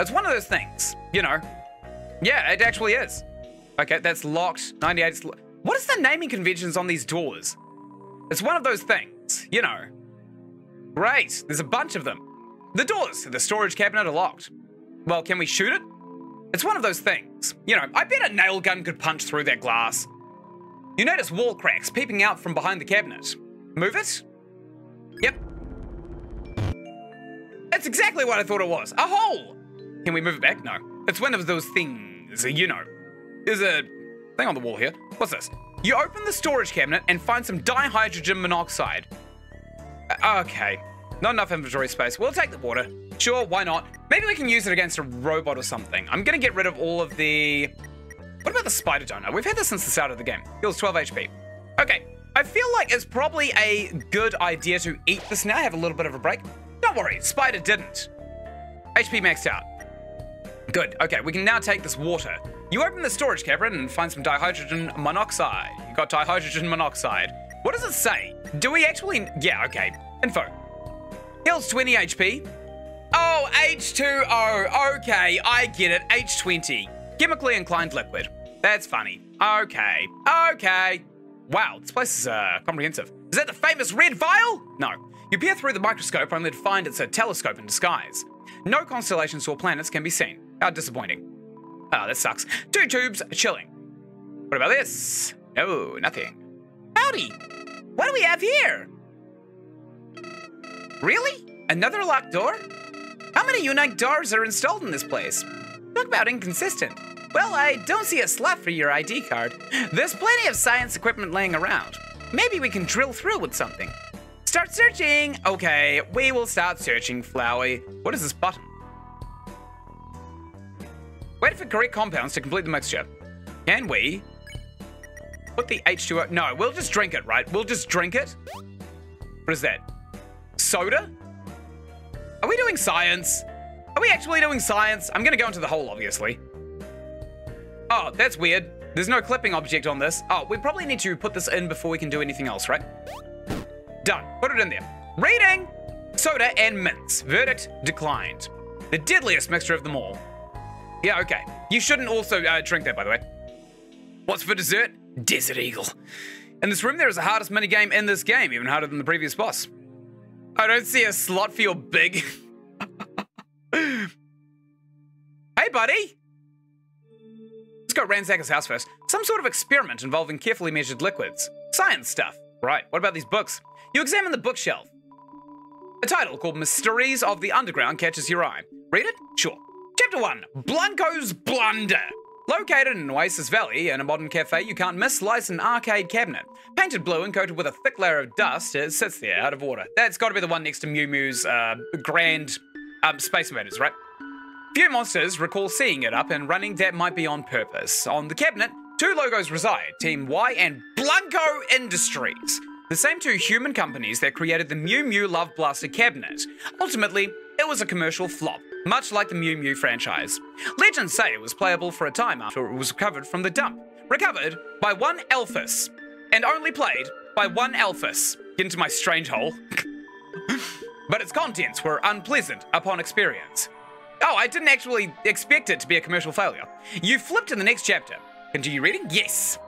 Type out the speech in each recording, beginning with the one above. That's one of those things, you know. Yeah, it actually is. Okay, that's locked. 98. What is the naming conventions on these doors? It's one of those things, you know. Great. There's a bunch of them. The doors to the storage cabinet are locked. Well, can we shoot it? It's one of those things. You know, I bet a nail gun could punch through that glass. You notice wall cracks peeping out from behind the cabinet. Move it? Yep. That's exactly what I thought it was. A hole! Can we move it back? No. It's one of those things, you know. There's a thing on the wall here. What's this? You open the storage cabinet and find some dihydrogen monoxide. Okay. Not enough inventory space. We'll take the water. Sure, why not? Maybe we can use it against a robot or something. I'm gonna get rid of all of the... What about the spider donor? We've had this since the start of the game. Heals 12 HP. Okay. I feel like it's probably a good idea to eat this now. Have a little bit of a break. Don't worry. Spider didn't. HP maxed out. Good. Okay, we can now take this water. You open the storage cabinet and find some dihydrogen monoxide. You got dihydrogen monoxide. What does it say? Do we actually... Yeah, okay. Info. Heals 20 HP. Oh, H2O. Okay, I get it. H20. Chemically inclined liquid. That's funny. Okay. Okay. Wow, this place is comprehensive. Is that the famous red vial? No. You peer through the microscope only to find it's a telescope in disguise. No constellations or planets can be seen. How disappointing. Oh, that sucks. Two tubes, chilling. What about this? No, nothing. Howdy. What do we have here? Really? Another locked door? How many unique doors are installed in this place? Talk about inconsistent. Well, I don't see a slot for your ID card. There's plenty of science equipment laying around. Maybe we can drill through with something. Start searching. Okay, we will start searching, Flowey. What is this button? Wait for correct compounds to complete the mixture. Can we put the H2O? No, we'll just drink it, right? We'll just drink it. What is that? Soda? Are we doing science? Are we actually doing science? I'm gonna go into the hole, obviously. Oh, that's weird. There's no clipping object on this. Oh, we probably need to put this in before we can do anything else, right? Done. Put it in there. Reading! Soda and mints. Verdict declined. The deadliest mixture of them all. Yeah, okay. You shouldn't also drink that, by the way. What's for dessert? Desert Eagle. In this room, there is the hardest minigame in this game, even harder than the previous boss. I don't see a slot for your big. Hey, buddy. Let's go ransack his house first. Some sort of experiment involving carefully measured liquids. Science stuff. Right, what about these books? You examine the bookshelf. A title called Mysteries of the Underground catches your eye. Read it? Sure. Chapter 1, Blanco's Blunder. Located in Oasis Valley, in a modern cafe you can't miss, lies an arcade cabinet. Painted blue and coated with a thick layer of dust, it sits there, out of order. That's got to be the one next to Mew Mew's grand Space Invaders, right? Few monsters recall seeing it up and running. That might be on purpose. On the cabinet, two logos reside, Team Y and Blanco Industries. The same two human companies that created the Mew Mew Love Blaster cabinet. Ultimately, it was a commercial flop, much like the Mew Mew franchise. Legends say it was playable for a time after it was recovered from the dump. Recovered by one Alphys, and only played by one Alphys. Get into my strange hole. But its contents were unpleasant upon experience. Oh, I didn't actually expect it to be a commercial failure. You flip to the next chapter. Continue reading? Yes.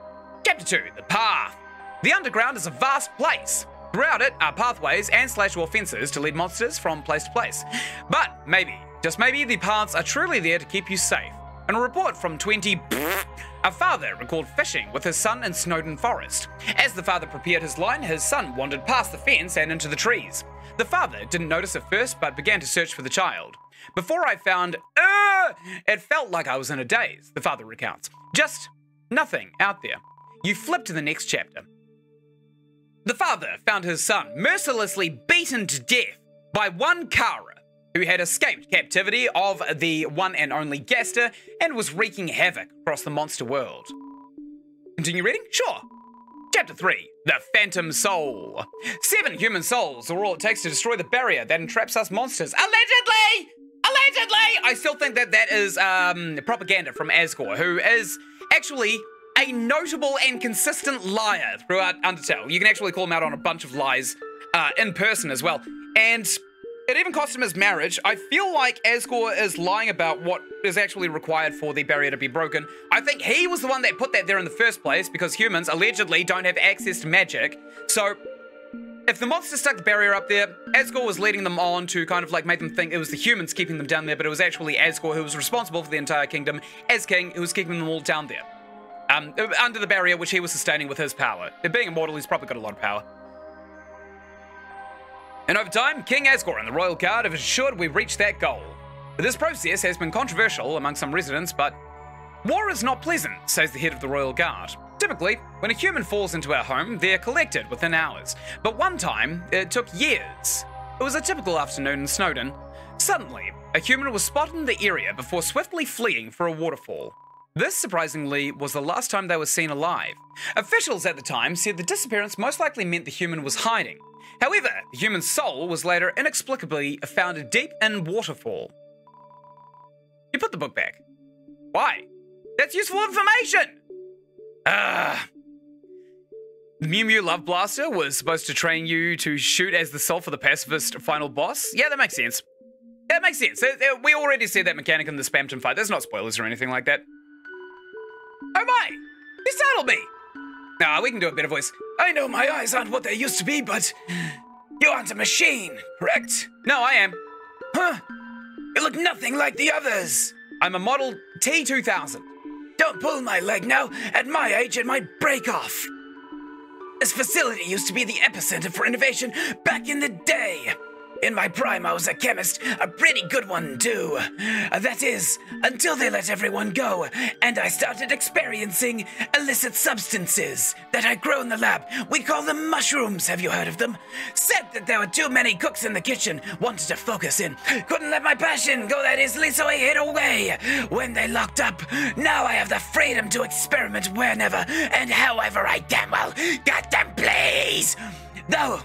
Chapter 2, The Path. The underground is a vast place. Throughout it are pathways and / fences to lead monsters from place to place. But maybe, just maybe, the paths are truly there to keep you safe. In a report from 20... a father recalled fishing with his son in Snowdin Forest. As the father prepared his line, his son wandered past the fence and into the trees. The father didn't notice at first, but began to search for the child. Before I found... it felt like I was in a daze, the father recounts. Just nothing out there. You flip to the next chapter. The father found his son mercilessly beaten to death by one Kara, who had escaped captivity of the one and only Gaster and was wreaking havoc across the monster world. Continue reading? Sure. Chapter 3, The Phantom Soul. 7 human souls are all it takes to destroy the barrier that entraps us monsters. Allegedly! Allegedly! I still think that that is propaganda from Asgore, who is actually... a notable and consistent liar throughout Undertale. You can actually call him out on a bunch of lies in person as well. And It even cost him his marriage. I feel like Asgore is lying about what is actually required for the barrier to be broken. I think he was the one that put that there in the first place because humans allegedly don't have access to magic. So if the monster stuck the barrier up there, Asgore was leading them on to kind of like make them think it was the humans keeping them down there, but it was actually Asgore who was responsible for the entire kingdom as king, who was keeping them all down there. Under the barrier, which he was sustaining with his power. Being immortal, he's probably got a lot of power. And over time, King Asgore and the Royal Guard have ensured we reach that goal. This process has been controversial among some residents, but war is not pleasant, says the head of the Royal Guard. Typically, when a human falls into our home, they're collected within hours. But one time, it took years. It was a typical afternoon in Snowdin. Suddenly, a human was spotted in the area before swiftly fleeing for a waterfall. This, surprisingly, was the last time they were seen alive. Officials at the time said the disappearance most likely meant the human was hiding. However, the human soul was later inexplicably found deep in Waterfall. You put the book back. Why? That's useful information! The Mew Mew Love Blaster was supposed to train you to shoot as the soul for the pacifist final boss. Yeah, that makes sense. That makes sense. We already said that mechanic in the Spamton fight. There's not spoilers or anything like that. Oh my! You startled me! Nah, we can do a better voice. I know my eyes aren't what they used to be, but you aren't a machine, correct? No, I am. Huh? You look nothing like the others. I'm a model T2000. Don't pull my leg now. At my age, it might break off. This facility used to be the epicenter for innovation back in the day. In my prime, I was a chemist, a pretty good one too. That is, until they let everyone go, and I started experiencing illicit substances that I grow in the lab. We call them mushrooms, have you heard of them? Said that there were too many cooks in the kitchen, wanted to focus in. Couldn't let my passion go that easily, so I hid away. When they locked up, now I have the freedom to experiment whenever and however I damn well goddamn please. Though,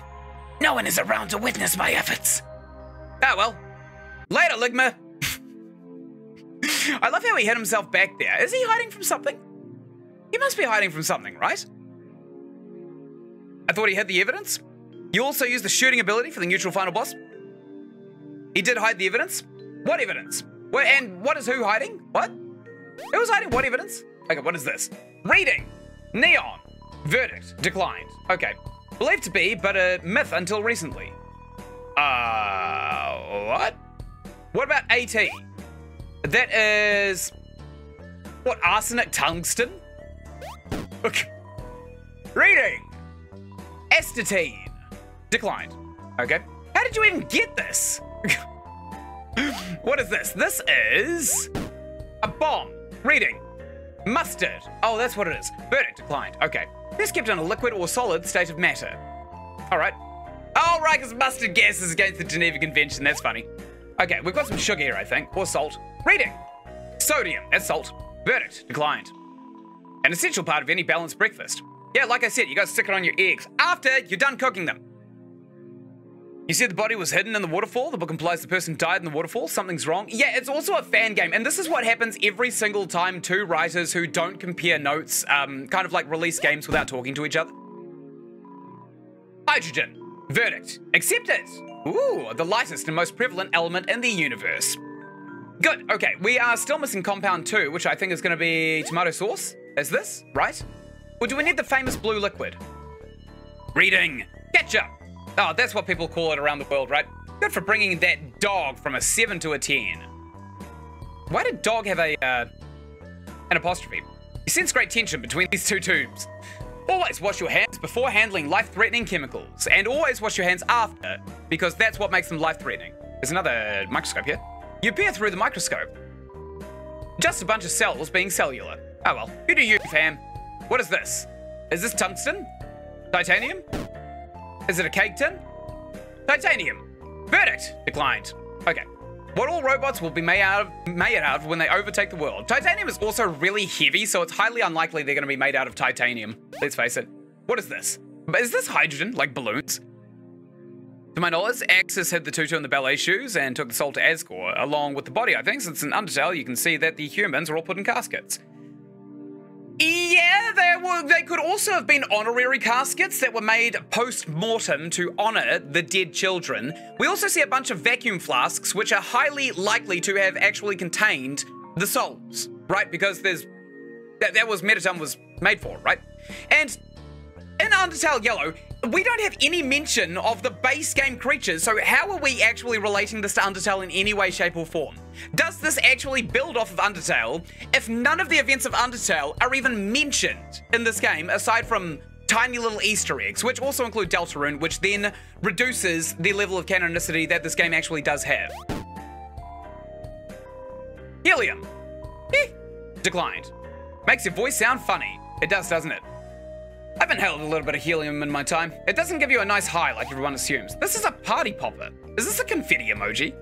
no one is around to witness my efforts. Ah, well. Later, Ligma. I love how he hid himself back there. Is he hiding from something? He must be hiding from something, right? I thought he hid the evidence. You also used the shooting ability for the neutral final boss. He did hide the evidence. What evidence? Where, and what is who hiding? What? Who was hiding what evidence? Okay, what is this? Reading. Neon. Verdict. Declined. Okay. Believed to be, but a myth until recently. What? What about AT? That is... What, arsenic tungsten? Okay. Reading! Astatine. Declined. Okay. How did you even get this? What is this? This is... A bomb. Reading. Mustard. Oh, that's what it is. Verdict. Declined. Okay. This kept in a liquid or solid state of matter. Alright. Oh, right, because mustard gas is against the Geneva Convention. That's funny. Okay, we've got some sugar here, I think. Or salt. Reading. Sodium. That's salt. Verdict. Declined. An essential part of any balanced breakfast. Yeah, like I said, you guys stick it on your eggs after you're done cooking them. You said the body was hidden in the waterfall. The book implies the person died in the waterfall. Something's wrong. Yeah, it's also a fan game. And this is what happens every single time two writers who don't compare notes kind of like release games without talking to each other. Hydrogen. Verdict. Accept it. Ooh, the lightest and most prevalent element in the universe. Good. Okay, we are still missing compound 2, which I think is going to be tomato sauce. Is this right? Or do we need the famous blue liquid? Reading. Ketchup. Oh, that's what people call it around the world, right? Good for bringing that dog from a 7 to a 10. Why did dog have a, an apostrophe? You sense great tension between these two tubes. Always wash your hands before handling life-threatening chemicals, and always wash your hands after, because that's what makes them life-threatening. There's another microscope here. You peer through the microscope. Just a bunch of cells being cellular. Oh well, you do you, fam. What is this? Is this tungsten? Titanium? Is it a cake tin? Titanium. Verdict. Declined. Okay. What all robots will be made out of when they overtake the world. Titanium is also really heavy, so it's highly unlikely they're going to be made out of titanium. Let's face it. What is this? Is this hydrogen, like balloons? To my knowledge, Axis had the tutu and the ballet shoes and took the soul to Asgore, along with the body, I think. Since it's an Undertale, you can see that the humans are all put in caskets. Yeah, they could also have been honorary caskets that were made post-mortem to honor the dead children. We also see a bunch of vacuum flasks, which are highly likely to have actually contained the souls, right? Because there's... That was Mettaton was made for, right? And in Undertale Yellow, we don't have any mention of the base game creatures, so how are we actually relating this to Undertale in any way, shape, or form? Does this actually build off of Undertale if none of the events of Undertale are even mentioned in this game, aside from tiny little Easter eggs, which also include Deltarune, which then reduces the level of canonicity that this game actually does have? Helium. Declined. Makes your voice sound funny. It does, doesn't it? I've inhaled a little bit of helium in my time. It doesn't give you a nice high like everyone assumes. This is a party popper. Is this a confetti emoji?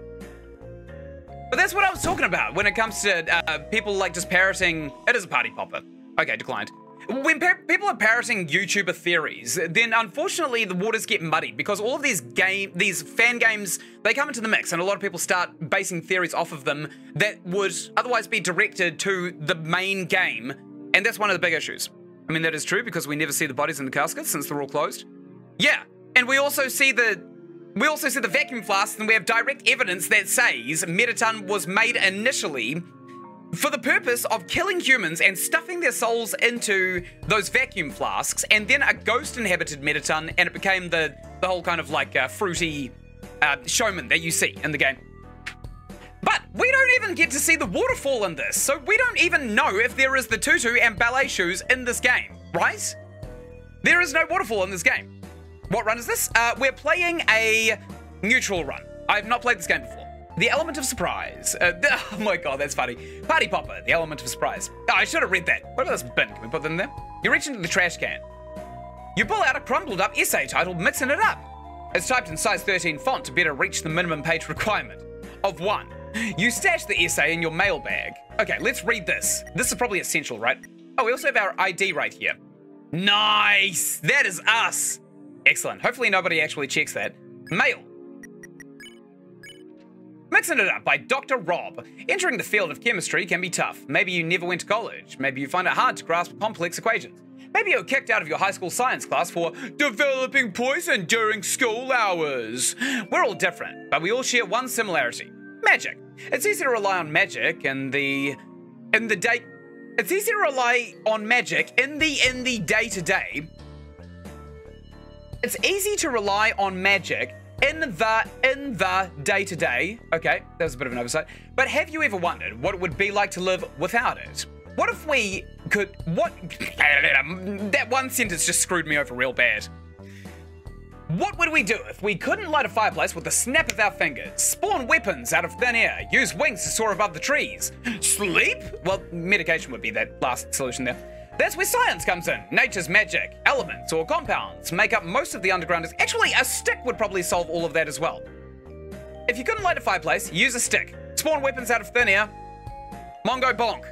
But that's what I was talking about when it comes to people like just parroting. It is a party popper. Okay, declined. When people are parroting YouTuber theories, then unfortunately the waters get muddied because all of these fan games, they come into the mix and a lot of people start basing theories off of them that would otherwise be directed to the main game. And that's one of the big issues. I mean, that is true because we never see the bodies in the caskets since they're all closed. Yeah, and we also see the vacuum flasks, and we have direct evidence that says Mettaton was made initially for the purpose of killing humans and stuffing their souls into those vacuum flasks, and then a ghost inhabited Mettaton, and it became the whole kind of like fruity showman that you see in the game. But we don't even get to see the waterfall in this, so we don't even know if there is the tutu and ballet shoes in this game, right? There is no waterfall in this game. What run is this? We're playing a neutral run. I have not played this game before. The element of surprise. Oh my god, that's funny. Party popper, the element of surprise. Oh, I should have read that. What about this bin? Can we put that in there? You reach into the trash can. You pull out a crumbled up essay titled Mixing It Up. It's typed in size 13 font to better reach the minimum page requirement of 1. You stash the essay in your mailbag. Okay, let's read this. This is probably essential, right? Oh, we also have our ID right here. Nice! That is us! Excellent. Hopefully nobody actually checks that. Mail. Mixing It Up by Dr. Rob. Entering the field of chemistry can be tough. Maybe you never went to college. Maybe you find it hard to grasp complex equations. Maybe you were kicked out of your high school science class for developing poison during school hours. We're all different, but we all share one similarity. Magic. It's easy to rely on magic in the day-to-day. It's easy to rely on magic in the day-to-day. Okay, that was a bit of an oversight. But have you ever wondered what it would be like to live without it? What if we could? What? That one sentence just screwed me over real bad. What would we do if we couldn't light a fireplace with the snap of our fingers, spawn weapons out of thin air, use wings to soar above the trees, sleep? Well, medication would be that last solution there. That's where science comes in. Nature's magic, elements or compounds make up most of the underground. Actually, a stick would probably solve all of that as well. If you couldn't light a fireplace, use a stick, spawn weapons out of thin air, mongo bonk.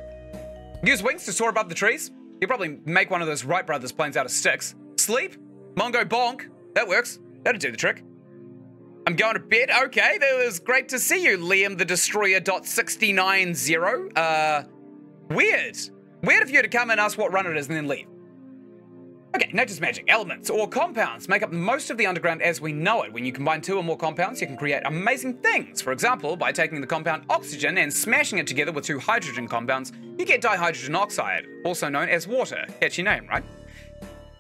Use wings to soar above the trees. You'd probably make one of those Wright brothers planes out of sticks. Sleep, mongo bonk. That works. That'll do the trick. I'm going to bed. Okay, that was great to see you, Liam the Destroyer. 690. Weird. Weird of you to come and ask what run it is and then leave. Okay, nature's magic, elements or compounds make up most of the underground as we know it. When you combine 2 or more compounds, you can create amazing things. For example, by taking the compound oxygen and smashing it together with 2 hydrogen compounds, you get dihydrogen oxide, also known as water. Catchy name, right?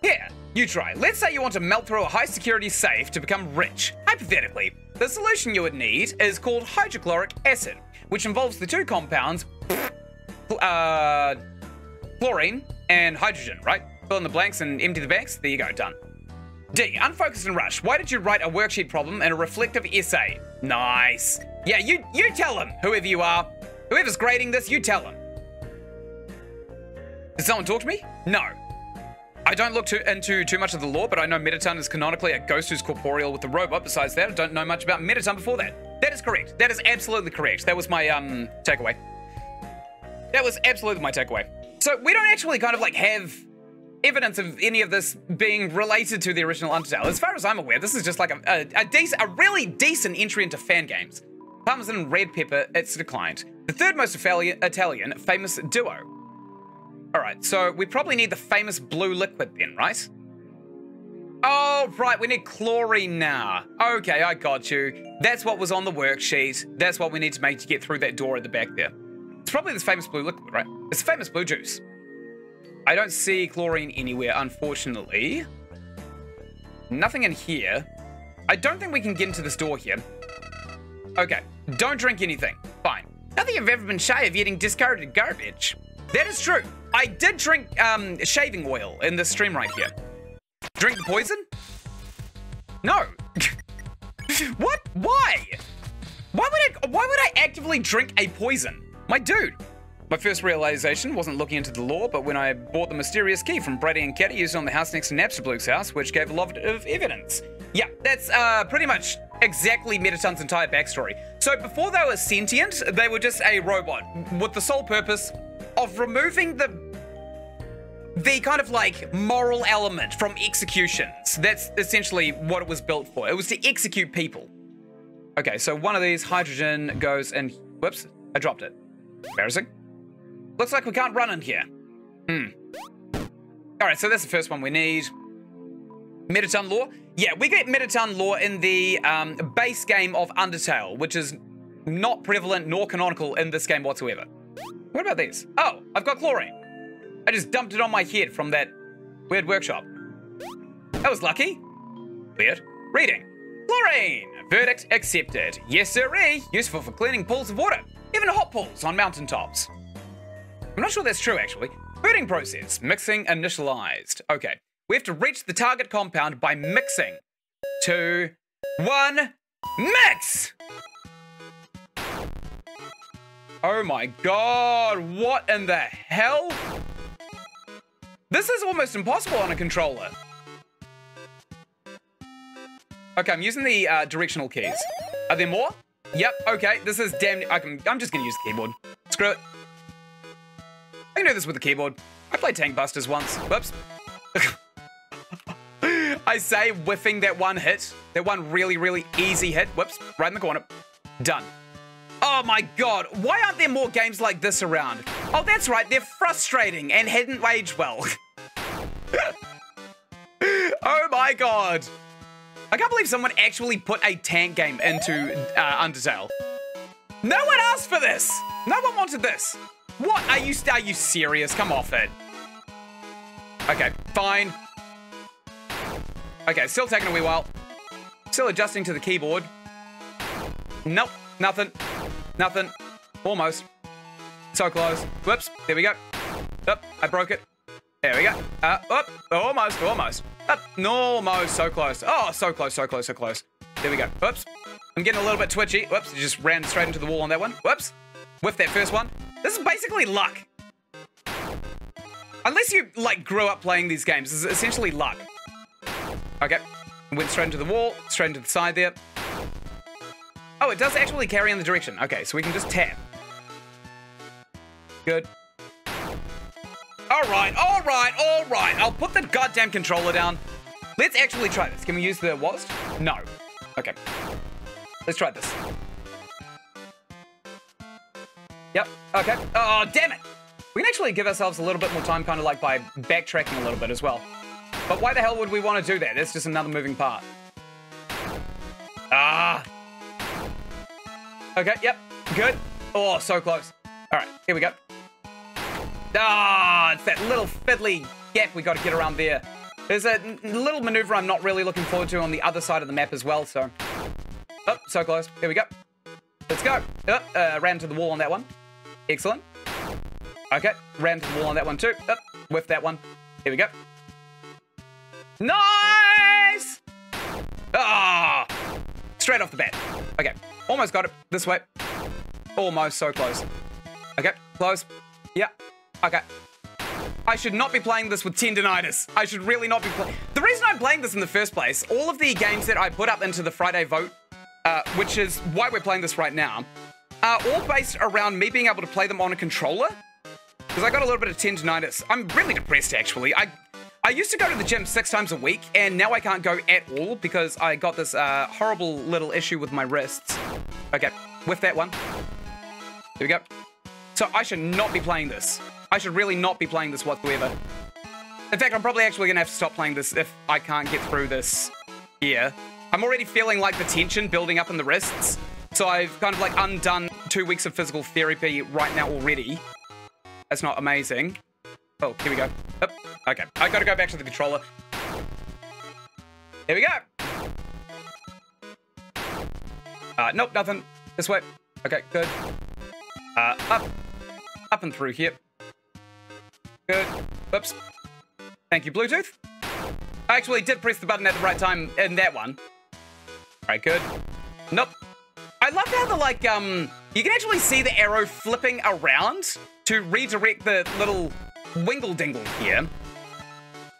Yeah. You try. Let's say you want to melt through a high-security safe to become rich. Hypothetically, the solution you would need is called hydrochloric acid, which involves the 2 compounds, chlorine and hydrogen, right? Fill in the blanks and empty the banks. There you go, done. D, unfocused and rushed. Why did you write a worksheet problem in a reflective essay? Nice. Yeah, you tell them, whoever you are. Whoever's grading this, you tell them. Did someone talk to me? No. I don't look into too much of the lore, but I know Mettaton is canonically a ghost who's corporeal with the robot. Besides that, I don't know much about Mettaton before that. That is correct. That is absolutely correct. That was my takeaway. That was absolutely my takeaway. So we don't actually kind of like have evidence of any of this being related to the original Undertale. As far as I'm aware, this is just like a really decent entry into fan games. Parmesan and red pepper, it's declined. The third most Italian famous duo. All right, so we probably need the famous blue liquid then, right? Oh, right, we need chlorine now. Okay, I got you. That's what was on the worksheet. That's what we need to make to get through that door at the back there. It's probably this famous blue liquid, right? It's the famous blue juice. I don't see chlorine anywhere, unfortunately. Nothing in here. I don't think we can get into this door here. Okay, don't drink anything. Fine. Nothing I've ever been shy of eating discarded garbage. That is true. I did drink shaving oil in this stream right here. Drink the poison? No. What? Why? Why would I actively drink a poison? My dude. My first realization wasn't looking into the lore, but when I bought the mysterious key from Brady and Katie used on the house next to Napsterbluke's house, which gave a lot of evidence. Yeah, that's pretty much exactly Mettaton's entire backstory. So before they were sentient, they were just a robot with the sole purpose of removing the kind of like moral element from executions. That's essentially what it was built for. It was to execute people. Okay, so one of these hydrogen goes in. Whoops, I dropped it. Embarrassing. Looks like we can't run in here. Hmm. All right, so that's the first one we need. Mettaton lore. Yeah, we get Mettaton lore in the base game of Undertale, which is not prevalent nor canonical in this game whatsoever. What about these? Oh, I've got chlorine. I just dumped it on my head from that weird workshop. That was lucky. Weird. Reading. Chlorine. Verdict accepted. Yes, sirree. Useful for cleaning pools of water. Even hot pools on mountaintops. I'm not sure that's true, actually. Burning process. Mixing initialized. Okay. We have to reach the target compound by mixing. 2, 1, mix! Oh my god. What in the hell? This is almost impossible on a controller. Okay, I'm using the directional keys. Are there more? Yep, okay, this is damn... I'm just gonna use the keyboard. Screw it. I can do this with the keyboard. I played Tank Busters once. Whoops. I say whiffing that one hit. That one really, really easy hit. Whoops, right in the corner. Done. Oh my god, why aren't there more games like this around? Oh, that's right, they're frustrating and hadn't aged well. Oh my god. I can't believe someone actually put a tank game into Undertale. No one asked for this. No one wanted this. What? Are you serious? Come off it. Okay, fine. Okay, still taking a wee while. Still adjusting to the keyboard. Nope, nothing. Nothing. Almost. So close. Whoops, there we go. Up, I broke it. There we go. Up, almost, almost. Up, almost, so close. Oh, so close, so close, so close. There we go. Whoops. I'm getting a little bit twitchy. Whoops, just ran straight into the wall on that one. Whoops. Whiffed that first one. This is basically luck. Unless you, like, grew up playing these games, this is essentially luck. Okay. Went straight into the wall, straight into the side there. Oh, it does actually carry in the direction. Okay, so we can just tap. Good. Alright, alright, alright. I'll put the goddamn controller down. Let's actually try this. Can we use the WASD? No. Okay. Let's try this. Yep, okay. Oh, damn it. We can actually give ourselves a little bit more time, kind of like by backtracking a little bit as well. But why the hell would we want to do that? That's just another moving part. Ah. Okay, yep, good. Oh, so close. All right, here we go. Ah, it's that little fiddly gap we got to get around there. There's a little maneuver I'm not really looking forward to on the other side of the map as well, so. Oh, so close. Here we go. Let's go. Oh, ran to the wall on that one. Excellent. Okay, ran to the wall on that one too. Oh, whiffed that one. Here we go. Nice! Ah! Straight off the bat. Okay, almost got it. This way. Almost, so close. Okay, close. Yeah. Okay. I should not be playing this with tendonitis. I should really not be playing. The reason I'm playing this in the first place, all of the games that I put up into the Friday vote, which is why we're playing this right now, are all based around me being able to play them on a controller. Because I got a little bit of tendonitis. I'm really depressed, actually. I used to go to the gym 6 times a week, and now I can't go at all because I got this horrible little issue with my wrists. Okay, with that one. Here we go. So I should not be playing this. I should really not be playing this whatsoever. In fact, I'm probably actually gonna have to stop playing this if I can't get through this here. I'm already feeling like the tension building up in the wrists, so I've kind of like undone 2 weeks of physical therapy right now already. That's not amazing. Oh, here we go. Oop. Okay, I gotta go back to the controller. Here we go. Nope, nothing. This way. Okay, good. Up and through here. Good. Whoops. Thank you, Bluetooth. I actually did press the button at the right time in that one. All right, good. Nope. I love how the, like, you can actually see the arrow flipping around to redirect the little wingle dingle here.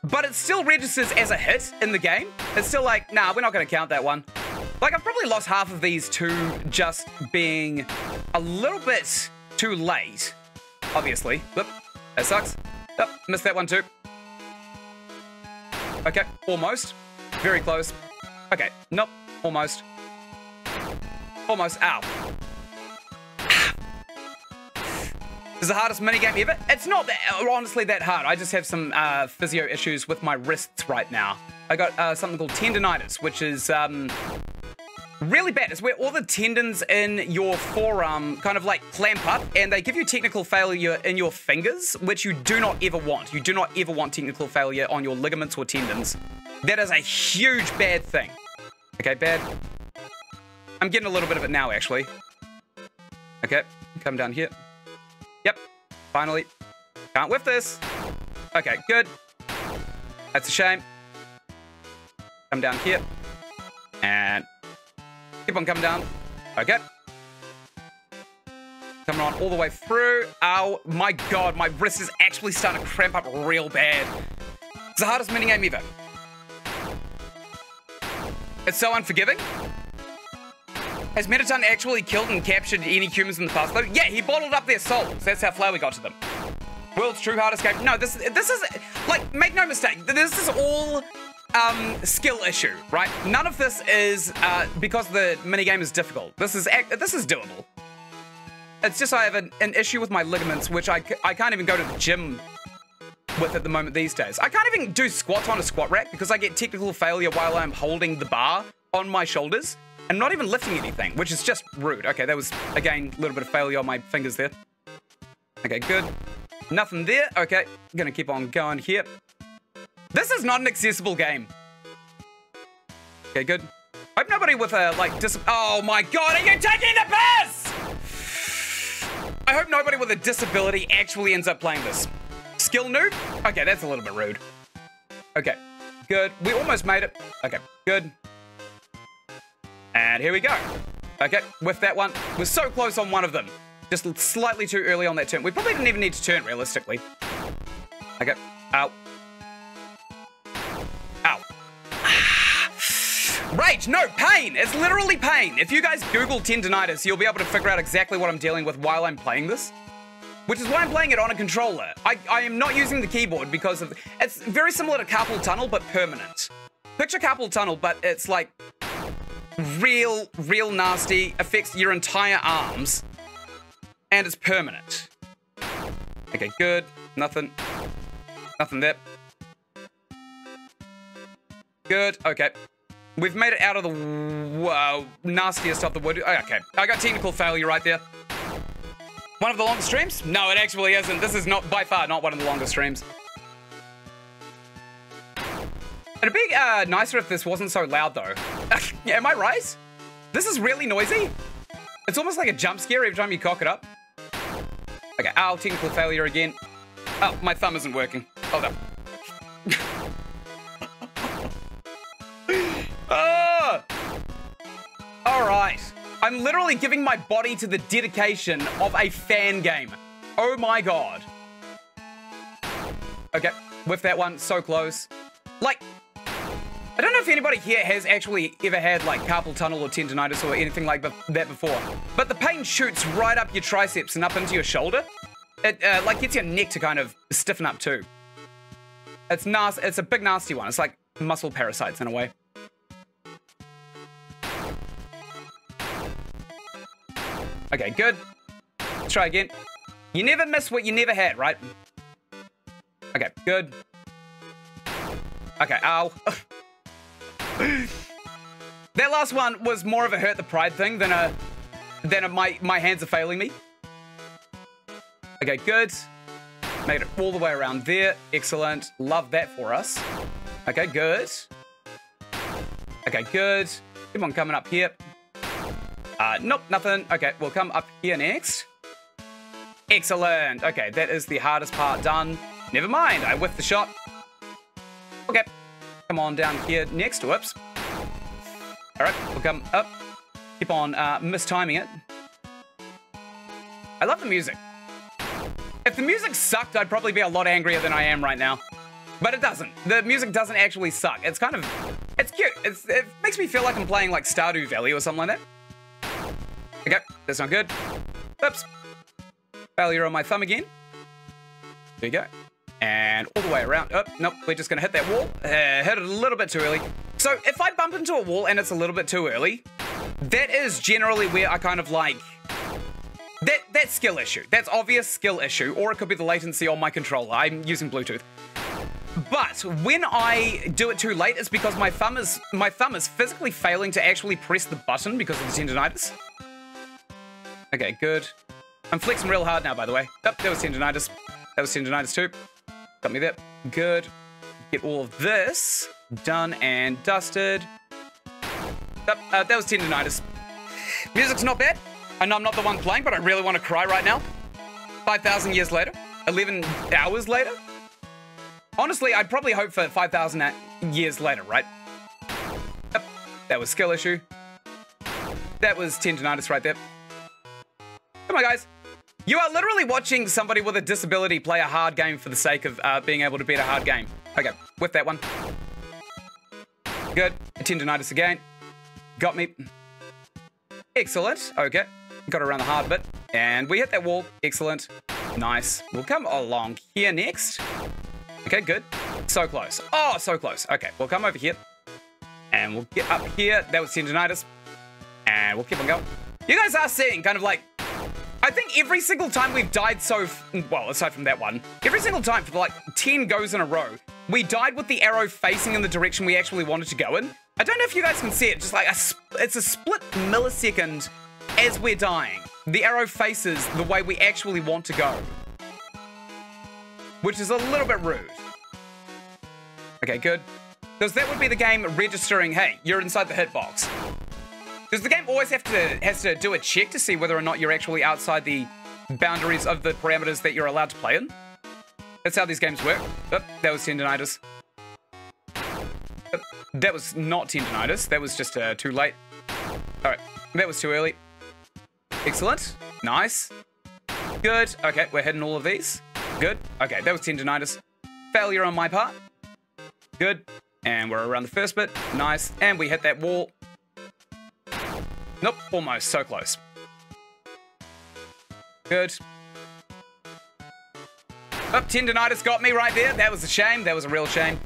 But it still registers as a hit in the game. It's still like, nah, we're not going to count that one. Like, I've probably lost half of these to just being a little bit too late, obviously. Whoop, that sucks. Yep, missed that one too. Okay, almost. Very close. Okay, nope, almost. Almost, ow. This is the hardest minigame ever. It's not that, honestly that hard. I just have some physio issues with my wrists right now. I got something called tendonitis, which is really bad. It's where all the tendons in your forearm kind of like clamp up and they give you technical failure in your fingers, which you do not ever want. You do not ever want technical failure on your ligaments or tendons. That is a huge bad thing. Okay, bad. I'm getting a little bit of it now, actually. Okay, come down here. Yep, finally. Can't whiff this. Okay, good. That's a shame. Come down here. And keep on coming down. Okay. Coming on all the way through. Ow, my god, my wrist is actually starting to cramp up real bad. It's the hardest minigame ever. It's so unforgiving. Has Mettaton actually killed and captured any humans in the past though? Yeah, he bottled up their souls. That's how Flowey got to them. World's true hardest game. No, this is, like, make no mistake. This is all skill issue, right? None of this is because the minigame is difficult. This is doable. It's just I have an issue with my ligaments, which I can't even go to the gym with at the moment these days. I can't even do squats on a squat rack because I get technical failure while I'm holding the bar on my shoulders. I'm not even lifting anything, which is just rude. Okay, that was, again, a little bit of failure on my fingers there. Okay, good. Nothing there. Okay, I'm gonna keep on going here. This is not an accessible game. Okay, good. I hope nobody with a, like, oh my god, are you taking the piss? I hope nobody with a disability actually ends up playing this. Skill noob? Okay, that's a little bit rude. Okay, good. We almost made it. Okay, good. And here we go. Okay, with that one. We're so close on one of them. Just slightly too early on that turn. We probably didn't even need to turn, realistically. Okay. Ow. Ow. Ah. Rage, no, pain. It's literally pain. If you guys Google tendonitis, you'll be able to figure out exactly what I'm dealing with while I'm playing this. Which is why I'm playing it on a controller. I am not using the keyboard because of... It's very similar to carpal tunnel, but permanent. Picture carpal tunnel, but it's like... real nasty, affects your entire arms, and it's permanent. Okay, good. Nothing there. Good. Okay, we've made it out of the nastiest of the wood. Okay, I got technical failure right there. One of the longest streams? No, it actually isn't. This is not, by far, not one of the longest streams. It'd be nicer if this wasn't so loud, though. Am I right? This is really noisy. It's almost like a jump scare every time you cock it up. Okay, ow, technical failure again. Oh, my thumb isn't working. Hold up. Oh! All right. I'm literally giving my body to the dedication of a fan game. Oh, my god. Okay, with that one, so close. Like... I don't know if anybody here has actually ever had like carpal tunnel or tendonitis or anything like that before, but the pain shoots right up your triceps and up into your shoulder. It like gets your neck to kind of stiffen up too. It's nasty. It's a big nasty one. It's like muscle parasites in a way. Okay, good. Let's try again. You never miss what you never had, right? Okay, good. Okay, ow. That last one was more of a hurt the pride thing than a... my hands are failing me. Okay, good. Made it all the way around there. Excellent. Love that for us. Okay, good. Okay, good. Keep on coming up here. Nope, nothing. Okay, we'll come up here next. Excellent. Okay, that is the hardest part done. Never mind, I whiffed the shot. Okay, come on down here next. Whoops. All right, we'll come up. Keep on mistiming it. I love the music. If the music sucked, I'd probably be a lot angrier than I am right now. But it doesn't. The music doesn't actually suck. It's kind of... it's cute. It makes me feel like I'm playing like Stardew Valley or something like that. Okay, that's not good. Oops. Failure on my thumb again. There you go. And all the way around. Oh, nope, we're just going to hit that wall. Hit it a little bit too early. So if I bump into a wall and it's a little bit too early, that is generally where I kind of like... That's skill issue. That's obvious skill issue. Or it could be the latency on my controller. I'm using Bluetooth. But when I do it too late, it's because my thumb is physically failing to actually press the button because of the tendonitis. Okay, good. I'm flexing real hard now, by the way. Oh, that was tendonitis. That was tendonitis too. Got me there. Good. Get all of this done and dusted. Oh, that was tendonitis. Music's not bad. I know I'm not the one playing, but I really want to cry right now. 5,000 years later. 11 hours later. Honestly, I'd probably hope for 5,000 years later, right? Yep. That was skill issue. That was tendonitis right there. Come on, guys. You are literally watching somebody with a disability play a hard game for the sake of being able to beat a hard game. Okay, with that one. Good. Tendonitis again. Got me. Excellent. Okay. Got around the hard bit. And we hit that wall. Excellent. Nice. We'll come along here next. Okay, good. So close. Oh, so close. Okay, we'll come over here. And we'll get up here. That was tendonitis. And we'll keep on going. You guys are seeing kind of like... I think every single time we've died well, aside from that one, every single time for like 10 goes in a row, we died with the arrow facing in the direction we actually wanted to go in. I don't know if you guys can see it, just like it's a split millisecond as we're dying. The arrow faces the way we actually want to go, which is a little bit rude. Okay, good. Because that would be the game registering, hey, you're inside the hitbox. Does the game always has to do a check to see whether or not you're actually outside the boundaries of the parameters that you're allowed to play in? That's how these games work. Oh, that was tendonitis. Oh, that was not tendonitis. That was just too late. All right, that was too early. Excellent. Nice. Good. Okay, we're hitting all of these. Good. Okay, that was tendonitis. Failure on my part. Good. And we're around the first bit. Nice. And we hit that wall. Nope, almost, so close. Good. Oh, tendonitis got me right there. That was a shame. That was a real shame.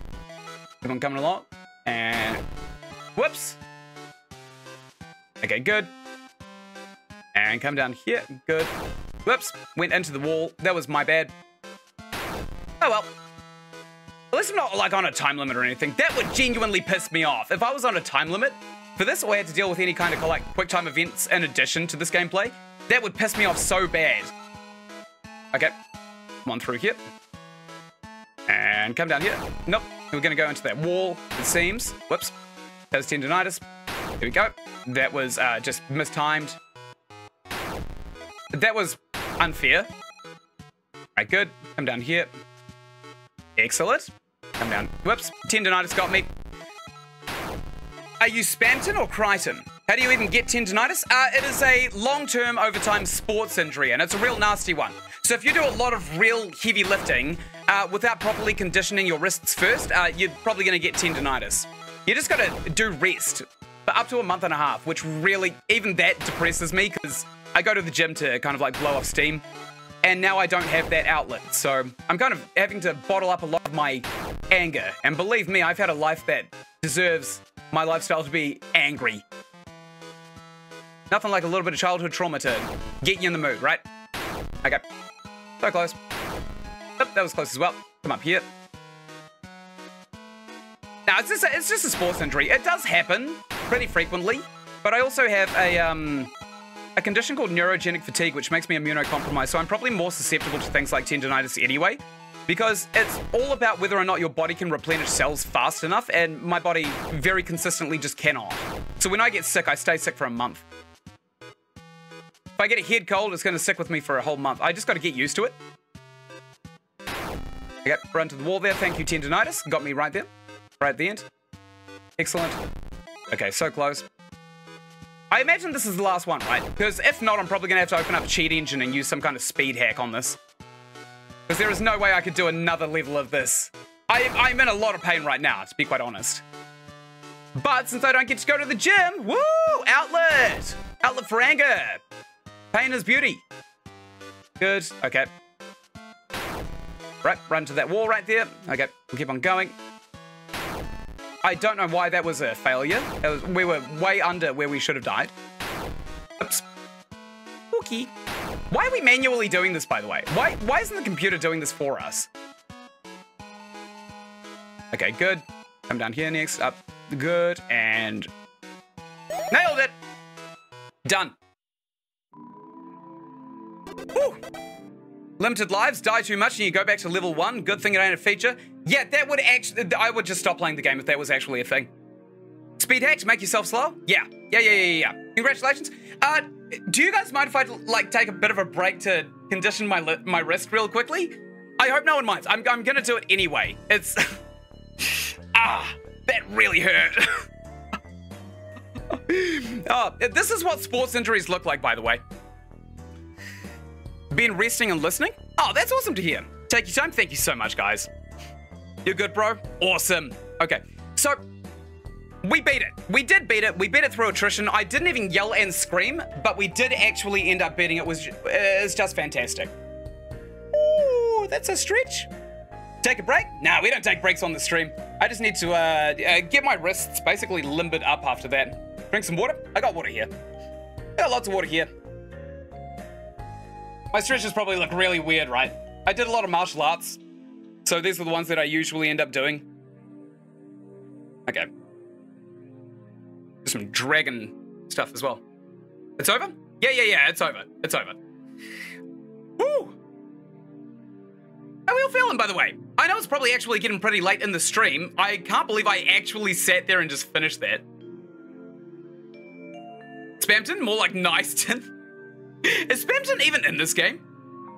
Keep on coming along. And whoops. Okay, good. And come down here. Good. Whoops. Went into the wall. That was my bad. Oh well. At least I'm not like on a time limit or anything. That would genuinely piss me off. If I was on a time limit, for this, or I had to deal with any kind of like quick time events in addition to this gameplay, that would piss me off so bad. Okay, come on through here. And come down here. Nope, we're gonna go into that wall, it seems. Whoops, that was tendonitis. Here we go. That was just mistimed. That was unfair. All right, good, come down here. Excellent, come down. Whoops, tendonitis got me. Are you Spamton or Crichton? How do you even get tendonitis? It is a long-term overtime sports injury, and it's a real nasty one. So if you do a lot of real heavy lifting without properly conditioning your wrists first, you're probably going to get tendonitis. You just got to do rest for up to a month and a half, which really, even that depresses me because I go to the gym to kind of like blow off steam, and now I don't have that outlet. So I'm kind of having to bottle up a lot of my anger. And believe me, I've had a life that deserves my lifestyle to be angry. Nothing like a little bit of childhood trauma to get you in the mood, right? Okay. So close. Oh, Yep, that was close as well. Come up here. Now, it's just a sports injury. It does happen pretty frequently, but I also have a condition called neurogenic fatigue, which makes me immunocompromised, so I'm probably more susceptible to things like tendonitis anyway, because it's all about whether or not your body can replenish cells fast enough, and my body very consistently just cannot. So when I get sick, I stay sick for a month. If I get a head cold, it's going to stick with me for a whole month. I just got to get used to it. Okay, run to the wall there. Thank you, tendonitis. Got me right there. Right at the end. Excellent. Okay, so close. I imagine this is the last one, right? Because if not, I'm probably going to have to open up a cheat engine and use some kind of speed hack on this. Because there is no way I could do another level of this. I'm in a lot of pain right now, to be quite honest. But since I don't get to go to the gym, woo! Outlet! Outlet for anger! Pain is beauty. Good. Okay. Right, run to that wall right there. Okay, we'll keep on going. I don't know why that was a failure. We were way under where we should have died. Oops. Okay. Why are we manually doing this, by the way? Why isn't the computer doing this for us? Okay, good. Come down here next. Up. Good. And... nailed it! Done. Woo! Limited lives, die too much, and you go back to level 1. Good thing it ain't a feature. Yeah, that would actually... I would just stop playing the game if that was actually a thing. Speed hack to make yourself slow? Yeah. Yeah. Congratulations. Do you guys mind if I, like, take a bit of a break to condition my wrist real quickly? I hope no one minds. I'm gonna do it anyway. It's... ah, that really hurt. Oh, this is what sports injuries look like, by the way. Been resting and listening? Oh, that's awesome to hear. Take your time. Thank you so much, guys. You're good, bro? Awesome. Okay, so we beat it. We did beat it. We beat it through attrition. I didn't even yell and scream, but we did actually end up beating it. It's just fantastic. Ooh, that's a stretch. Take a break? Nah, we don't take breaks on the stream. I just need to get my wrists basically limbered up after that. Drink some water. I got water here. I got lots of water here. My stretches probably look really weird, right? I did a lot of martial arts, so these are the ones that I usually end up doing. Okay. There's some dragon stuff as well. It's over? Yeah, it's over. It's over. Woo! How are we all feeling, by the way? I know it's probably actually getting pretty late in the stream. I can't believe I actually sat there and just finished that. Spamton? More like Ynsin. Is Spamton even in this game?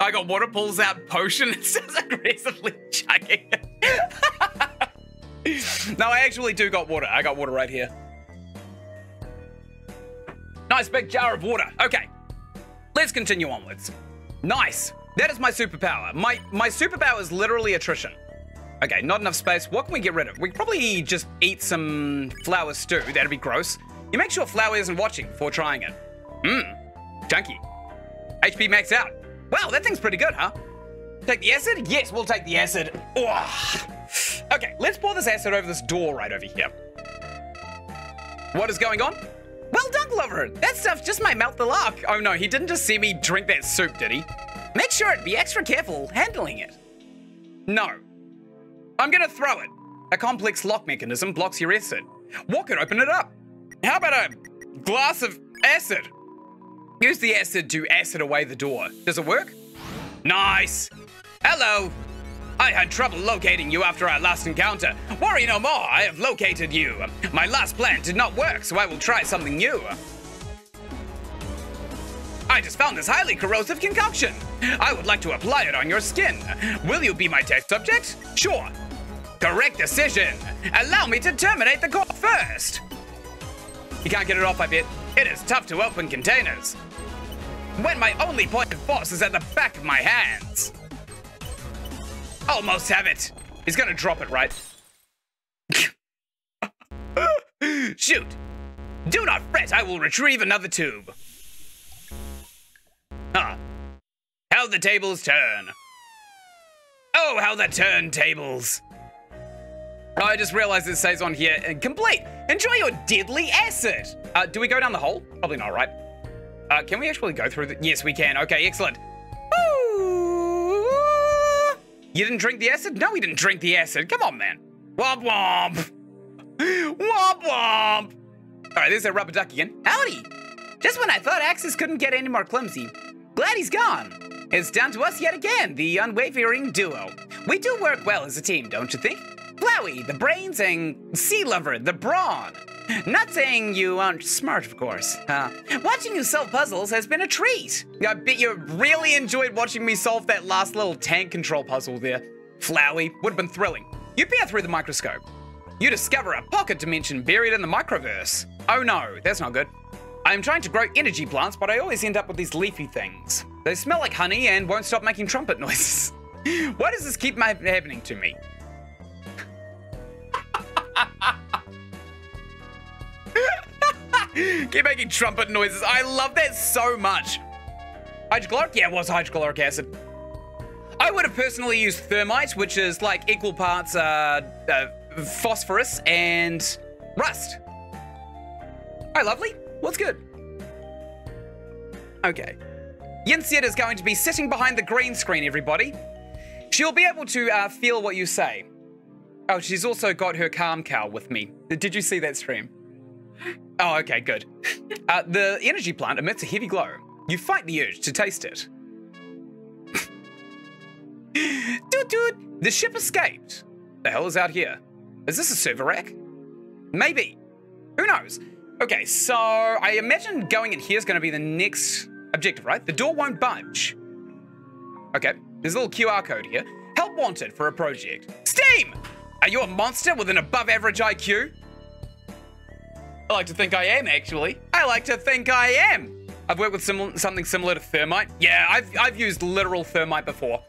I got water, pulls out potion, and starts aggressively chugging it. No, I actually do got water. I got water right here. Nice big jar of water. Okay, let's continue onwards. Nice. That is my superpower. My superpower is literally attrition. Okay, not enough space. What can we get rid of? We probably just eat some flour stew. That'd be gross. You make sure Flower isn't watching before trying it. Mmm. Junkie. HP maxed out. Wow, that thing's pretty good, huh? Take the acid? Yes, we'll take the acid. Oh. Okay, let's pour this acid over this door right over here. What is going on? Well done, Clover. That stuff just may melt the lock. Oh no, he didn't just see me drink that soup, did he? Make sure to be extra careful handling it. No. I'm gonna throw it. A complex lock mechanism blocks your acid. What could open it up? How about a glass of acid? Use the acid to acid away the door. Does it work? Nice. Hello. I had trouble locating you after our last encounter. Worry no more, I have located you. My last plan did not work, so I will try something new. I just found this highly corrosive concoction. I would like to apply it on your skin. Will you be my test subject? Sure. Correct decision. Allow me to terminate the core first. You can't get it off, I bet. It is tough to open containers when my only point of force is at the back of my hands. Almost have it. He's gonna drop it, right? Shoot. Do not fret, I will retrieve another tube. Huh. How the tables turn. Oh, how the turntables. Oh, I just realized it says on here, incomplete. Enjoy your deadly acid. Do we go down the hole? Probably not, right? Can we actually go through the... Yes, we can. Okay, excellent. Ooh. You didn't drink the acid? No, he didn't drink the acid. Come on, man. Womp womp. Womp womp. All right, there's that rubber duck again. Howdy. Just when I thought Axis couldn't get any more clumsy. Glad he's gone. It's down to us yet again, the unwavering duo. We do work well as a team, don't you think? Flowey, the brains, and Sea Lover, the brawn. Not saying you aren't smart, of course. Watching you solve puzzles has been a treat. I bet you really enjoyed watching me solve that last little tank control puzzle there. Flowey, would've been thrilling. You peer through the microscope. You discover a pocket dimension buried in the microverse. Oh no, that's not good. I'm trying to grow energy plants, but I always end up with these leafy things. They smell like honey and won't stop making trumpet noises. Why does this keep happening to me? Keep making trumpet noises. I love that so much. Hydrochloric? Yeah, it was hydrochloric acid. I would have personally used thermite, which is like equal parts phosphorus and rust. Hi, lovely. What's good? Okay. Ynsin is going to be sitting behind the green screen, everybody. She'll be able to feel what you say. Oh, she's also got her calm cow with me. Did you see that stream? Oh, okay, good. The energy plant emits a heavy glow. You fight the urge to taste it. Doot doot! The ship escaped. The hell is out here? Is this a server rack? Maybe. Who knows? Okay, so I imagine going in here is going to be the next objective, right? The door won't budge. Okay, there's a little QR code here. Help wanted for a project. Steam! Are you a monster with an above-average IQ? I like to think I am, actually. I like to think I am. I've worked with something similar to thermite. Yeah, I've used literal thermite before.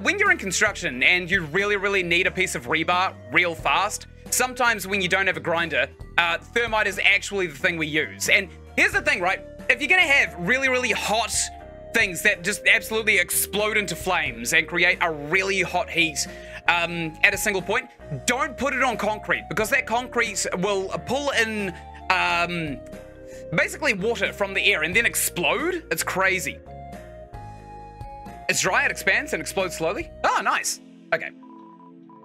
When you're in construction and you really need a piece of rebar real fast, sometimes when you don't have a grinder, thermite is actually the thing we use. And here's the thing, right? If you're gonna have really hot things that just absolutely explode into flames and create a really hot heat at a single point, don't put it on concrete, because that concrete will pull in basically water from the air and then explode. It's crazy. It's dry, it expands and explodes slowly. Oh, nice. Okay.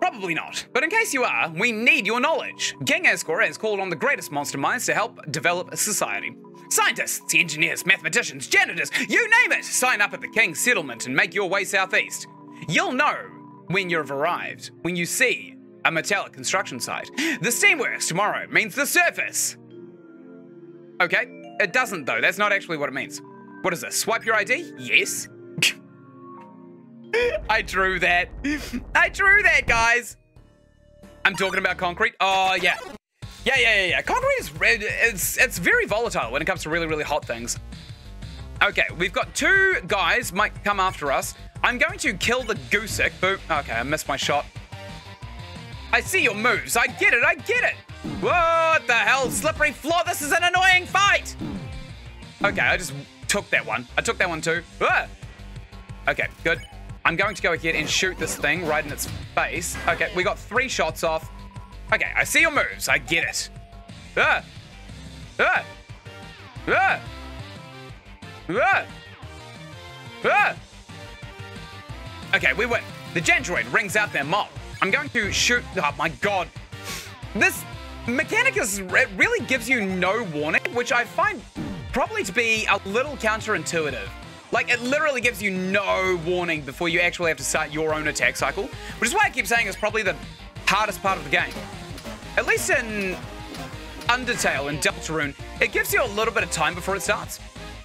Probably not. But in case you are, we need your knowledge. Gang Asgore has called on the greatest monster minds to help develop a society. Scientists, engineers, mathematicians, janitors, you name it! Sign up at the King's Settlement and make your way southeast. You'll know when you've arrived, when you see a metallic construction site. The Steamworks tomorrow means the surface. Okay, it doesn't though. That's not actually what it means. What is this? Swipe your ID? Yes. I drew that. I drew that, guys. I'm talking about concrete. Oh, yeah. Yeah. Concrete is it's very volatile when it comes to really hot things. Okay, we've got two guys might come after us. I'm going to kill the goosick. Boom. Okay, I missed my shot. I see your moves. I get it. What the hell? Slippery floor. This is an annoying fight. Okay, I just took that one. I took that one too. Ah. Okay, good. I'm going to go ahead and shoot this thing right in its face. Okay, we got three shots off. Okay, I see your moves. I get it. Okay, we win. The Gendroid rings out their mob. I'm going to shoot. Oh my god. This mechanic really gives you no warning, which I find probably to be a little counterintuitive. Like, it literally gives you no warning before you actually have to start your own attack cycle, which is why I keep saying it's probably the hardest part of the game. At least in Undertale and Deltarune, it gives you a little bit of time before it starts.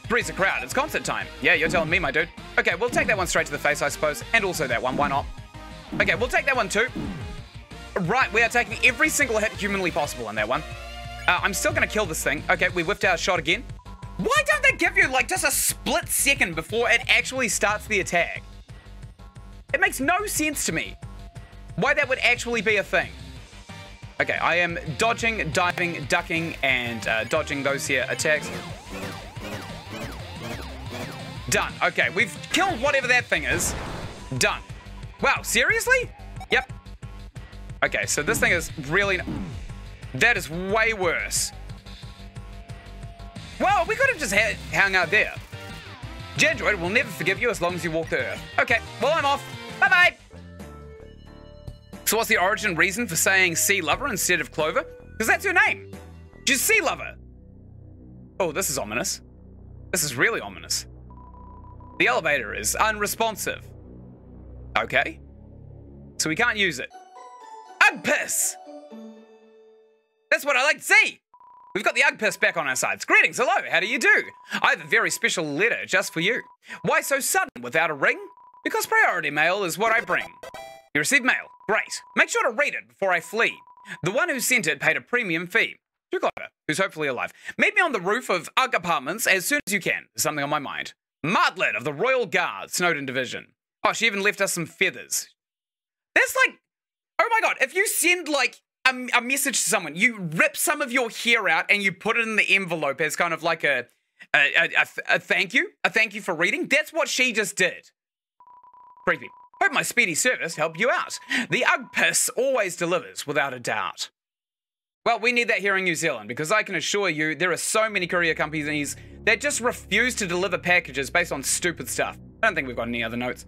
Breeze a crowd, it's concert time. Yeah, you're telling me, my dude. Okay, we'll take that one straight to the face, I suppose, and also that one, why not? Okay, we'll take that one too. Right, we are taking every single hit humanly possible on that one. I'm still gonna kill this thing. Okay, we whiffed our shot again. Why don't they give you, like, just a split second before it actually starts the attack? It makes no sense to me why that would actually be a thing. Okay, I am dodging, diving, ducking, and dodging those here attacks. Done. Okay, we've killed whatever that thing is. Done. Wow, seriously? Yep. Okay, so this thing is really... That is way worse. Well, we could have just hung out there. Gendroid will never forgive you as long as you walk the earth. Okay, well, I'm off. Bye-bye. So what's the origin reason for saying Sea Lover instead of Clover? Because that's her name. She's Sea Lover. Oh, this is ominous. This is really ominous. The elevator is unresponsive. Okay. So we can't use it. Ugpiss! That's what I like to see! We've got the Ugpiss back on our sides. Greetings, hello, how do you do? I have a very special letter just for you. Why so sudden without a ring? Because priority mail is what I bring. You received mail. Great. Make sure to read it before I flee. The one who sent it paid a premium fee. Too Clover, who's hopefully alive. Meet me on the roof of Ugg Apartments as soon as you can. There's something on my mind. Martlet of the Royal Guard, Snowdin Division. Oh, she even left us some feathers. That's like... Oh my god, if you send, like, a message to someone, you rip some of your hair out and you put it in the envelope as kind of like a thank you. A thank you for reading. That's what she just did. Creepy. Hope my speedy service helped you out. The Ugpiss always delivers, without a doubt. Well, we need that here in New Zealand, because I can assure you there are so many courier companies that just refuse to deliver packages based on stupid stuff. I don't think we've got any other notes.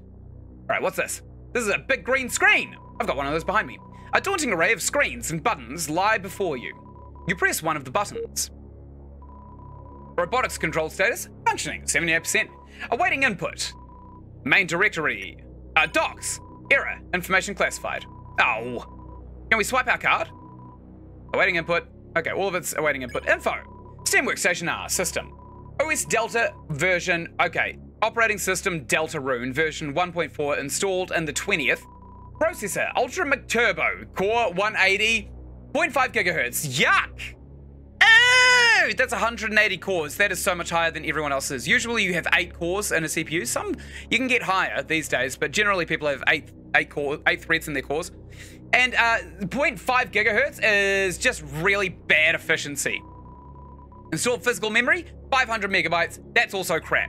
All right, what's this? This is a big green screen. I've got one of those behind me. A daunting array of screens and buttons lie before you. You press one of the buttons. Robotics control status, functioning 78%. Awaiting input. Main directory. Docs. Error. Information classified. Oh. Can we swipe our card? Awaiting input. Okay, all of it's awaiting input. Info. Steamworks Station R. System. OS Delta version. Okay. Operating system Deltarune version 1.4 installed in the 20th. Processor Ultra McTurbo Core 180 0.5 GHz. Yuck! Ew! That's 180 cores. That is so much higher than everyone else's. Usually you have 8 cores in a CPU. Some you can get higher these days, but generally people have eight threads in their cores. And 0.5 GHz is just really bad efficiency. Installed physical memory 500 megabytes. That's also crap.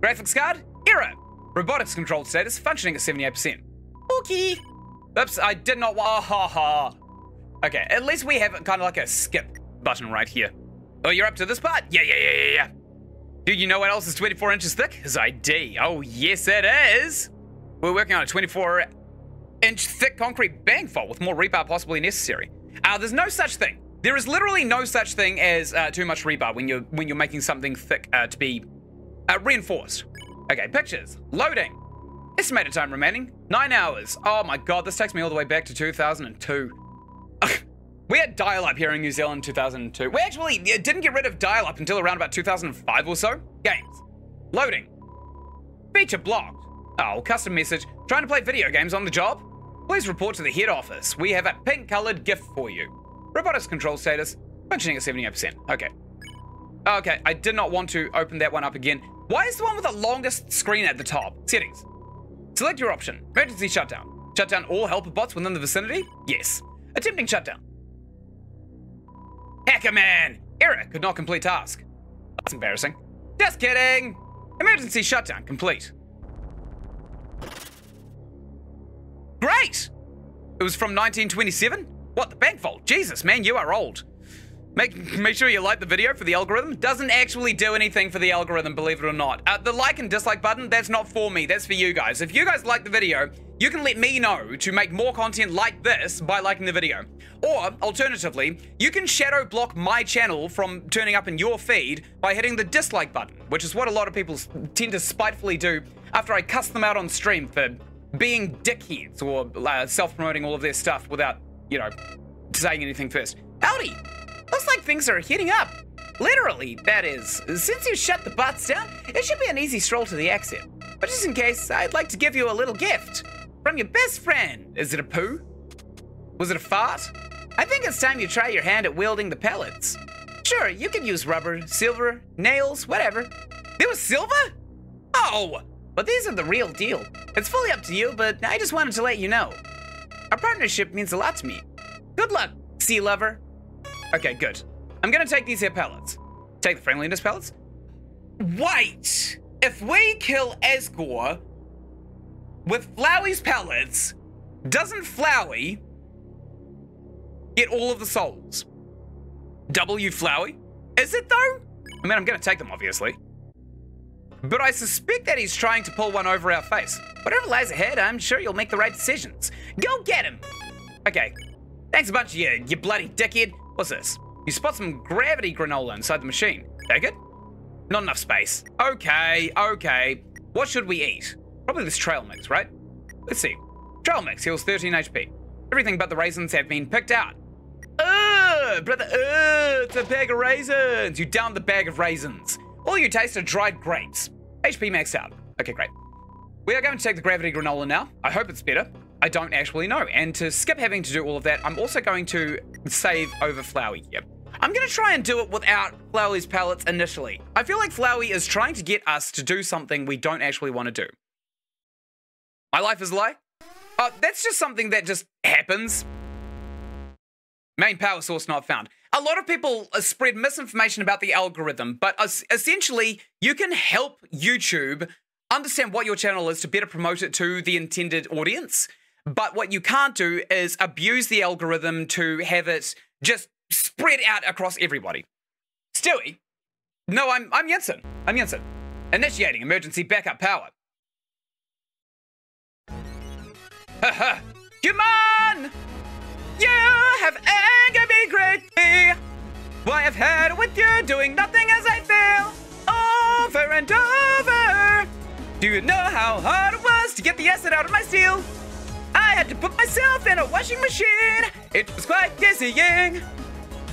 Graphics card error. Robotics control status functioning at 78%. Okay. Oops, I did not want. Ha ha. Okay, at least we have kind of like a skip button right here. Oh, you're up to this part? Yeah. Dude, you know what else is 24 inches thick? His ID. Oh, yes, it is. We're working on a 24-inch thick concrete bank vault with more rebar possibly necessary. There's no such thing. There is literally no such thing as too much rebar when you're making something thick to be reinforced. Okay, pictures. Loading. Estimated time remaining, 9 hours. Oh my god, this takes me all the way back to 2002. We had dial-up here in New Zealand in 2002. We actually didn't get rid of dial-up until around about 2005 or so. Games. Loading. Feature blocked. Oh, custom message. Trying to play video games on the job? Please report to the head office. We have a pink-colored gift for you. Robotics control status, functioning at 78%. Okay. Okay, I did not want to open that one up again. Why is the one with the longest screen at the top? Settings. Select your option. Emergency shutdown. Shutdown all helper bots within the vicinity? Yes. Attempting shutdown. Hacker man! Error. Could not complete task. That's embarrassing. Just kidding! Emergency shutdown complete. Great! It was from 1927? What, the bank vault? Jesus, man, you are old. Make sure you like the video for the algorithm. Doesn't actually do anything for the algorithm, believe it or not. The like and dislike button, that's not for me. That's for you guys. If you guys like the video, you can let me know to make more content like this by liking the video. Or, alternatively, you can shadow block my channel from turning up in your feed by hitting the dislike button, which is what a lot of people tend to spitefully do after I cuss them out on stream for being dickheads or self-promoting all of their stuff without, you know, saying anything first. Howdy! Looks like things are heating up. Literally, that is. Since you shut the bots down, it should be an easy stroll to the exit. But just in case, I'd like to give you a little gift. From your best friend. Is it a poo? Was it a fart? I think it's time you try your hand at wielding the pellets. Sure, you can use rubber, silver, nails, whatever. There was silver? Oh! But these are the real deal. It's fully up to you, but I just wanted to let you know. Our partnership means a lot to me. Good luck, sea lover. Okay, good. I'm gonna take these here pellets. Take the friendliness pellets. Wait! If we kill Asgore with Flowey's pellets, doesn't Flowey get all of the souls? W Flowey? Is it though? I mean, I'm gonna take them, obviously. But I suspect that he's trying to pull one over our face. Whatever lies ahead, I'm sure you'll make the right decisions. Go get him! Okay. Thanks a bunch, you bloody dickhead. What's this? You spot some gravity granola inside the machine. Take it? Not enough space. Okay, okay. What should we eat? Probably this trail mix, right? Let's see. Trail mix heals 13 HP. Everything but the raisins have been picked out. Ugh, brother, ugh, it's a bag of raisins. You downed the bag of raisins. All you taste are dried grapes. HP maxed out. Okay, great. We are going to take the gravity granola now. I hope it's better. I don't actually know. And to skip having to do all of that, I'm also going to save over Flowey. Yep. I'm going to try and do it without Flowey's pellets initially. I feel like Flowey is trying to get us to do something we don't actually want to do. My life is a lie. That's just something that just happens. Main power source not found. A lot of people spread misinformation about the algorithm, but essentially you can help YouTube understand what your channel is to better promote it to the intended audience. But what you can't do is abuse the algorithm to have it just spread out across everybody. Stewie? No, I'm Ynsin. I'm Ynsin. Initiating emergency backup power. Haha. Human! You have angered me greatly. Why I've had it with you, doing nothing as I feel, over and over. Do you know how hard it was to get the acid out of my steel? I had to put myself in a washing machine. It was quite dizzying.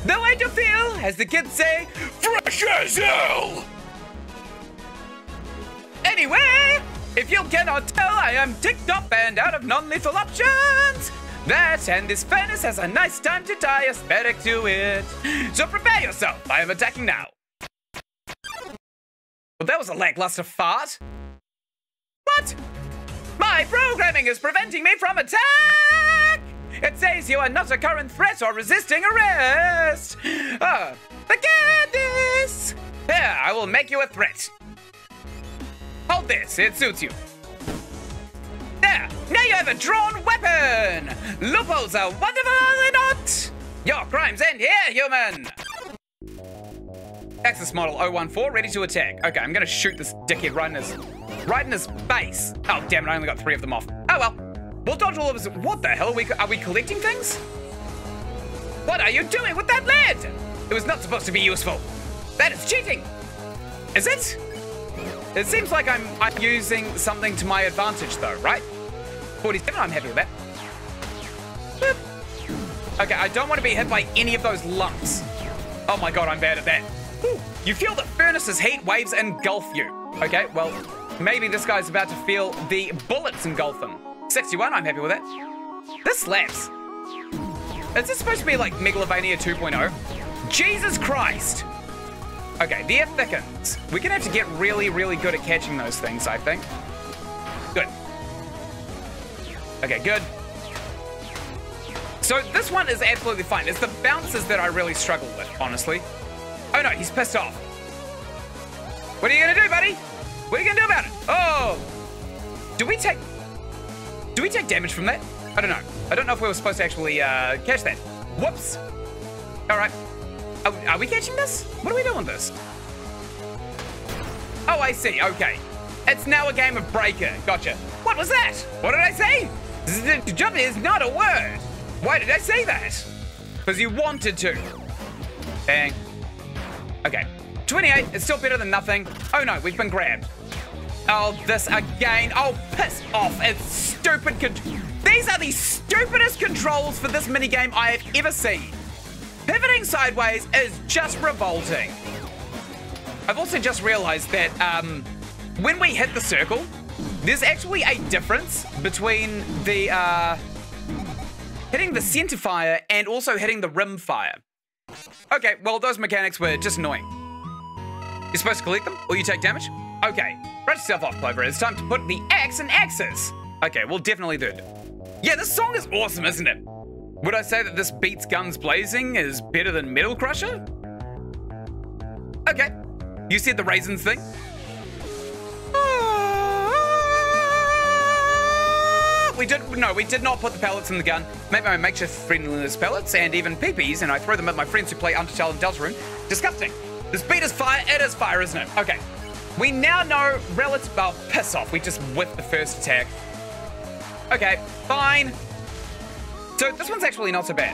The way to feel, as the kids say, fresh as hell. Anyway, if you cannot tell, I am ticked off and out of non-lethal options. That and this furnace has a nice time to die aesthetic to it. So prepare yourself, I am attacking now. Well, that was a lackluster fart. What? My programming is preventing me from attack! It says you are not a current threat or resisting arrest. Oh, forget this! Here, I will make you a threat. Hold this, it suits you. There, now you have a drawn weapon! Loopholes are wonderful, are they not? Your crimes end here, human! Axis model 014, ready to attack. Okay, I'm gonna shoot this dickhead right in his face. Oh, damn it, I only got 3 of them off. Oh, well. We'll dodge all of us. What the hell? Are we collecting things? What are you doing with that lead? It was not supposed to be useful. That is cheating! Is it? It seems like I'm using something to my advantage though, right? 47, I'm happy with that. Boop. Okay, I don't want to be hit by any of those lumps. Oh my god, I'm bad at that. Whew. You feel the furnace's heat waves engulf you. Okay, well, maybe this guy's about to feel the bullets engulf him. 61, I'm happy with that. This slaps. Is this supposed to be like Megalovania 2.0? Jesus Christ! Okay, the air thickens. We're gonna have to get really, really good at catching those things, I think. Good. Okay, good. So this one is absolutely fine. It's the bounces that I really struggle with, honestly. Oh no, he's pissed off. What are you gonna do, buddy? What are you gonna do about it? Oh! Do we take damage from that? I don't know. I don't know if we were supposed to actually catch that. Whoops! Alright. Are we catching this? What are we doing with this? Oh, I see. Okay. It's now a game of breaker. Gotcha. What was that? What did I say? Jump is not a word. Why did I say that? Because you wanted to. Bang. Okay. 28. It's still better than nothing. Oh, no. We've been grabbed. Oh, this again. Oh, piss off. It's stupid. These are the stupidest controls for this minigame I have ever seen. Pivoting sideways is just revolting. I've also just realized that when we hit the circle, there's actually a difference between the hitting the center fire and also hitting the rim fire. Okay, well, those mechanics were just annoying. You're supposed to collect them or you take damage? Okay, brush yourself off, Clover. It's time to put the axe in axes. Okay, we'll definitely do that. Yeah, this song is awesome, isn't it? Would I say that this beats Guns Blazing is better than Metal Crusher? Okay. You said the raisins thing. We did not put the pellets in the gun. Maybe I make just friendliness pellets and even peepees, and I throw them at my friends who play Undertale and Deltarune. Disgusting. This beat is fire. It is fire, isn't it? Okay. We now know relative... Oh, piss off. We just whiffed the first attack. Okay. Fine. So this one's actually not so bad.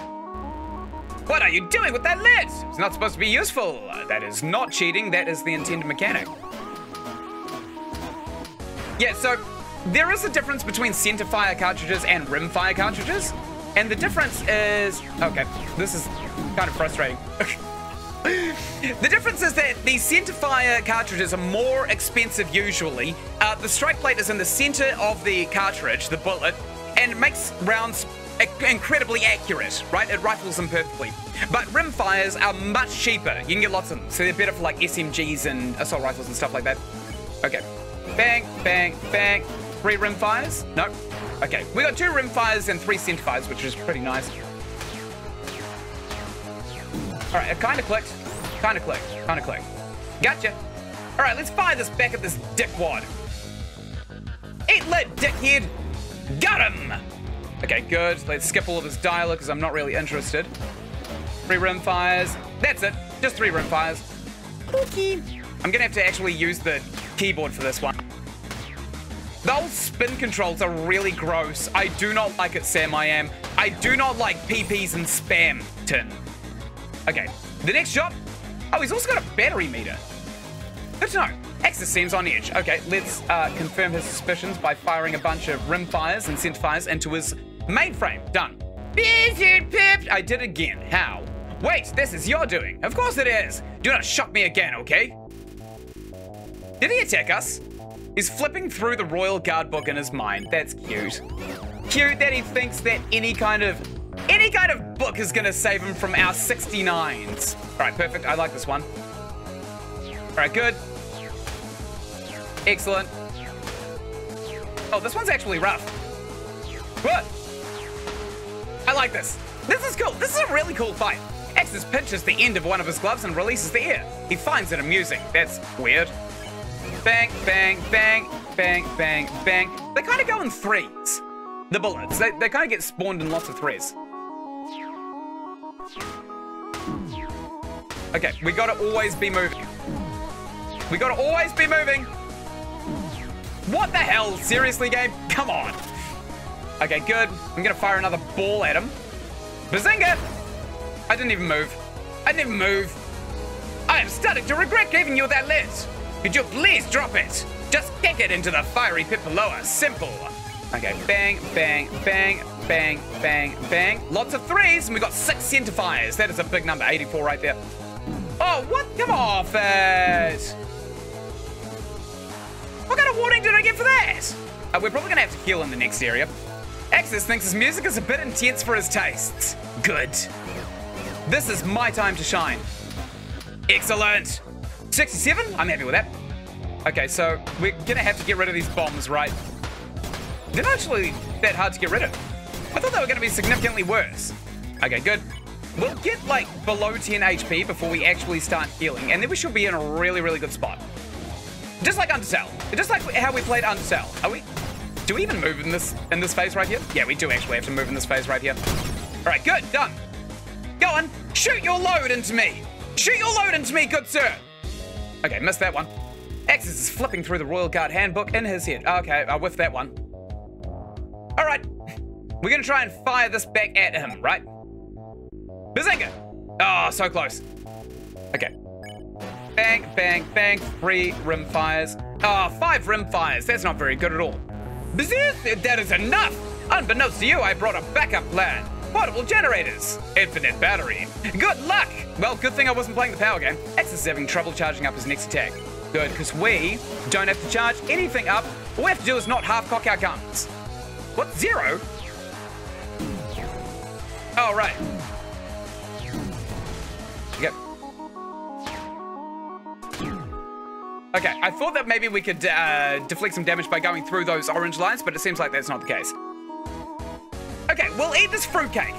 What are you doing with that lid? It's not supposed to be useful. That is not cheating, that is the intended mechanic. Yeah, so there is a difference between center fire cartridges and rim fire cartridges. And the difference is... okay, this is kind of frustrating. The difference is that the center fire cartridges are more expensive usually. The strike plate is in the center of the cartridge, the bullet, and it makes rounds incredibly accurate, right? It rifles them perfectly. But rim fires are much cheaper. You can get lots of them. So they're better for like SMGs and assault rifles and stuff like that. Okay. Bang, bang, bang. 3 rim fires? Nope. Okay, we got 2 rim fires and 3 center fires, which is pretty nice. Alright, it kinda clicked. Kinda clicked. Kinda clicked. Gotcha. Alright, let's fire this back at this dickwad. Eat lid, dickhead! Got him! Okay, good. Let's skip all of this dialer because I'm not really interested. 3 rim fires. That's it. Just 3 rim fires. Okay. I'm gonna have to actually use the keyboard for this one. Those spin controls are really gross. I do not like it, Sam. I do not like PPs and Spamton. Okay, the next shot. Oh, he's also got a battery meter. Good to know. Axis seems on edge. Okay, let's confirm his suspicions by firing a bunch of rim fires and center fires into his mainframe. Done. I did it again. How? Wait, this is your doing. Of course it is. Do not shock me again, okay? Did he attack us? He's flipping through the Royal Guard book in his mind. That's cute. Cute that he thinks that any kind of book is gonna save him from our 69s. All right, perfect. I like this one. All right, good. Excellent. Oh, this one's actually rough. What? I like this. This is cool. This is a really cool fight. Axis pinches the end of one of his gloves and releases the air. He finds it amusing. That's weird. Bang, bang, bang, bang, bang, bang. They kind of go in threes. The bullets, they kind of get spawned in lots of threes. Okay, we gotta always be moving. We gotta always be moving. What the hell? Seriously, game? Come on. Okay, good. I'm gonna fire another ball at him. Bazinga! I didn't even move. I didn't even move. I am starting to regret giving you that lid. Could you please drop it? Just kick it into the fiery pit below us. Simple. Okay, bang, bang, bang, bang, bang, bang. Lots of threes, and we got 6 center fires. That is a big number, 84 right there. Oh, what? Come off it. What kind of warning did I get for that? We're probably gonna have to heal in the next area. Axis thinks his music is a bit intense for his tastes. Good. This is my time to shine. Excellent. 67? I'm happy with that. Okay, so we're gonna have to get rid of these bombs, right? They're not actually that hard to get rid of. I thought they were gonna be significantly worse. Okay, good. We'll get like below 10 HP before we actually start healing, and then we should be in a really, really good spot. Just like Undertale. Just like how we played Undertale. Are we? Do we even move in this phase right here? Yeah, we do actually have to move in this phase right here. All right, good, done. Go on, shoot your load into me. Shoot your load into me, good sir. Okay, missed that one. Axis is flipping through the Royal Guard handbook in his head. Okay, I whiffed that one. All right, we're gonna try and fire this back at him, right? Bazinga! Oh, so close. Okay. Bang, bang, bang, 3 rim fires. Oh, 5 rim fires, that's not very good at all. Bazinga, that is enough! Unbeknownst to you, I brought a backup plan. Portable generators, infinite battery. Good luck! Well, good thing I wasn't playing the power game. Axis is having trouble charging up his next attack. Good, because we don't have to charge anything up. All we have to do is not half-cock our guns. What, 0? Oh, right. Okay. Okay, I thought that maybe we could deflect some damage by going through those orange lines, but it seems like that's not the case. Okay, we'll eat this fruitcake.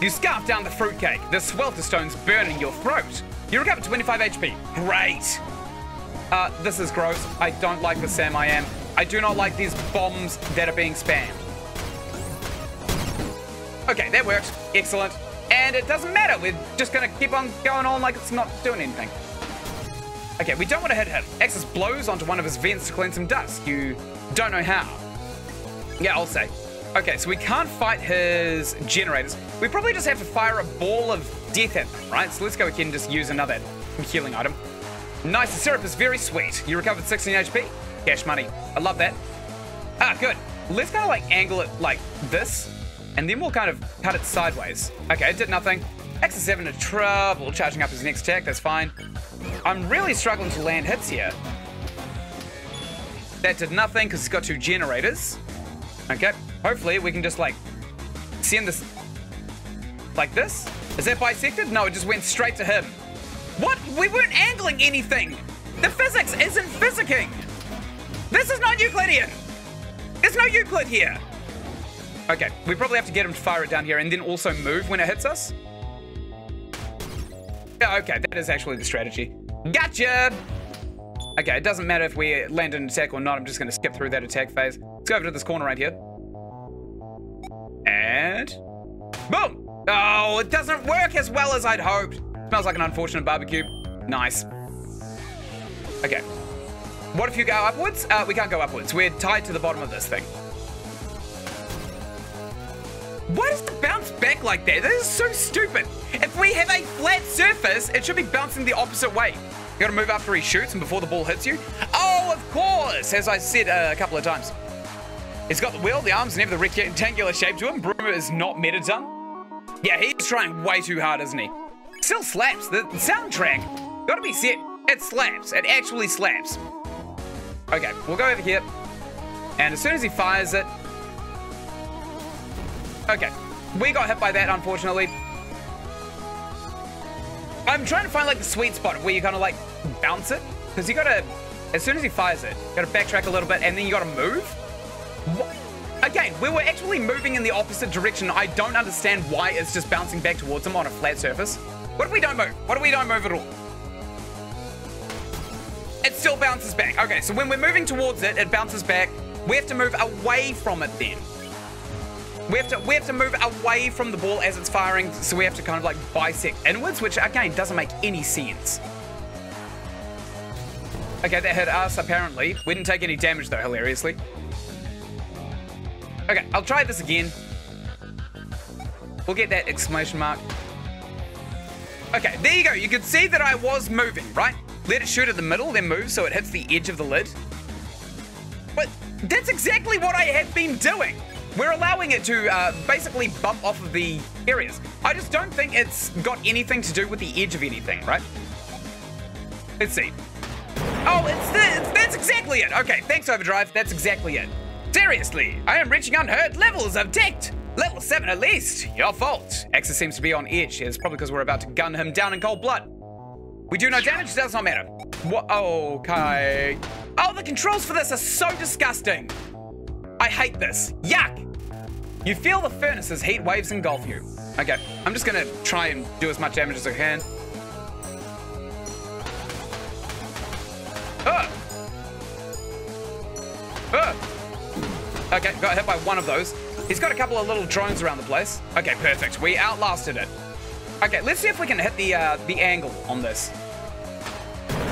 You scarf down the fruitcake. The swelterstone's burning your throat. You recover 25 HP. Great. This is gross. I don't like the Sam I am. I do not like these bombs that are being spammed. Okay, that works. Excellent. And it doesn't matter. We're just going to keep on going on like it's not doing anything. Okay, we don't want to hit him. Axis blows onto one of his vents to clean some dust. You don't know how. Yeah, I'll say. Okay, so we can't fight his generators. We probably just have to fire a ball of death at them, right? So let's go ahead and just use another healing item. Nice, the syrup is very sweet. You recovered 16 HP. Cash money. I love that. Ah, good. Let's kind of like angle it like this, and then we'll kind of cut it sideways. Okay, it did nothing. Axis having trouble charging up his next attack. That's fine. I'm really struggling to land hits here. That did nothing because it's got two generators. Okay, hopefully we can just like send this like this. Is that bisected? No, it just went straight to him. What? We weren't angling anything. The physics isn't physicking. This is not Euclidean. There's no Euclid here. Okay, we probably have to get him to fire it down here and then also move when it hits us. Okay, that is actually the strategy. Gotcha! Okay, it doesn't matter if we land an attack or not. I'm just going to skip through that attack phase. Let's go over to this corner right here. And... boom! Oh, it doesn't work as well as I'd hoped. Smells like an unfortunate barbecue. Nice. Okay. What if you go upwards? We can't go upwards. We're tied to the bottom of this thing. Why does it bounce back like that? That is so stupid. If we have a flat surface, it should be bouncing the opposite way. You gotta move after he shoots and before the ball hits you. Oh, of course, as I said a couple of times. It's got the wheel, the arms, and have the rectangular shape to him. Bruma is not Mettaton. Yeah, he's trying way too hard, isn't he? Still slaps. The soundtrack gotta be set. It slaps. It actually slaps. Okay, we'll go over here. And as soon as he fires it... okay, we got hit by that, unfortunately. I'm trying to find like the sweet spot where you kind of like bounce it, because you gotta, as soon as he fires it, you gotta backtrack a little bit and then you gotta move. What? Again, we were actually moving in the opposite direction. I don't understand why it's just bouncing back towards him on a flat surface. What if we don't move? What if we don't move at all? It still bounces back. Okay, so when we're moving towards it, it bounces back. We have to move away from it then. We have to move away from the ball as it's firing, so we have to kind of like bisect inwards, which again doesn't make any sense. Okay, that hit us apparently. We didn't take any damage though, hilariously. Okay, I'll try this again. We'll get that exclamation mark. Okay, there you go. You can see that I was moving, right? Let it shoot at the middle, then move so it hits the edge of the lid. But that's exactly what I have been doing. We're allowing it to basically bump off of the areas. I just don't think it's got anything to do with the edge of anything, right? Let's see. Oh, that's exactly it. Okay, thanks, Overdrive. That's exactly it. Seriously, I am reaching unheard levels of tech. Level 7 at least. Your fault. Axis seems to be on edge. It's probably because we're about to gun him down in cold blood. We do no damage. Does not matter. What? Okay. Oh, the controls for this are so disgusting. I hate this. Yuck! You feel the furnace as heat waves engulf you. Okay, I'm just gonna try and do as much damage as I can. Okay, got hit by one of those. He's got a couple of little drones around the place. Okay, perfect. We outlasted it. Okay, let's see if we can hit the angle on this.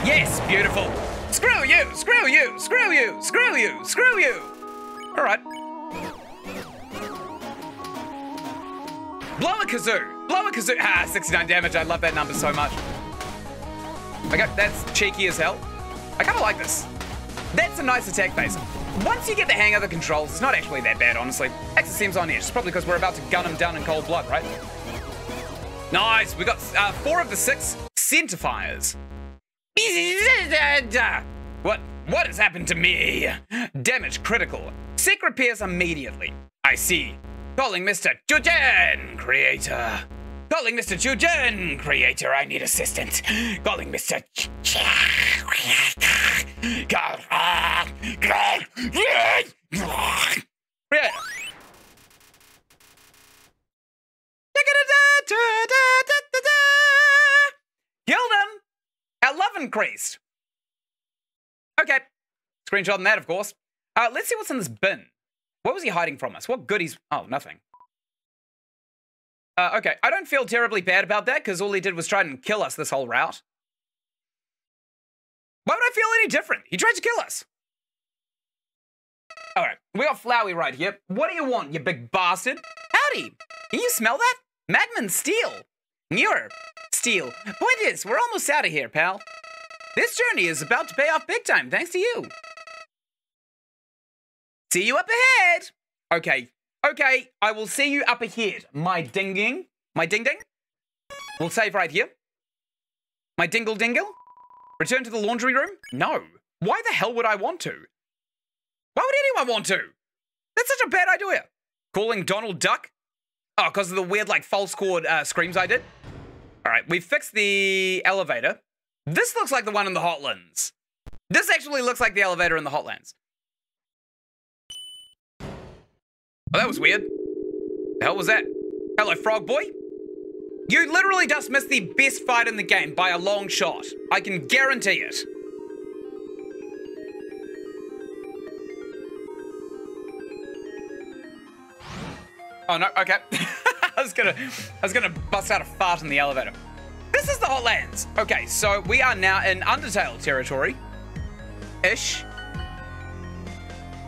Yes, beautiful. Screw you! Screw you! Screw you! Screw you! Screw you! All right. Blow a kazoo. Blow a kazoo. Ah, 69 damage. I love that number so much. Okay, that's cheeky as hell. I kind of like this. That's a nice attack phase. Once you get the hang of the controls, it's not actually that bad, honestly. Axis seems on edge. It's probably because we're about to gun him down in cold blood, right? Nice. We got 4 of the 6 center fires. What? What has happened to me? Damage critical. Seek repairs immediately. I see. Calling Mr. Chujin, creator. Calling Mr. Chujin, creator. I need assistance. Calling Mr. Creator. Killed him. Our love increased. Okay. Screenshot on that, of course. Let's see what's in this bin. What was he hiding from us? What goodies? Oh, nothing. Okay, I don't feel terribly bad about that because all he did was try and kill us this whole route. Why would I feel any different? He tried to kill us. All right, we got Flowey right here. What do you want, you big bastard? Howdy! Can you smell that? Magman steel! Newer! Steel. Point is, we're almost out of here, pal. This journey is about to pay off big time, thanks to you. See you up ahead! Okay, okay, I will see you up ahead. My ding-ding. My ding-ding. We'll save right here. My dingle-dingle. Return to the laundry room? No. Why the hell would I want to? Why would anyone want to? That's such a bad idea. Calling Donald Duck? Oh, because of the weird, like, false chord screams I did? All right, we fixed the elevator. This looks like the one in the Hotlands. This actually looks like the elevator in the Hotlands. Oh, that was weird. The hell was that? Hello, frog boy. You literally just missed the best fight in the game by a long shot. I can guarantee it. Oh no, okay. I was gonna bust out a fart in the elevator. This is the Hotlands. Okay, so we are now in Undertale territory. Ish.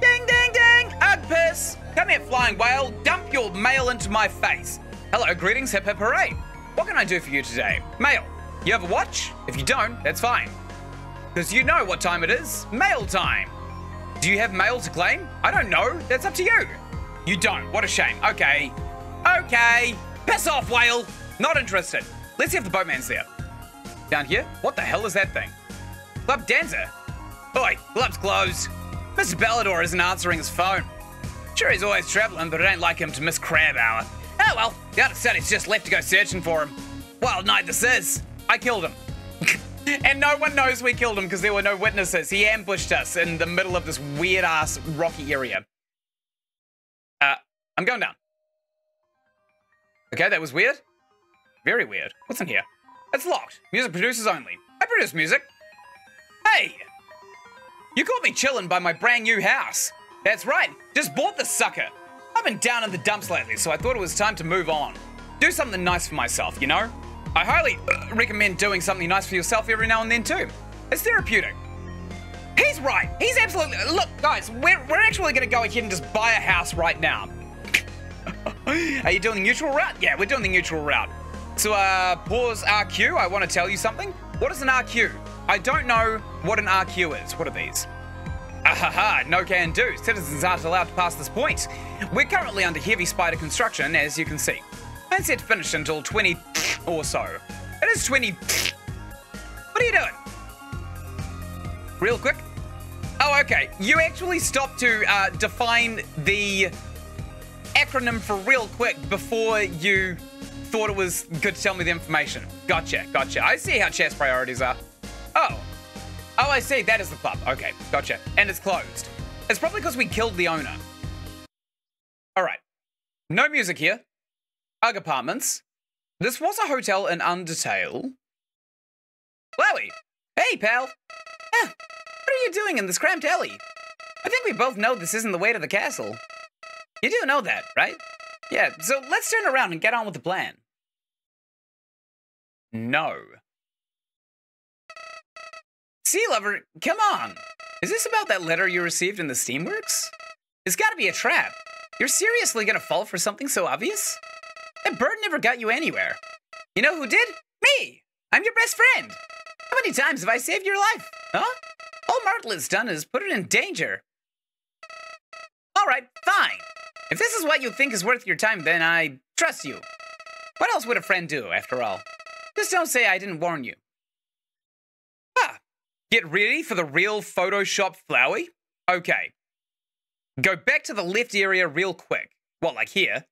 Ding, ding, ding! Alphys! Come here, flying whale. Dump your mail into my face. Hello, greetings, hip hip hooray. What can I do for you today? Mail. You have a watch? If you don't, that's fine. Because you know what time it is. Mail time. Do you have mail to claim? I don't know. That's up to you. You don't. What a shame. Okay. Okay. Piss off, whale. Not interested. Let's see if the boatman's there. Down here? What the hell is that thing? Club Dancer? Oi, club's closed. Mr. Ballador isn't answering his phone. Sure, he's always traveling, but I don't like him to miss crab hour. Oh well, the other side is just left to go searching for him. Wild night this is. I killed him. And no one knows we killed him because there were no witnesses. He ambushed us in the middle of this weird-ass rocky area. I'm going down. Okay, that was weird. Very weird. What's in here? It's locked. Music producers only. I produce music. Hey! You caught me chillin' by my brand new house. That's right. Just bought this sucker. I've been down in the dumps lately, so I thought it was time to move on. Do something nice for myself, you know? I highly recommend doing something nice for yourself every now and then, too. It's therapeutic. He's right. He's absolutely... Look, guys, we're actually going to go ahead and just buy a house right now. Are you doing the neutral route? Yeah, we're doing the neutral route. So, pause RQ. I want to tell you something. What is an RQ? I don't know what an RQ is. What are these? Ahaha, no can do. Citizens aren't allowed to pass this point. We're currently under heavy spider construction, as you can see. And set to finish until 20 or so. It is 20. What are you doing? Real quick. Oh, okay. You actually stopped to define the acronym for real quick before you thought it was good to tell me the information. Gotcha, gotcha. I see how chat's priorities are. Oh. Oh, I see. That is the club. Okay, gotcha. And it's closed. It's probably because we killed the owner. All right. No music here. Ugg Apartments. This was a hotel in Undertale. Flowey. Hey, pal. Ah. What are you doing in this cramped alley? I think we both know this isn't the way to the castle. You do know that, right? Yeah, so let's turn around and get on with the plan. No. Sea Lover, come on. Is this about that letter you received in the Steamworks? It's gotta be a trap. You're seriously gonna fall for something so obvious? That bird never got you anywhere. You know who did? Me! I'm your best friend! How many times have I saved your life, huh? All Martlet's done is put it in danger. Alright, fine. If this is what you think is worth your time, then I trust you. What else would a friend do, after all? Just don't say I didn't warn you. Ah, get ready for the real Photoshop Flowey? Okay. Go back to the left area real quick. What, like here?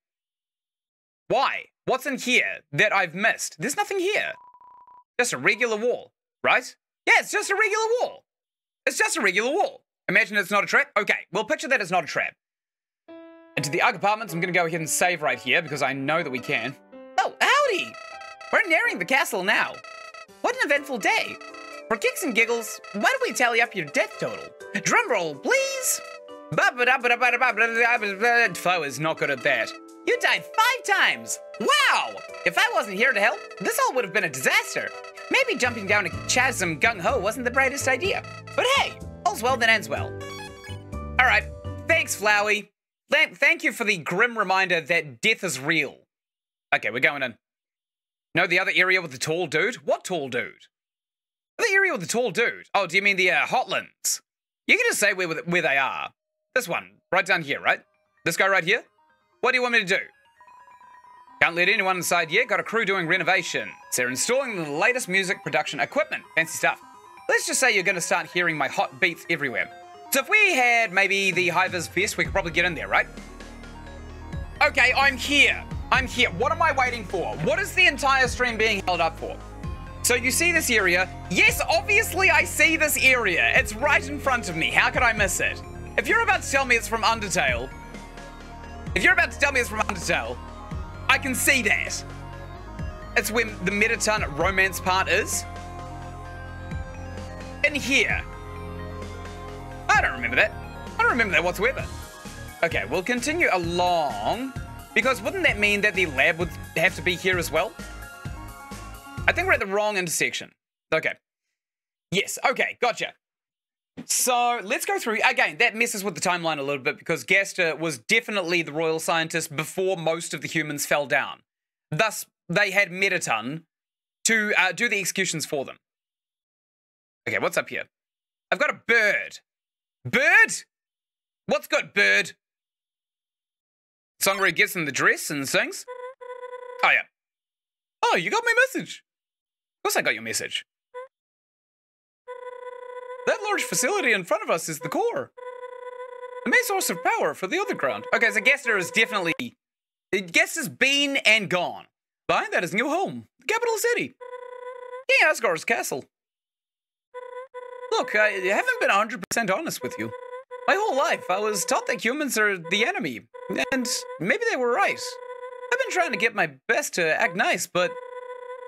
Why? What's in here that I've missed? There's nothing here. Just a regular wall, right? Yeah, it's just a regular wall. It's just a regular wall. Imagine it's not a trap? Okay, well, picture that it's not a trap. Into the Ugg Apartments, I'm gonna go ahead and save right here because I know that we can. Oh, howdy! We're nearing the castle now. What an eventful day. For kicks and giggles, why don't we tally up your death total? Drumroll, please! Flo is not good at that. You died 5 times! Wow! If I wasn't here to help, this all would have been a disaster. Maybe jumping down a chasm gung-ho wasn't the brightest idea. But hey, all's well that ends well. Alright, Thanks, Flowey. Thank you for the grim reminder that death is real. Okay, we're going in. No, the other area with the tall dude? What tall dude? The area with the tall dude? Oh, do you mean the Hotlands? You can just say where they are. This one, right down here, right? This guy right here? What do you want me to do? Can't let anyone inside yet. Got a crew doing renovations. They're installing the latest music production equipment. Fancy stuff. Let's just say you're going to start hearing my hot beats everywhere. So if we had maybe the Hivers Fest, we could probably get in there, right? Okay, I'm here. I'm here. What am I waiting for? What is the entire stream being held up for? So you see this area? Yes, obviously I see this area. It's right in front of me. How could I miss it? If you're about to tell me it's from Undertale... If you're about to tell me it's from Undertale, I can see that. It's where the Mettaton romance part is. In here. I don't remember that. I don't remember that whatsoever. Okay, we'll continue along. Because wouldn't that mean that the lab would have to be here as well? I think we're at the wrong intersection. Okay. Yes, okay, gotcha. So let's go through, again, that messes with the timeline a little bit because Gaster was definitely the royal scientist before most of the humans fell down. Thus, they had Mettaton to do the executions for them. Okay, what's up here? I've got a bird. Bird? What's good, bird? Songre gets in the dress and sings. Oh, yeah. Oh, you got my message. Of course I got your message. That large facility in front of us is the Core. The main source of power for the other ground. Okay, so Gaster is definitely... Gaster's been and gone. Behind that is new home, the capital city. Yeah, Asgore's castle. Look, I haven't been 100% honest with you. My whole life, I was taught that humans are the enemy. And maybe they were right. I've been trying to get my best to act nice, but...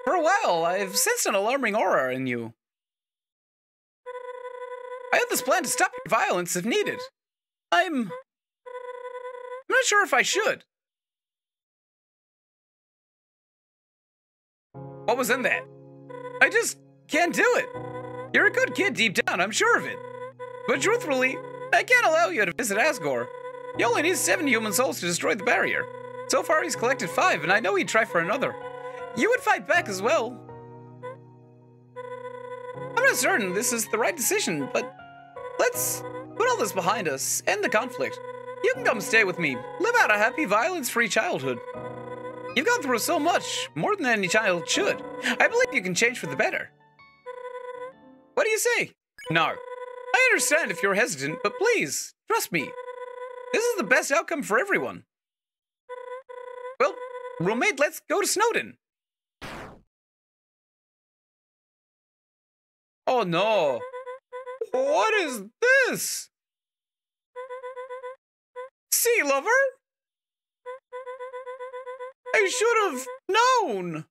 For a while, I've sensed an alarming aura in you. I had this plan to stop your violence if needed. I'm not sure if I should. What was in that? I just can't do it. You're a good kid deep down, I'm sure of it. But truthfully, I can't allow you to visit Asgore. You only need 7 human souls to destroy the barrier. So far he's collected 5, and I know he'd try for another. You would fight back as well. I'm not certain this is the right decision, but let's put all this behind us, end the conflict. You can come stay with me, live out a happy, violence-free childhood. You've gone through so much, more than any child should. I believe you can change for the better. What do you say? No. I understand if you're hesitant, but please, trust me. This is the best outcome for everyone. Well, roommate, let's go to Snowdin. Oh no! What is this? Sea lover? I should have known!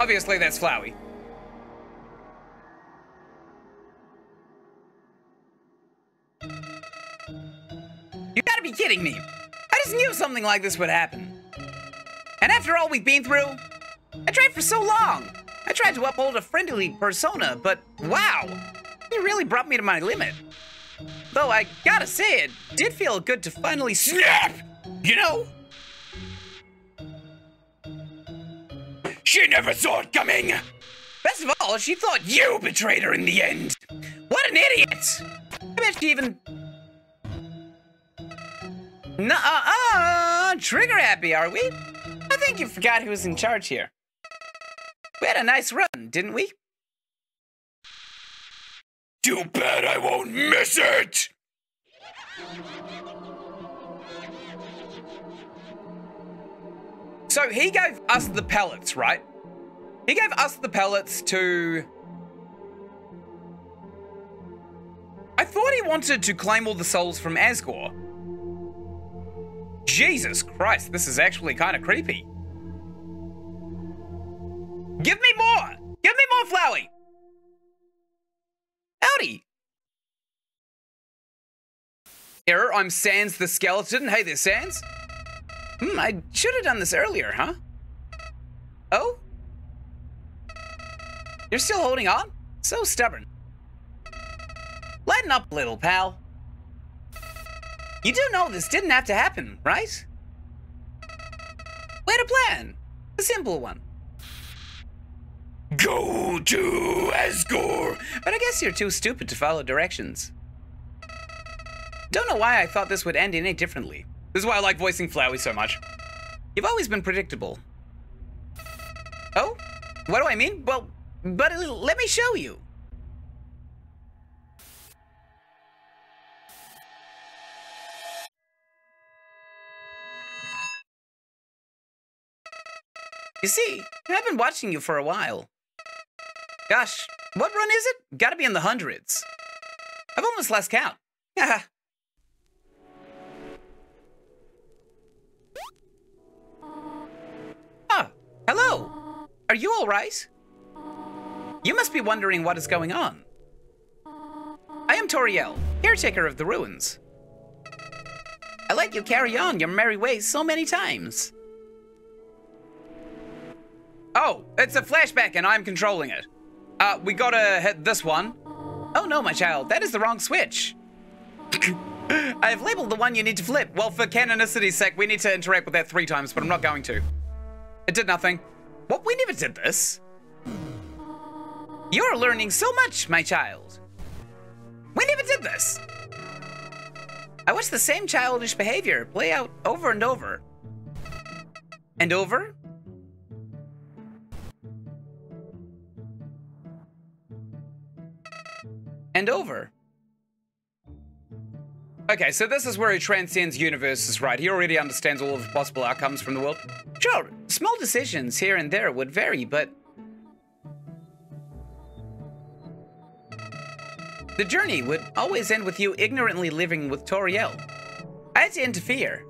Obviously that's Flowey. You gotta be kidding me! I just knew something like this would happen. And after all we've been through, I tried for so long. I tried to uphold a friendly persona, but wow, you really brought me to my limit. Though I gotta say, it did feel good to finally snap, you know? She never saw it coming. Best of all, she thought you betrayed her in the end. What an idiot! I bet she even... Nuh-uh-uh! Trigger happy, are we? I think you forgot who was in charge here. We had a nice run, didn't we? Too bad I won't miss it! So he gave us the pellets, right? He gave us the pellets to... I thought he wanted to claim all the souls from Asgore. Jesus Christ, this is actually kind of creepy. Give me more! Give me more, Flowey! Howdy! Error, I'm Sans the Skeleton. Hey there, Sans. I should have done this earlier, huh? Oh? You're still holding on? So stubborn. Lighten up, little pal. You do know this didn't have to happen, right? We had a plan. A simple one. Go to Asgore! But I guess you're too stupid to follow directions. Don't know why I thought this would end any differently. This is why I like voicing Flowey so much. You've always been predictable. Oh? What do I mean? Well, but let me show you. You see, I've been watching you for a while. Gosh, what run is it? Gotta be in the hundreds. I've almost lost count. Haha. Ah, hello. Are you all right? You must be wondering what is going on. I am Toriel, caretaker of the ruins. I let you carry on your merry ways so many times. Oh, it's a flashback and I'm controlling it. We gotta hit this one. Oh no, my child, that is the wrong switch. I have labeled the one you need to flip. Well, for canonicity's sake, we need to interact with that 3 times, but I'm not going to. It did nothing. What? We never did this. You're learning so much, my child. We never did this. I watched the same childish behavior play out over and over. And over? And over. Okay, so this is where he transcends universes, right? He already understands all of the possible outcomes from the world. Sure, small decisions here and there would vary, but the journey would always end with you ignorantly living with Toriel. I had to interfere.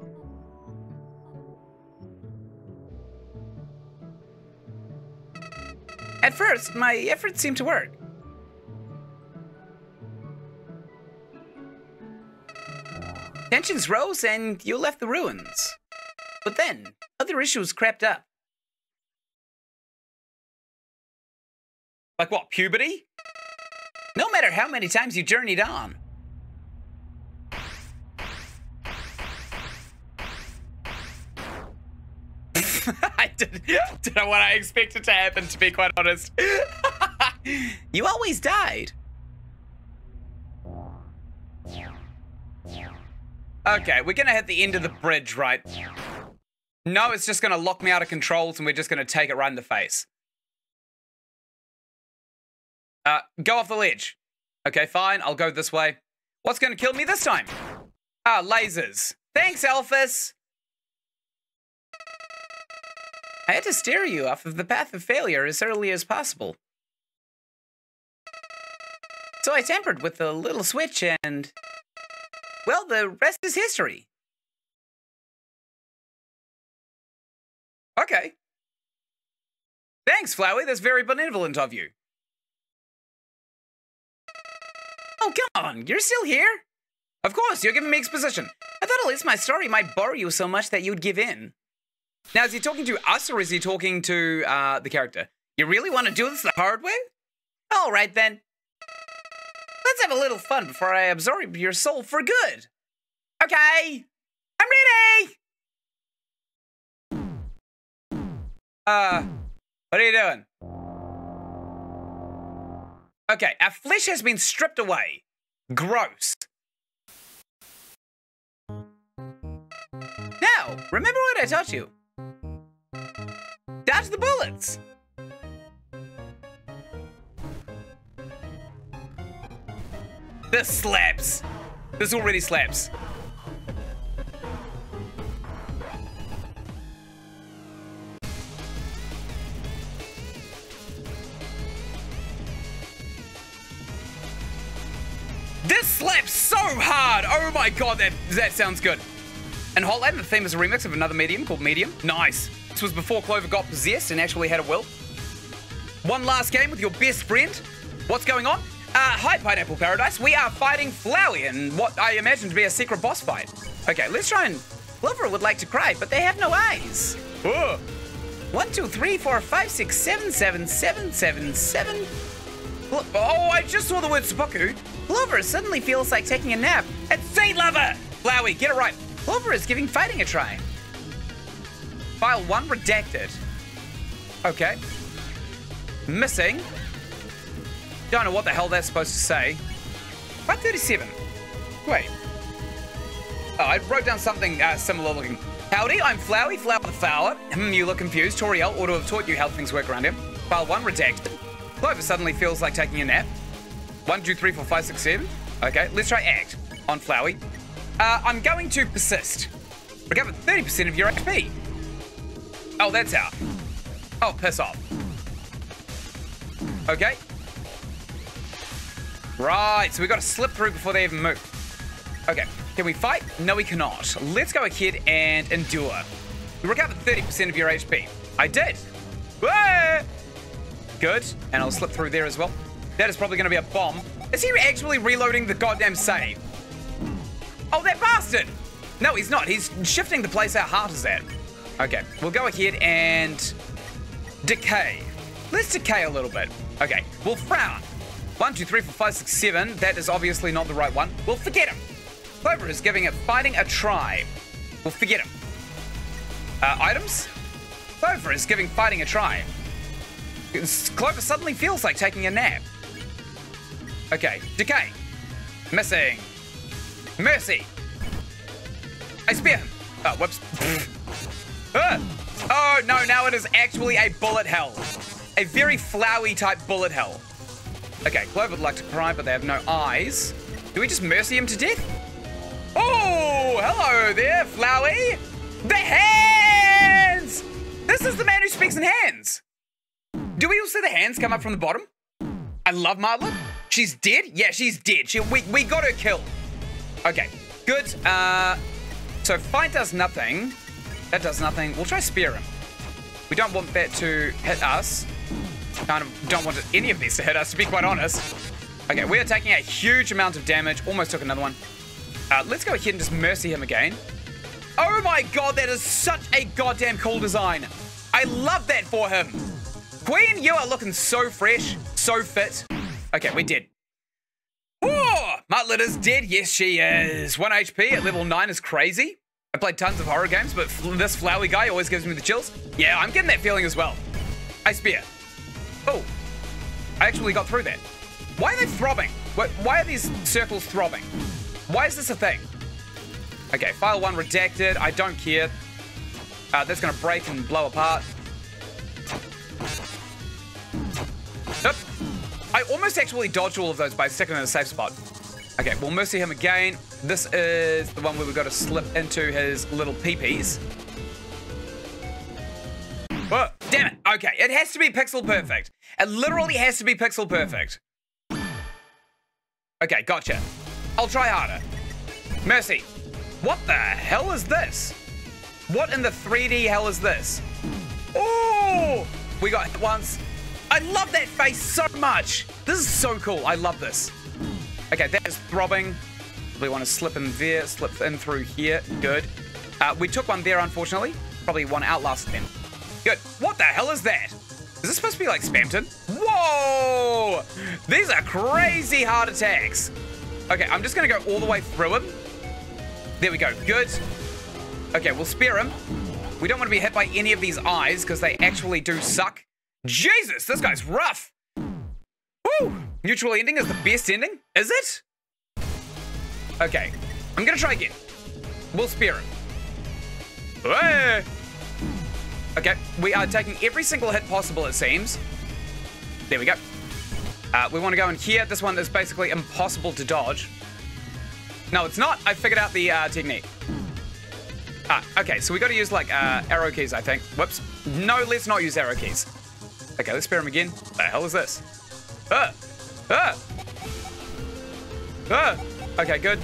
At first, my efforts seemed to work. Tensions rose and you left the ruins. But then, other issues crept up. Like what, puberty? No matter how many times you journeyed on. I didn't know what I expected to happen, to be quite honest. You always died. Okay, we're gonna hit the end of the bridge, right? No, it's just gonna lock me out of controls and we're just gonna take it right in the face. Go off the ledge. Okay, fine, I'll go this way. What's gonna kill me this time? Ah, lasers. Thanks, Alphys! I had to steer you off of the path of failure as early as possible. So I tampered with the little switch and... well, the rest is history. Okay. Thanks, Flowey. That's very benevolent of you. Oh, come on. You're still here? Of course, you're giving me exposition. I thought at least my story might bore you so much that you'd give in. Now, is he talking to us or is he talking to the character? You really want to do this the hard way? All right, then. Let's have a little fun before I absorb your soul for good. Okay, I'm ready. What are you doing? Okay, our flesh has been stripped away. Gross. Now, remember what I taught you. Dodge the bullets. This slaps. This already slaps. This slaps so hard. Oh my god, that sounds good. And Hotlands, the theme is a remix of another medium called Medium. Nice. This was before Clover got possessed and actually had a will. One last game with your best friend. What's going on? Hi, Pineapple Paradise. We are fighting Flowey in what I imagine to be a secret boss fight. Okay, let's try and... Clover would like to cry, but they have no eyes. Ooh. 1, 2, 3, 4, 5, 6, 7, 7, 7, 7, 7. Oh, I just saw the word seppuku. Clover suddenly feels like taking a nap. At sea lover! Flowey, get it right. Clover is giving fighting a try. File 1 redacted. Okay. Missing. Don't know what the hell that's supposed to say. 137. Wait. Oh, I wrote down something similar looking. Howdy, I'm Flowey, Flower the Fowler. You look confused. Toriel ought to have taught you how things work around him. File 1 redacted. Clover suddenly feels like taking a nap. 1, 2, 3, 4, 5, 6, 7. Okay, let's try act on Flowey. I'm going to persist. Recover 30% of your HP. Oh, that's out. Oh, piss off. Okay. Right, so we got to slip through before they even move. Okay, can we fight? No, we cannot. Let's go ahead and endure. You recovered 30% of your HP. I did. Whoa! Good, and I'll slip through there as well. That is probably going to be a bomb. Is he actually reloading the goddamn save? Oh, that bastard! No, he's not. He's shifting the place our heart is at. Okay, we'll go ahead and decay. Let's decay a little bit. Okay, we'll frown. 1, 2, 3, 4, 5, 6, 7. That is obviously not the right one. We'll forget him. Clover is giving it fighting a try. We'll forget him. Items? Clover is giving fighting a try. Clover suddenly feels like taking a nap. Okay, decay. Missing. Mercy. I spear him. Oh, whoops. Oh, no, now it is actually a bullet hell. A very Flowey type bullet hell. Okay, Clover would like to cry, but they have no eyes. Do we just mercy him to death? Oh, hello there, Flowey. The hands! This is the man who speaks in hands. Do we all see the hands come up from the bottom? I love Marla. She's dead? Yeah, she's dead. We got her killed. Okay, good. So fight does nothing. That does nothing. We'll try spear him. We don't want that to hit us. Kind of don't want any of these to hit us, to be quite honest. Okay, we are taking a huge amount of damage. Almost took another one. Let's go ahead and just mercy him again. Oh my god, that is such a goddamn cool design. I love that for him. Queen, you are looking so fresh, so fit. Okay, we're dead. Oh, Martlet is dead. Yes, she is. 1 HP at level 9 is crazy. I played tons of horror games, but this Flowey guy always gives me the chills. Yeah, I'm getting that feeling as well. I spear. Oh, I actually got through that. Why are they throbbing? Why are these circles throbbing? Why is this a thing? Okay, file 1 redacted. I don't care. That's going to break and blow apart. Nope. I almost actually dodged all of those by sticking in a safe spot. Okay, we'll mercy him again. This is the one where we've got to slip into his little peepees. Oh, damn it. Okay, it has to be pixel perfect. It literally has to be pixel perfect. Okay, gotcha. I'll try harder. Mercy. What the hell is this? What in the 3D hell is this? Oh, we got hit once. I love that face so much. This is so cool. I love this. Okay, that is throbbing. Probably want to slip in there, slip in through here. Good. We took one there, unfortunately. Probably one outlasted them. Good. What the hell is that? Is this supposed to be like Spamton? Whoa! These are crazy hard attacks. Okay, I'm just going to go all the way through him. There we go. Good. Okay, we'll spear him. We don't want to be hit by any of these eyes because they actually do suck. Jesus, this guy's rough. Woo! Neutral ending is the best ending, is it? Okay, I'm gonna try again. We'll spear him. Hey! Okay, we are taking every single hit possible, it seems. There we go. We want to go in here. This one is basically impossible to dodge. No, it's not. I figured out the technique. Okay, so we got to use like arrow keys, I think. Whoops. No, let's not use arrow keys. Okay, let's spear him again. What the hell is this? Okay, good.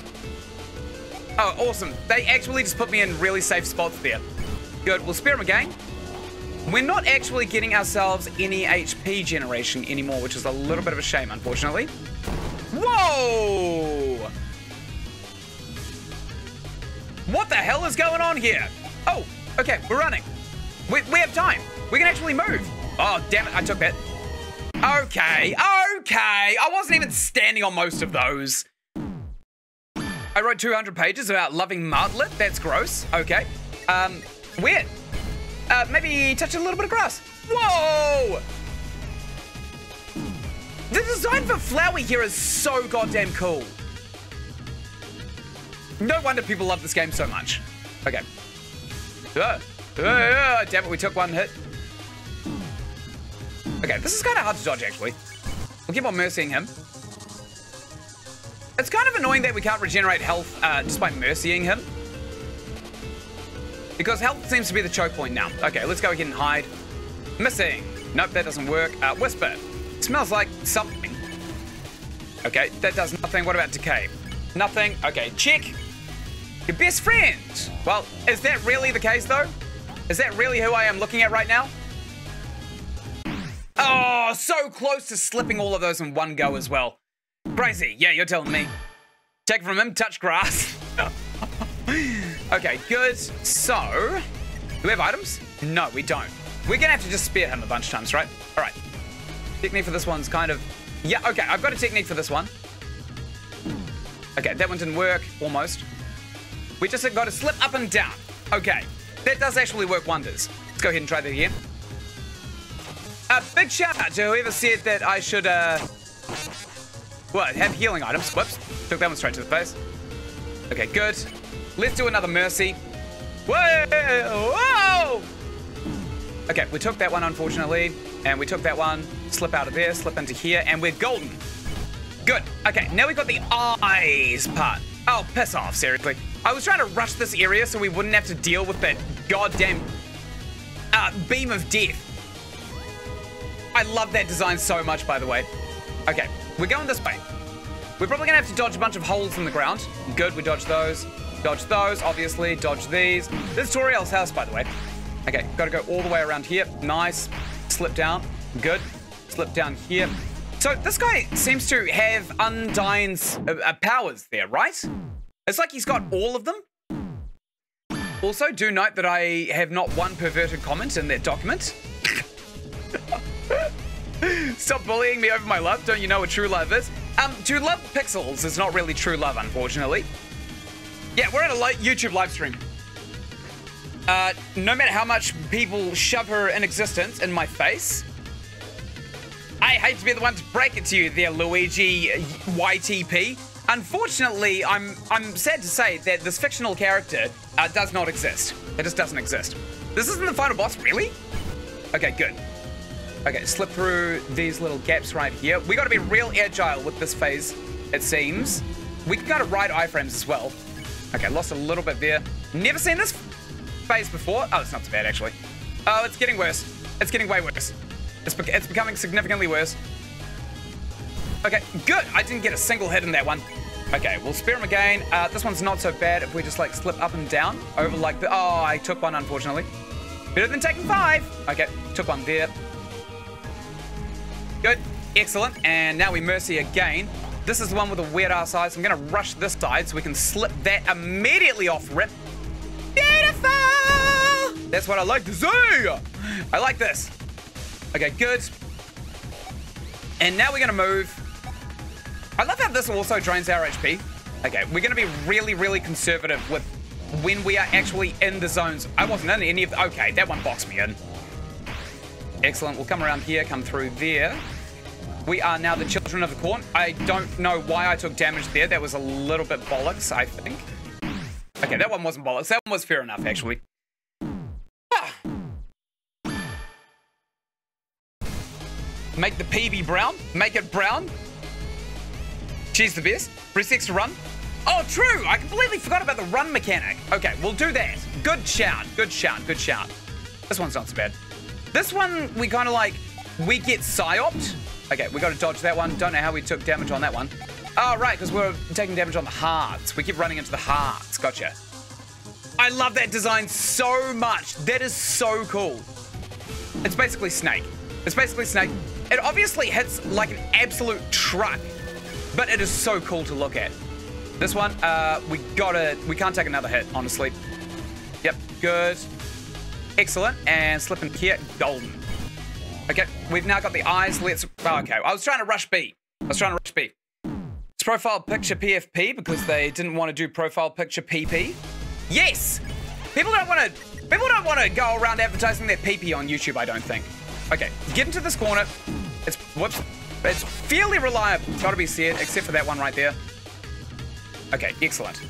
Oh, awesome. They actually just put me in really safe spots there. Good, we'll spear him again. We're not actually getting ourselves any HP generation anymore, which is a little bit of a shame, unfortunately. Whoa! What the hell is going on here? Oh, okay, we're running. We have time. We can actually move. Oh, damn it. I took that. Okay. Okay. I wasn't even standing on most of those. I wrote 200 pages about loving martlet. That's gross. Okay. Weird. Maybe touch a little bit of grass. Whoa! The design for Flowey here is so goddamn cool. No wonder people love this game so much. Okay. Damn it, we took one hit. Okay, this is kind of hard to dodge, actually. We'll keep on mercying him. It's kind of annoying that we can't regenerate health just by mercying him. Because health seems to be the choke point now. Okay, let's go again and hide. Missing. Nope, that doesn't work. Whisper. Smells like something. Okay, that does nothing. What about decay? Nothing. Okay, check. Your best friend. Well, is that really the case, though? Is that really who I am looking at right now? Oh, so close to slipping all of those in one go as well. Crazy. Yeah, you're telling me. Take from him, touch grass. Okay, good. So, do we have items? No, we don't. We're going to have to just spear him a bunch of times, right? All right. Technique for this one's kind of... Yeah, okay, I've got a technique for this one. Okay, that one didn't work, almost. We just got to slip up and down. Okay, that does actually work wonders. Let's go ahead and try that again. A big shout out to whoever said that I should, What, have healing items. Whoops, took that one straight to the face. Okay, good. Let's do another mercy. Whoa! Whoa! Okay, we took that one, unfortunately. And we took that one. Slip out of there, slip into here, and we're golden. Good. Okay, now we've got the eyes part. Oh, piss off, seriously. I was trying to rush this area so we wouldn't have to deal with that goddamn beam of death. I love that design so much, by the way. Okay, we're going this way. We're probably going to have to dodge a bunch of holes in the ground. Good, we dodge those. Dodge those, obviously. Dodge these. This is Toriel's house, by the way. Okay, got to go all the way around here. Nice. Slip down. Good. Slip down here. So this guy seems to have undying powers there, right? It's like he's got all of them. Also, do note that I have not one perverted comment in that document. Stop bullying me over my love. Don't you know what true love is? To love pixels is not really true love, unfortunately. Yeah, we're at a YouTube live stream. No matter how much people shove her in existence in my face, I hate to be the one to break it to you there, Luigi YTP. Unfortunately, I'm sad to say that this fictional character does not exist. It just doesn't exist. This isn't the final boss, really? Okay, good. Okay, slip through these little gaps right here. We got to be real agile with this phase, it seems. We can kind of ride iframes as well. Okay, lost a little bit there. Never seen this phase before. Oh, it's not so bad, actually. Oh, it's getting worse. It's getting way worse. It's becoming significantly worse. Okay, good. I didn't get a single hit in that one. Okay, we'll spear him again. This one's not so bad if we just, like, slip up and down over like the... Oh, I took one, unfortunately. Better than taking five. Okay, took one there. Good. Excellent. And now we mercy again. This is the one with the weird-ass eyes. I'm going to rush this side so we can slip that immediately off rip. Beautiful! That's what I like to see. I like this. Okay, good. And now we're going to move. I love how this also drains our HP. Okay, we're going to be really, really conservative with when we are actually in the zones. I wasn't in any of the... Okay, that one boxed me in. Excellent. We'll come around here, come through there. We are now the children of the corn. I don't know why I took damage there. That was a little bit bollocks, I think. Okay, that one wasn't bollocks. That one was fair enough, actually. Make the PB brown. Make it brown. She's the best. Press X to run. Oh, true. I completely forgot about the run mechanic. Okay, we'll do that. Good shout. Good shout. Good shout. This one's not so bad. This one, we kind of like, we get psyoped. Okay, we got to dodge that one. Don't know how we took damage on that one. Oh, right, because we're taking damage on the hearts. We keep running into the hearts. Gotcha. I love that design so much. That is so cool. It's basically Snake. It's basically Snake. It obviously hits like an absolute truck, but it is so cool to look at. This one, we can't take another hit, honestly. Yep, good. Excellent. And slip in here. Golden. Okay, we've now got the eyes. Let's... Oh, okay, I was trying to rush B. It's profile picture PFP because they didn't want to do profile picture PP. Yes! People don't want to go around advertising their PP on YouTube, I don't think. Okay, get into this corner. It's... Whoops. It's fairly reliable. Gotta be said, except for that one right there. Okay, excellent.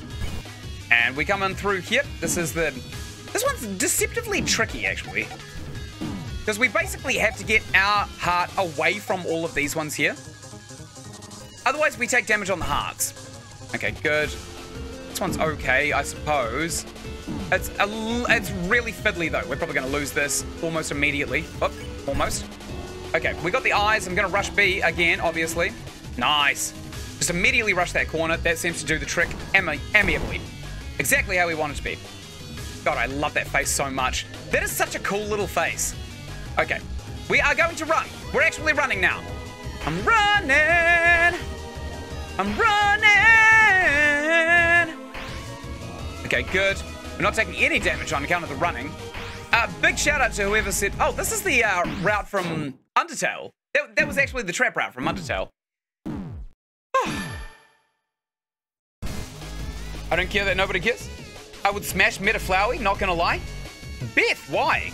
And we come in through here. This is the... This one's deceptively tricky, actually. Because we basically have to get our heart away from all of these ones here. Otherwise, we take damage on the hearts. Okay, good. This one's okay, I suppose. It's really fiddly, though. We're probably going to lose this almost immediately. Oh, almost. Okay, we got the eyes. I'm going to rush B again, obviously. Nice. Just immediately rush that corner. That seems to do the trick amiably. Exactly how we want it to be. God, I love that face so much. That is such a cool little face. Okay, we are going to run. We're actually running now. I'm running. I'm running. Okay, good. We're not taking any damage on account of the running. Big shout out to whoever said, oh, this is the route from Undertale. That was actually the trap route from Undertale. Oh. I don't care that nobody gets. I would smash Meta Flowey, not gonna lie. Beth, why?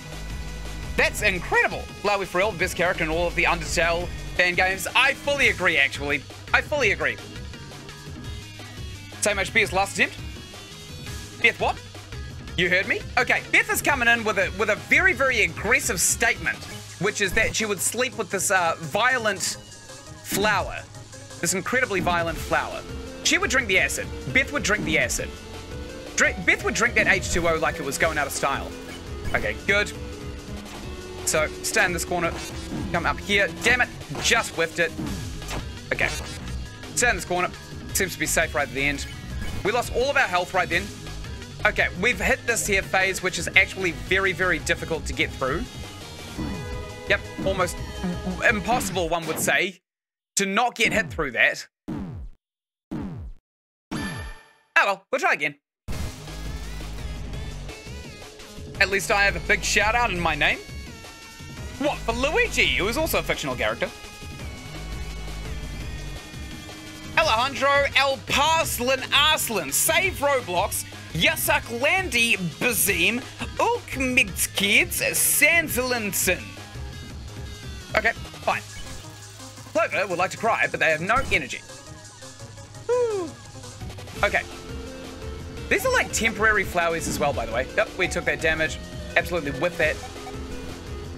That's incredible. Flowey for real, best character in all of the Undertale fan games. I fully agree, actually. I fully agree. Same HP as last attempt. Beth, what? You heard me? Okay, Beth is coming in with a very, very aggressive statement, which is that she would sleep with this violent flower. This incredibly violent flower. She would drink the acid. Beth would drink the acid. Beth would drink that H2O like it was going out of style. Okay, good. So, stay in this corner. Come up here. Damn it. Just whiffed it. Okay. Stay in this corner. Seems to be safe right at the end. We lost all of our health right then. Okay, we've hit this here phase, which is actually very, very difficult to get through. Yep, almost impossible, one would say, to not get hit through that. Oh well, we'll try again. At least I have a big shout out in my name. What, for Luigi, who is also a fictional character? Alejandro El Parslin Arslan, Save Roblox, Yasak Landy Bazim, Ulk Migs Kids, Sansilinson. Okay, fine. Clover would like to cry, but they have no energy. Woo. Okay. These are like temporary flowers as well, by the way. Yep, we took that damage. Absolutely with that.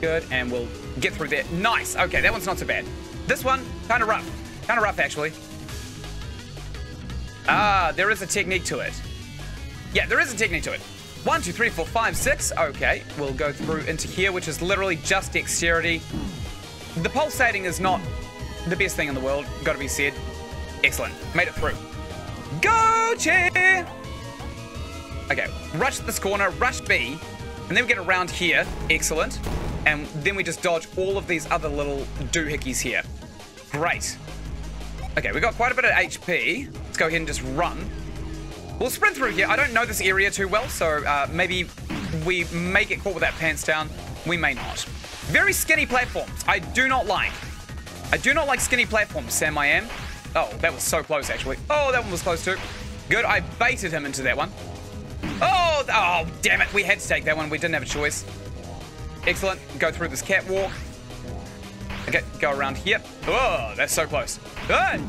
Good, and we'll get through there. Nice. Okay, that one's not so bad. This one, kind of rough. Kind of rough, actually. Ah, there is a technique to it. Yeah, there is a technique to it. 1, 2, 3, 4, 5, 6. Okay, we'll go through into here, which is literally just dexterity. The pulsating is not the best thing in the world, gotta be said. Excellent. Made it through. Go, chair! Okay, rush this corner, rush B, and then we get around here. Excellent. And then we just dodge all of these other little doohickeys here. Great. Okay, we got quite a bit of HP. Let's go ahead and just run. We'll sprint through here. I don't know this area too well, so maybe we may get caught with that pants down. We may not. Very skinny platforms. I do not like. I do not like skinny platforms, Sam I am. Oh, that was so close, actually. Oh, that one was close too. Good, I baited him into that one. Oh, damn it. We had to take that one. We didn't have a choice. Excellent. Go through this catwalk. Okay, go around here. Oh, that's so close. Good.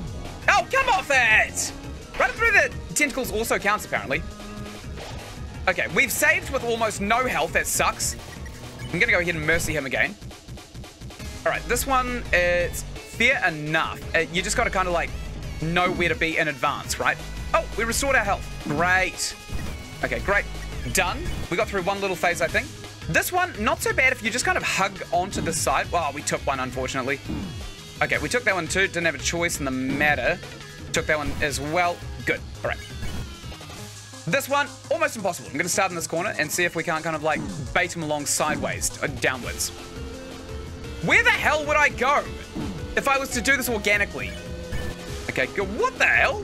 Oh, come off it! Running through the tentacles also counts, apparently. Okay, we've saved with almost no health. That sucks. I'm going to go ahead and mercy him again. All right, this one, it's fair enough. You just got to kind of, like, know where to be in advance, right? Oh, we restored our health. Great. Okay, great. Done. We got through one little phase, I think. This one, not so bad if you just kind of hug onto the side. Oh, we took one, unfortunately. Okay, we took that one too. Didn't have a choice in the matter. Took that one as well. Good. All right. This one, almost impossible. I'm going to start in this corner and see if we can't kind of like bait him along sideways, downwards. Where the hell would I go if I was to do this organically? Okay, good. What the hell?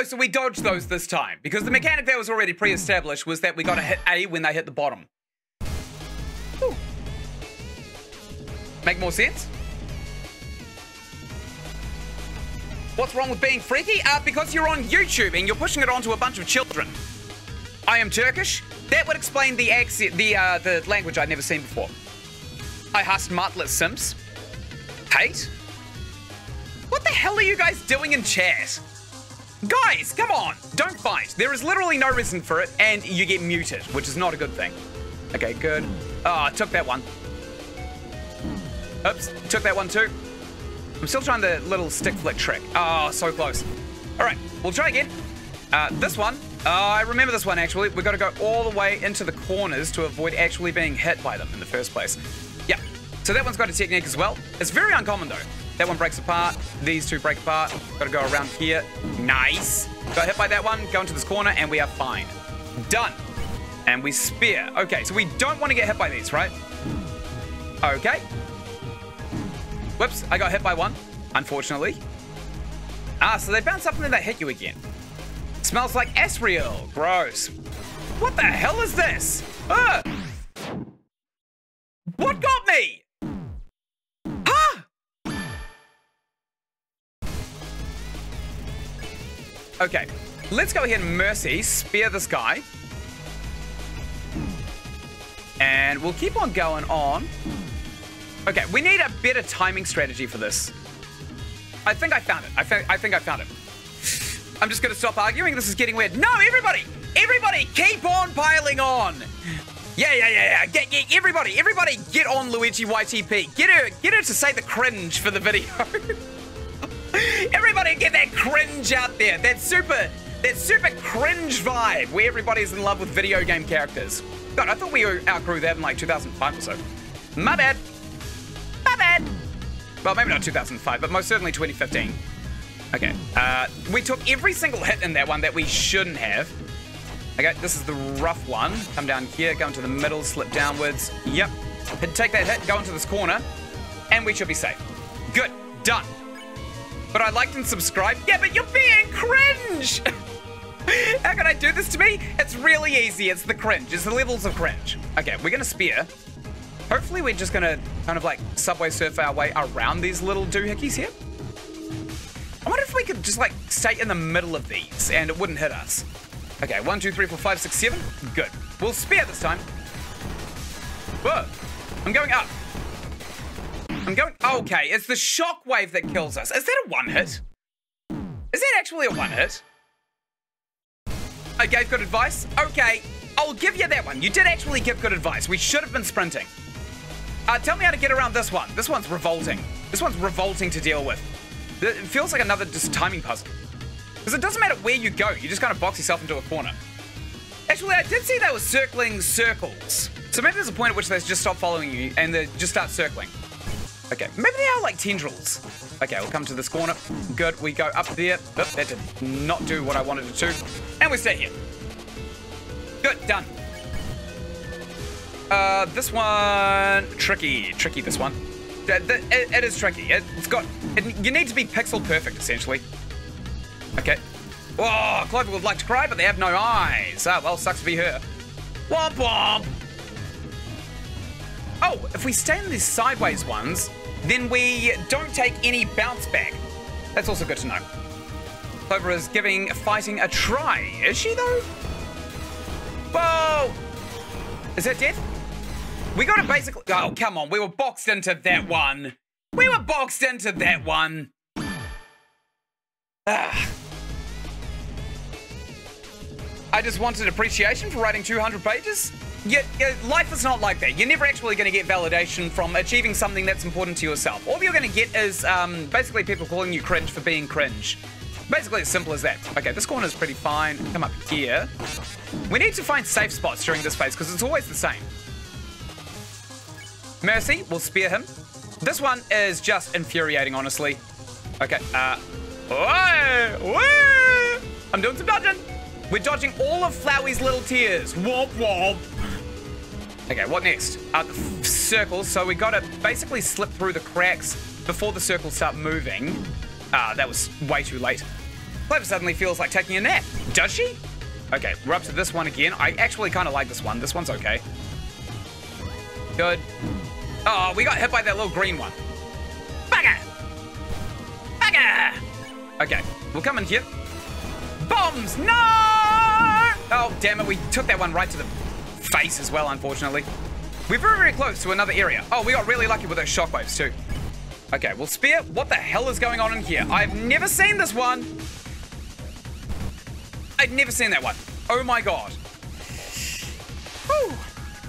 Oh, so we dodged those this time, because the mechanic that was already pre-established was that we got to hit A when they hit the bottom. Ooh. Make more sense? What's wrong with being freaky? Because you're on YouTube and you're pushing it onto a bunch of children. I am Turkish. That would explain the accent, the language I'd never seen before. I hushed martlet simps. Hate? What the hell are you guys doing in chat? Guys, come on, don't fight. There is literally no reason for it, and you get muted, which is not a good thing. Okay, good. Oh, I took that one. Oops, took that one too. I'm still trying the little stick flick trick. Oh, so close. All right, we'll try again. This one, I remember this one actually. We've got to go all the way into the corners to avoid actually being hit by them in the first place. Yeah, so that one's got a technique as well. It's very uncommon though. That one breaks apart. These two break apart. Got to go around here. Nice. Got hit by that one. Go into this corner and we are fine. Done. And we spear. Okay, so we don't want to get hit by these, right? Okay. Whoops, I got hit by one, unfortunately. So they bounce up and then they hit you again. Smells like Asriel. Gross. What the hell is this? Ugh. What got me? Huh? Okay, let's go ahead and mercy spear this guy. And we'll keep on going on. Okay, we need a better timing strategy for this. I think I found it. I think I found it. I'm just going to stop arguing. This is getting weird. No, everybody! Everybody, keep on piling on! Yeah. Everybody, get on Luigi YTP. Get her to say the cringe for the video. Everybody get that cringe out there. That super cringe vibe where everybody's in love with video game characters. God, I thought we outgrew that in like 2005 or so. My bad. Well, maybe not 2005, but most certainly 2015. Okay, we took every single hit in that one that we shouldn't have. Okay, this is the rough one. Come down here, go into the middle, slip downwards. Yep, take that hit, go into this corner, and we should be safe. Good, done. But I liked and subscribed. Yeah, but you're being cringe! How can I do this to me? It's really easy, it's the cringe, it's the levels of cringe. Okay, we're gonna spear. Hopefully we're just gonna kind of like subway surf our way around these little doohickeys here. I wonder if we could just like stay in the middle of these and it wouldn't hit us. Okay, 1, 2, 3, 4, 5, 6, 7. Good. We'll spear this time. Whoa. I'm going up. Okay, it's the shockwave that kills us. Is that a one hit? Is that actually a one hit? I gave good advice. Okay, I'll give you that one. You did actually give good advice. We should have been sprinting. Tell me how to get around this one. This one's revolting. This one's revolting to deal with. It feels like another just timing puzzle. Because it doesn't matter where you go. You just kind of box yourself into a corner. Actually, I did see they were circling circles. So maybe there's a point at which they just stop following you and they just start circling. Okay, maybe they are like tendrils. Okay, we'll come to this corner. Good, we go up there. Oop, that did not do what I wanted it to. And we stay here. Good, done. This one, tricky this one. It is tricky. You need to be pixel perfect, essentially. Okay. Oh, Clover would like to cry, but they have no eyes. Ah, well, sucks to be her. Womp womp. Oh, if we stay in these sideways ones, then we don't take any bounce back. That's also good to know. Clover is giving fighting a try. Is she, though? Whoa! Is that death? We gotta basically... Oh, come on. We were boxed into that one. Ah. I just wanted appreciation for writing 200 pages. Yeah, life is not like that. You're never actually going to get validation from achieving something that's important to yourself. All you're going to get is basically people calling you cringe for being cringe. Basically as simple as that. Okay, this corner's pretty fine. Come up here. We need to find safe spots during this phase because it's always the same. Mercy, we'll spear him. This one is just infuriating, honestly. Okay, I'm doing some dodging. We're dodging all of Flowey's little tears. Womp womp. Okay, what next? The circles, so we gotta basically slip through the cracks before the circles start moving. That was way too late. Clover suddenly feels like taking a nap. Does she? Okay, we're up to this one again. I actually kind of like this one. This one's okay. Good. Oh, we got hit by that little green one. Bugger! Bugger! Okay, we'll come in here. Bombs! No! Oh, damn it. We took that one right to the face as well, unfortunately. We're very, very close to another area. Oh, we got really lucky with those shockwaves, too. Okay, well, Spear, what the hell is going on in here? I've never seen this one. I've never seen that one. Oh, my God. Whew.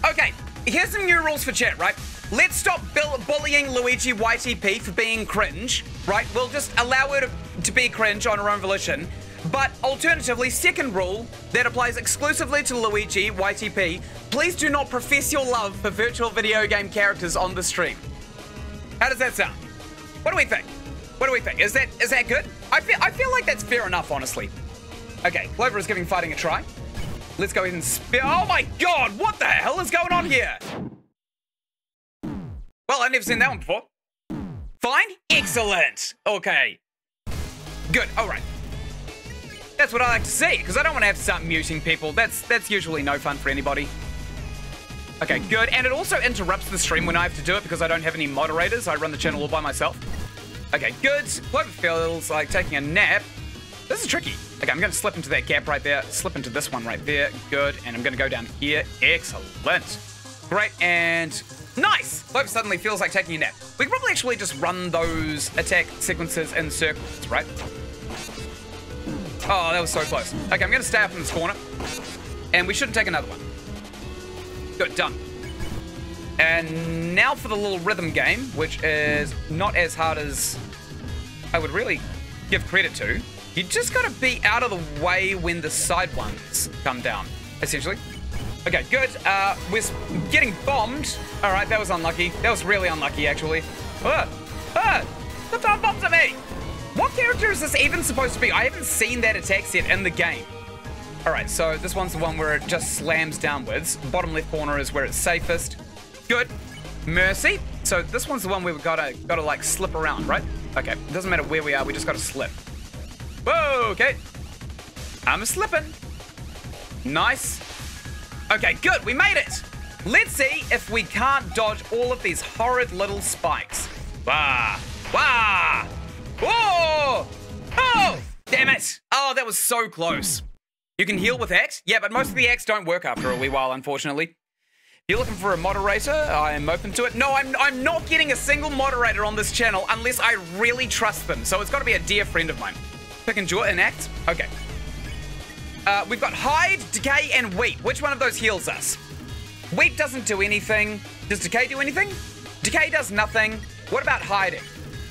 Okay, here's some new rules for chat, right? Let's stop bullying Luigi YTP for being cringe, right? We'll just allow her to be cringe on her own volition. But alternatively, second rule that applies exclusively to Luigi YTP, please do not profess your love for virtual video game characters on the stream. How does that sound? What do we think? What do we think? Is that good? I feel like that's fair enough, honestly. Okay, Clover is giving fighting a try. Let's go ahead and spear. Oh my God, what the hell is going on here? Well, I've never seen that one before. Fine, excellent. Okay, good. All right. That's what I like to see, because I don't want to have to start muting people. That's usually no fun for anybody. Okay, good. And it also interrupts the stream when I have to do it, because I don't have any moderators. I run the channel all by myself. Okay, good. Clover feels like taking a nap. This is tricky. Okay, I'm going to slip into that gap right there. Slip into this one right there. Good. And I'm going to go down here. Excellent. Great. And nice. Clover suddenly feels like taking a nap. We can probably actually just run those attack sequences in circles, right? Oh, that was so close. Okay, I'm going to stay up in this corner. And we shouldn't take another one. Good, done. And now for the little rhythm game, which is not as hard as I would really give credit to. You just got to be out of the way when the side ones come down, essentially. Okay, good. We're getting bombed. All right, that was unlucky. That was really unlucky, actually. The bomb bombed at me! What character is this even supposed to be? I haven't seen that attack set in the game. All right, so this one's the one where it just slams downwards. Bottom left corner is where it's safest. Good. Mercy. So this one's the one where we've got to like slip around, right? Okay, it doesn't matter where we are. We just got to slip. Whoa, okay. I'm slipping. Nice. Okay, good. We made it. Let's see if we can't dodge all of these horrid little spikes. Wah. Wah. Whoa! Oh! Damn it! Oh, that was so close. You can heal with axe? Yeah, but most of the axe don't work after a wee while, unfortunately. If you're looking for a moderator, I am open to it. No, I'm not getting a single moderator on this channel unless I really trust them. So it's got to be a dear friend of mine. Pick and draw and act. Okay. We've got hide, decay, and weep. Which one of those heals us? Weep doesn't do anything. Does decay do anything? Decay does nothing. What about hiding?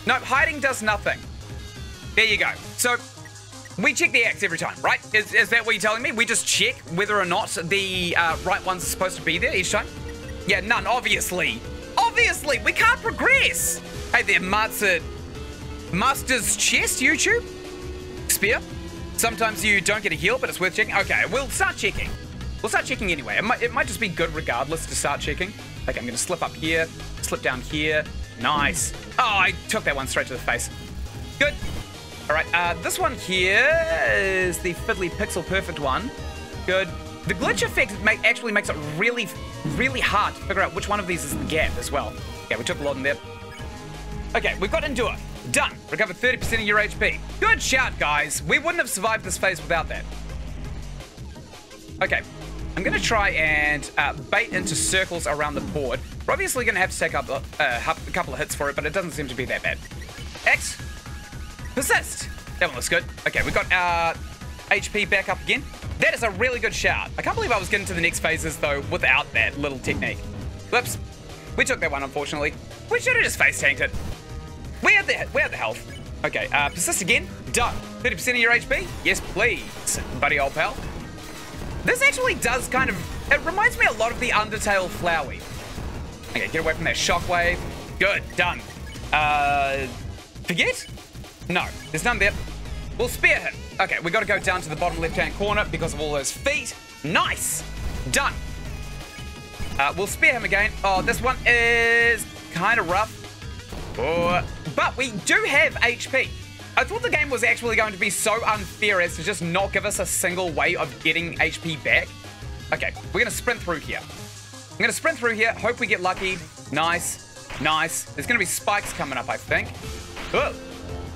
No, hiding does nothing. There you go. So we check the axe every time, right? Is that what you're telling me? We just check whether or not the right ones are supposed to be there each time? Yeah, none, obviously. Obviously, we can't progress. Hey there, Master's Chest, YouTube. Spear. Sometimes you don't get a heal, but it's worth checking. Okay, we'll start checking. We'll start checking anyway. It might just be good regardless to start checking. Like, I'm going to slip up here, slip down here. Nice. Oh, I took that one straight to the face. Good. All right, this one here is the fiddly pixel perfect one. Good. The glitch effect actually makes it really, really hard to figure out which one of these is the gap as well. Okay, we took a lot in there. Okay, we've got Endure. Done. Recover 30% of your HP. Good shout, guys. We wouldn't have survived this phase without that. Okay. I'm going to try and bait into circles around the board. We're obviously going to have to take up a couple of hits for it, but it doesn't seem to be that bad. X. Persist. That one looks good. Okay, we've got our HP back up again. That is a really good shout. I can't believe I was getting to the next phases, though, without that little technique. Whoops. We took that one, unfortunately. We should have just face tanked it. We had the health. Okay, persist again. Done. 30% of your HP? Yes, please, buddy old pal. This actually does kind of... It reminds me a lot of the Undertale Flowey. Okay, get away from that shockwave. Good, done. Forget? No, there's none there. We'll spear him. Okay, we got to go down to the bottom left-hand corner because of all those feet. Nice. Done. We'll spear him again. Oh, this one is kind of rough. Oh, but we do have HP. I thought the game was actually going to be so unfair as to just not give us a single way of getting HP back. Okay, we're gonna sprint through here. I'm gonna sprint through here, hope we get lucky. Nice, nice. There's gonna be spikes coming up, I think. Oh,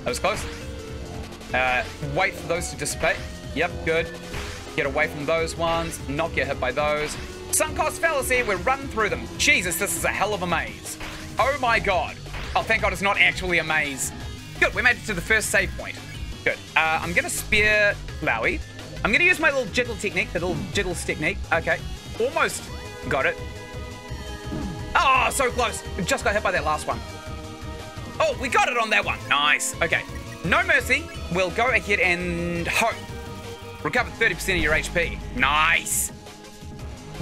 that was close. Wait for those to dissipate. Yep, good. Get away from those ones, not get hit by those. Sunk cost fallacy, we're running through them. Jesus, this is a hell of a maze. Oh my god. Oh, thank god it's not actually a maze. Good, we made it to the first save point. Good. I'm gonna spear Flowey. I'm gonna use my little jiggle technique, the little jiggles technique. Okay, almost got it. Oh, so close. We just got hit by that last one. Oh, we got it on that one. Nice. Okay, no mercy. We'll go ahead and hope. Recover 30% of your HP. Nice.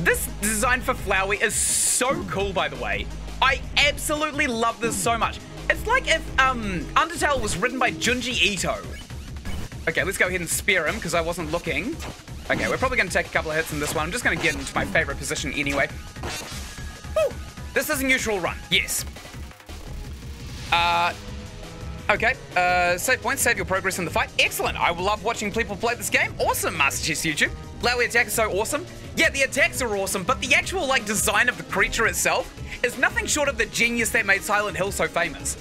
This design for Flowey is so cool, by the way. I absolutely love this so much. It's like if Undertale was written by Junji Ito. Okay, let's go ahead and spear him because I wasn't looking. Okay, we're probably going to take a couple of hits in this one. I'm just going to get into my favorite position anyway. Woo! This is a neutral run. Yes. Okay, save points, save your progress in the fight. Excellent, I love watching people play this game. Awesome, Master Chess YouTube. Flowey attack is so awesome. Yeah, the attacks are awesome, but the actual, like, design of the creature itself is nothing short of the genius that made Silent Hill so famous.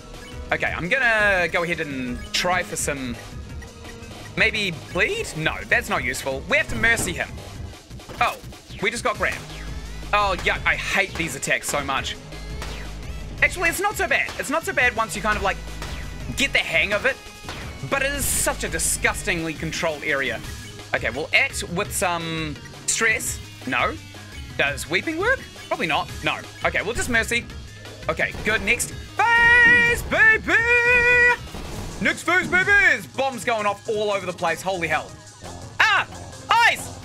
Okay, I'm gonna go ahead and try for some... Maybe bleed? No, that's not useful. We have to mercy him. Oh, we just got grabbed. Oh, yeah, I hate these attacks so much. Actually, it's not so bad. It's not so bad once you kind of, like, get the hang of it, but it is such a disgustingly controlled area. Okay, we'll act with some stress. No. Does weeping work? Probably not. No. Okay, we'll just mercy. Okay, good. Next phase, baby! Next phase, baby! There's bombs going off all over the place. Holy hell. Ah! Ice!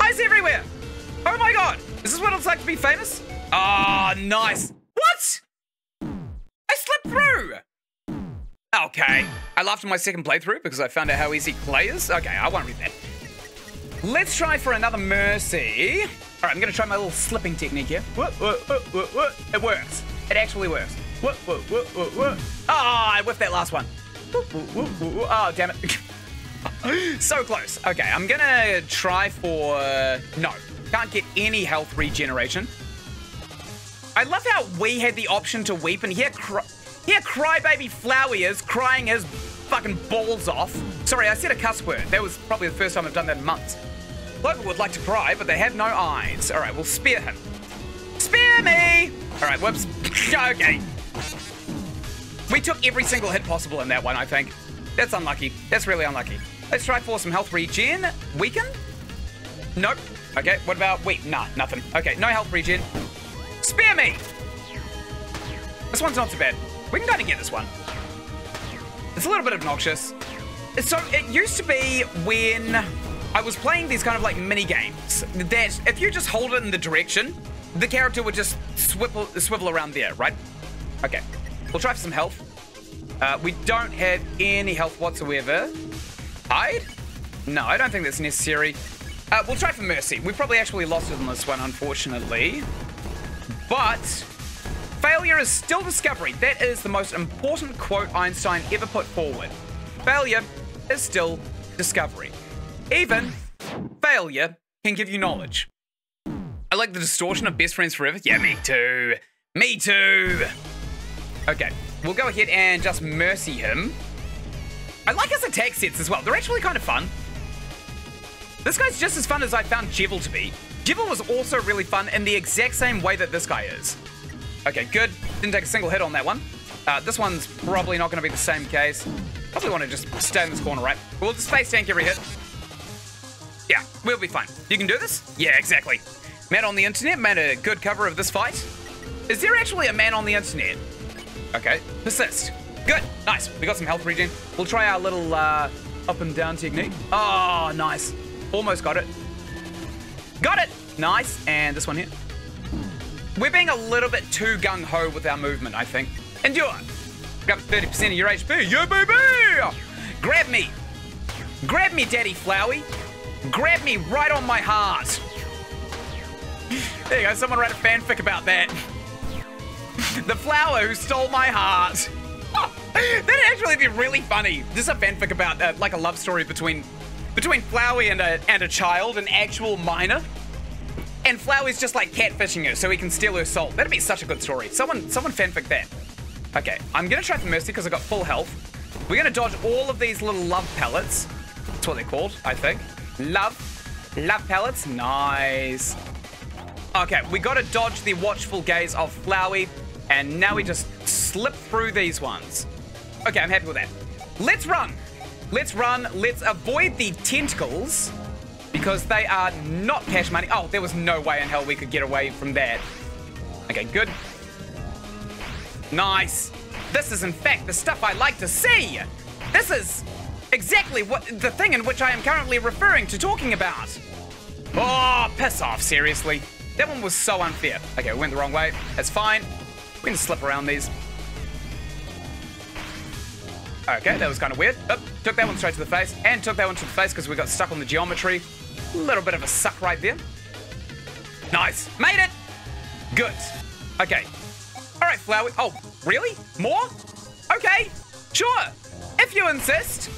Ice everywhere! Oh my god! Is this what it's like to be famous? Ah, nice. What? I slipped through! Okay, I laughed at my second playthrough because I found out how easy clay is. Okay, I won't read that. Let's try for another mercy. All right, I'm gonna try my little slipping technique here. It works. It actually works. Oh, I whiffed that last one. Oh, damn it. So close. Okay, I'm gonna try for... No, can't get any health regeneration. I love how we had the option to weep and here crybaby Flowey is crying his fucking balls off. Sorry, I said a cuss word. That was probably the first time I've done that in months. Clover would like to cry, but they have no eyes. All right, we'll spear him. Spear me! All right, whoops. Okay. We took every single hit possible in that one, I think. That's unlucky. That's really unlucky. Let's try for some health regen. Weaken? Nope. Okay, what about weak? Nah, nothing. Okay, no health regen. Spear me! This one's not so bad. We can kind of get this one. It's a little bit obnoxious. So it used to be when I was playing these kind of like mini games that if you just hold it in the direction, the character would just swivel around there, right? Okay, we'll try for some health. We don't have any health whatsoever. Hide? No, I don't think that's necessary. We'll try for mercy. We probably actually lost it on this one, unfortunately. But... failure is still discovery. That is the most important quote Einstein ever put forward. Failure is still discovery. Even failure can give you knowledge. I like the distortion of Best Friends Forever. Yeah, me too. Me too. Okay, we'll go ahead and just mercy him. I like his attack sets as well. They're actually kind of fun. This guy's just as fun as I found Jevil to be. Jevil was also really fun in the exact same way that this guy is. Okay, good. Didn't take a single hit on that one. This one's probably not going to be the same case. Probably want to just stay in this corner, right? We'll just face tank every hit. Yeah, we'll be fine. You can do this? Yeah, exactly. Man on the internet made a good cover of this fight. Is there actually a man on the internet? Okay, persist. Good, nice. We got some health regen. We'll try our little up and down technique. Oh, nice. Almost got it. Got it. Nice. And this one here. We're being a little bit too gung-ho with our movement, I think. Endure. Grab 30% of your HP. Yeah, baby! Grab me. Grab me, Daddy Flowey. Grab me right on my heart. There you go. Someone wrote a fanfic about that. The flower who stole my heart. Oh. That'd actually be really funny. This is a fanfic about like a love story between Flowey and a child, an actual minor. And Flowey's just like catfishing her so he can steal her soul. That'd be such a good story. Someone fanfic that. Okay, I'm gonna try for mercy because I got full health. We're gonna dodge all of these little love pellets. That's what they're called, I think. Love pellets. Nice. Okay, we gotta dodge the watchful gaze of Flowey, and now we just slip through these ones. Okay, I'm happy with that. Let's run. Let's avoid the tentacles, because they are not cash money. Oh, there was no way in hell we could get away from that. Okay, good. Nice. This is, in fact, the stuff I like to see. This is exactly what the thing in which I am currently referring to talking about. Oh, piss off, seriously. That one was so unfair. Okay, we went the wrong way. That's fine. We can slip around these. Okay, that was kind of weird. Oh, took that one straight to the face, and took that one to the face because we got stuck on the geometry. A little bit of a suck right there. Nice. Made it. Good. Okay. All right, Flowey. Oh, really? More? Okay. Sure. If you insist,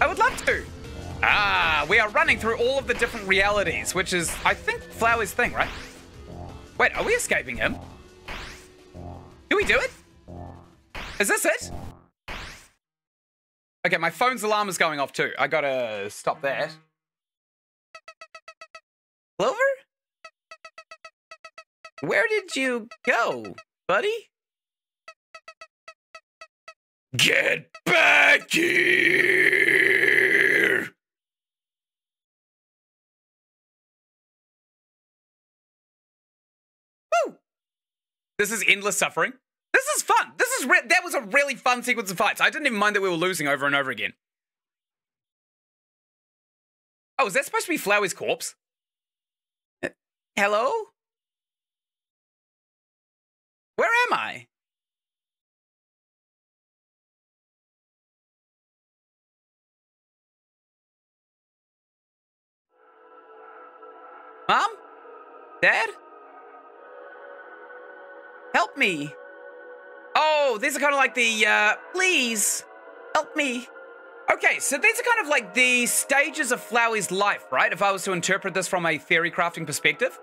I would love to. Ah, we are running through all of the different realities, which is, I think, Flowey's thing, right? Wait, are we escaping him? Do we do it? Is this it? Okay, my phone's alarm is going off too. I gotta stop that. Clover? Where did you go, buddy? Get back here! Woo! This is endless suffering. This is fun. That was a really fun sequence of fights. I didn't even mind that we were losing over and over again. Oh, is that supposed to be Flowey's corpse? Hello? Where am I? Mom? Dad? Help me. Oh, these are kind of like the, please, help me. Okay, so these are kind of like the stages of Flowey's life, right? If I was to interpret this from a theory crafting perspective,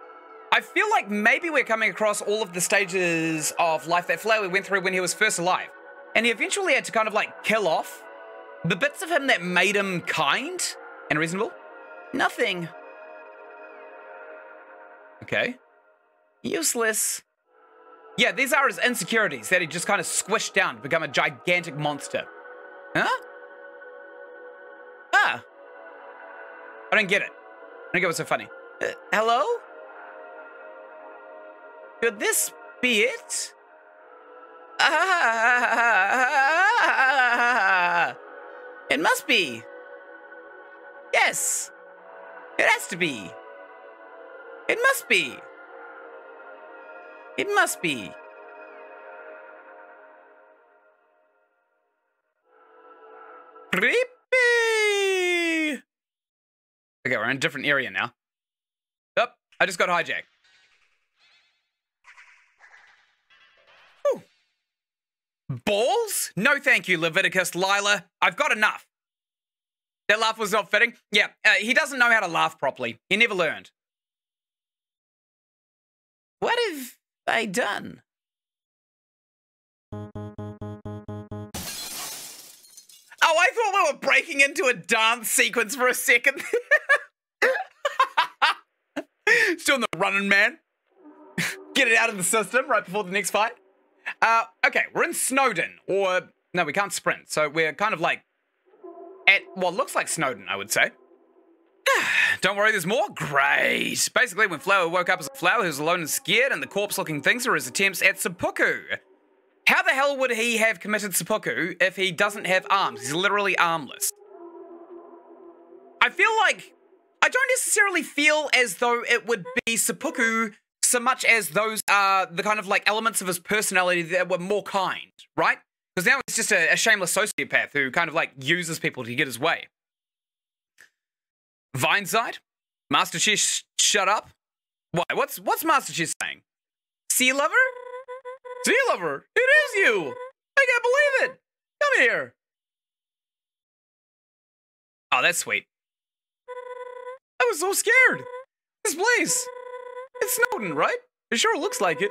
I feel like maybe we're coming across all of the stages of life that Flowey went through when he was first alive. And he eventually had to kind of like kill off the bits of him that made him kind and reasonable. Nothing. Okay. Useless. Yeah, these are his insecurities that he just kind of squished down to become a gigantic monster. Huh? Ah. I don't get it. I don't get what's so funny. Hello? Could this be it? Ah, it must be. Yes. It has to be. It must be. It must be. Creepy! Okay, we're in a different area now. Oh, I just got hijacked. Ooh. Balls? No thank you, Leviticus Lila. I've got enough. That laugh was not fitting. Yeah, he doesn't know how to laugh properly. He never learned. What if... I done. Oh, I thought we were breaking into a dance sequence for a second. Still in the running, man. Get it out of the system right before the next fight. Okay, we're in Snowdin, or no, we can't sprint, so we're kind of like at what looks like Snowdin, I would say. Don't worry, there's more? Great. Basically, when Flowey woke up as a flower who's alone and scared, and the corpse-looking things are his attempts at seppuku. How the hell would he have committed seppuku if he doesn't have arms? He's literally armless. I feel like... I don't necessarily feel as though it would be seppuku so much as those are the kind of, like, elements of his personality that were more kind, right? Because now he's just a shameless sociopath who kind of, like, uses people to get his way. Vineside? Master Chief, shut up. Why? What's Master Chief saying? Sea Lover? Sea Lover? It is you! I can't believe it! Come here. Oh, that's sweet. I was so scared. This place. It's Snowdin, right? It sure looks like it.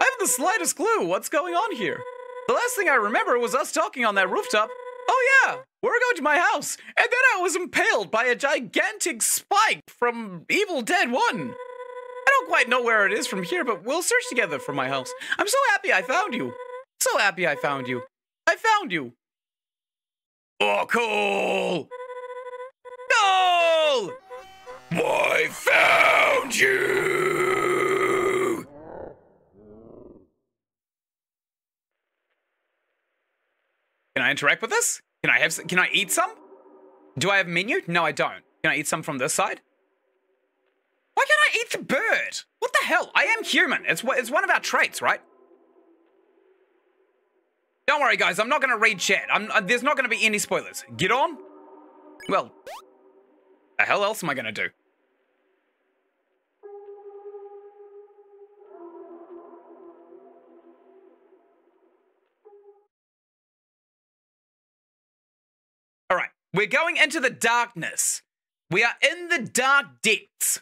I have the slightest clue what's going on here. The last thing I remember was us talking on that rooftop. Oh yeah, we're going to my house. And then I was impaled by a gigantic spike from Evil Dead 1. I don't quite know where it is from here, but we'll search together for my house. I'm so happy I found you. So happy I found you. I found you. Oh, cool. Cool! I found you! Can I interact with this? Can I eat some? Do I have a menu? No, I don't. Can I eat some from this side? Why can't I eat the bird? What the hell? I am human. It's one of our traits, right? Don't worry, guys. I'm not going to read chat. There's not going to be any spoilers. Get on? Well, the hell else am I going to do? All right, we're going into the darkness. We are in the dark depths.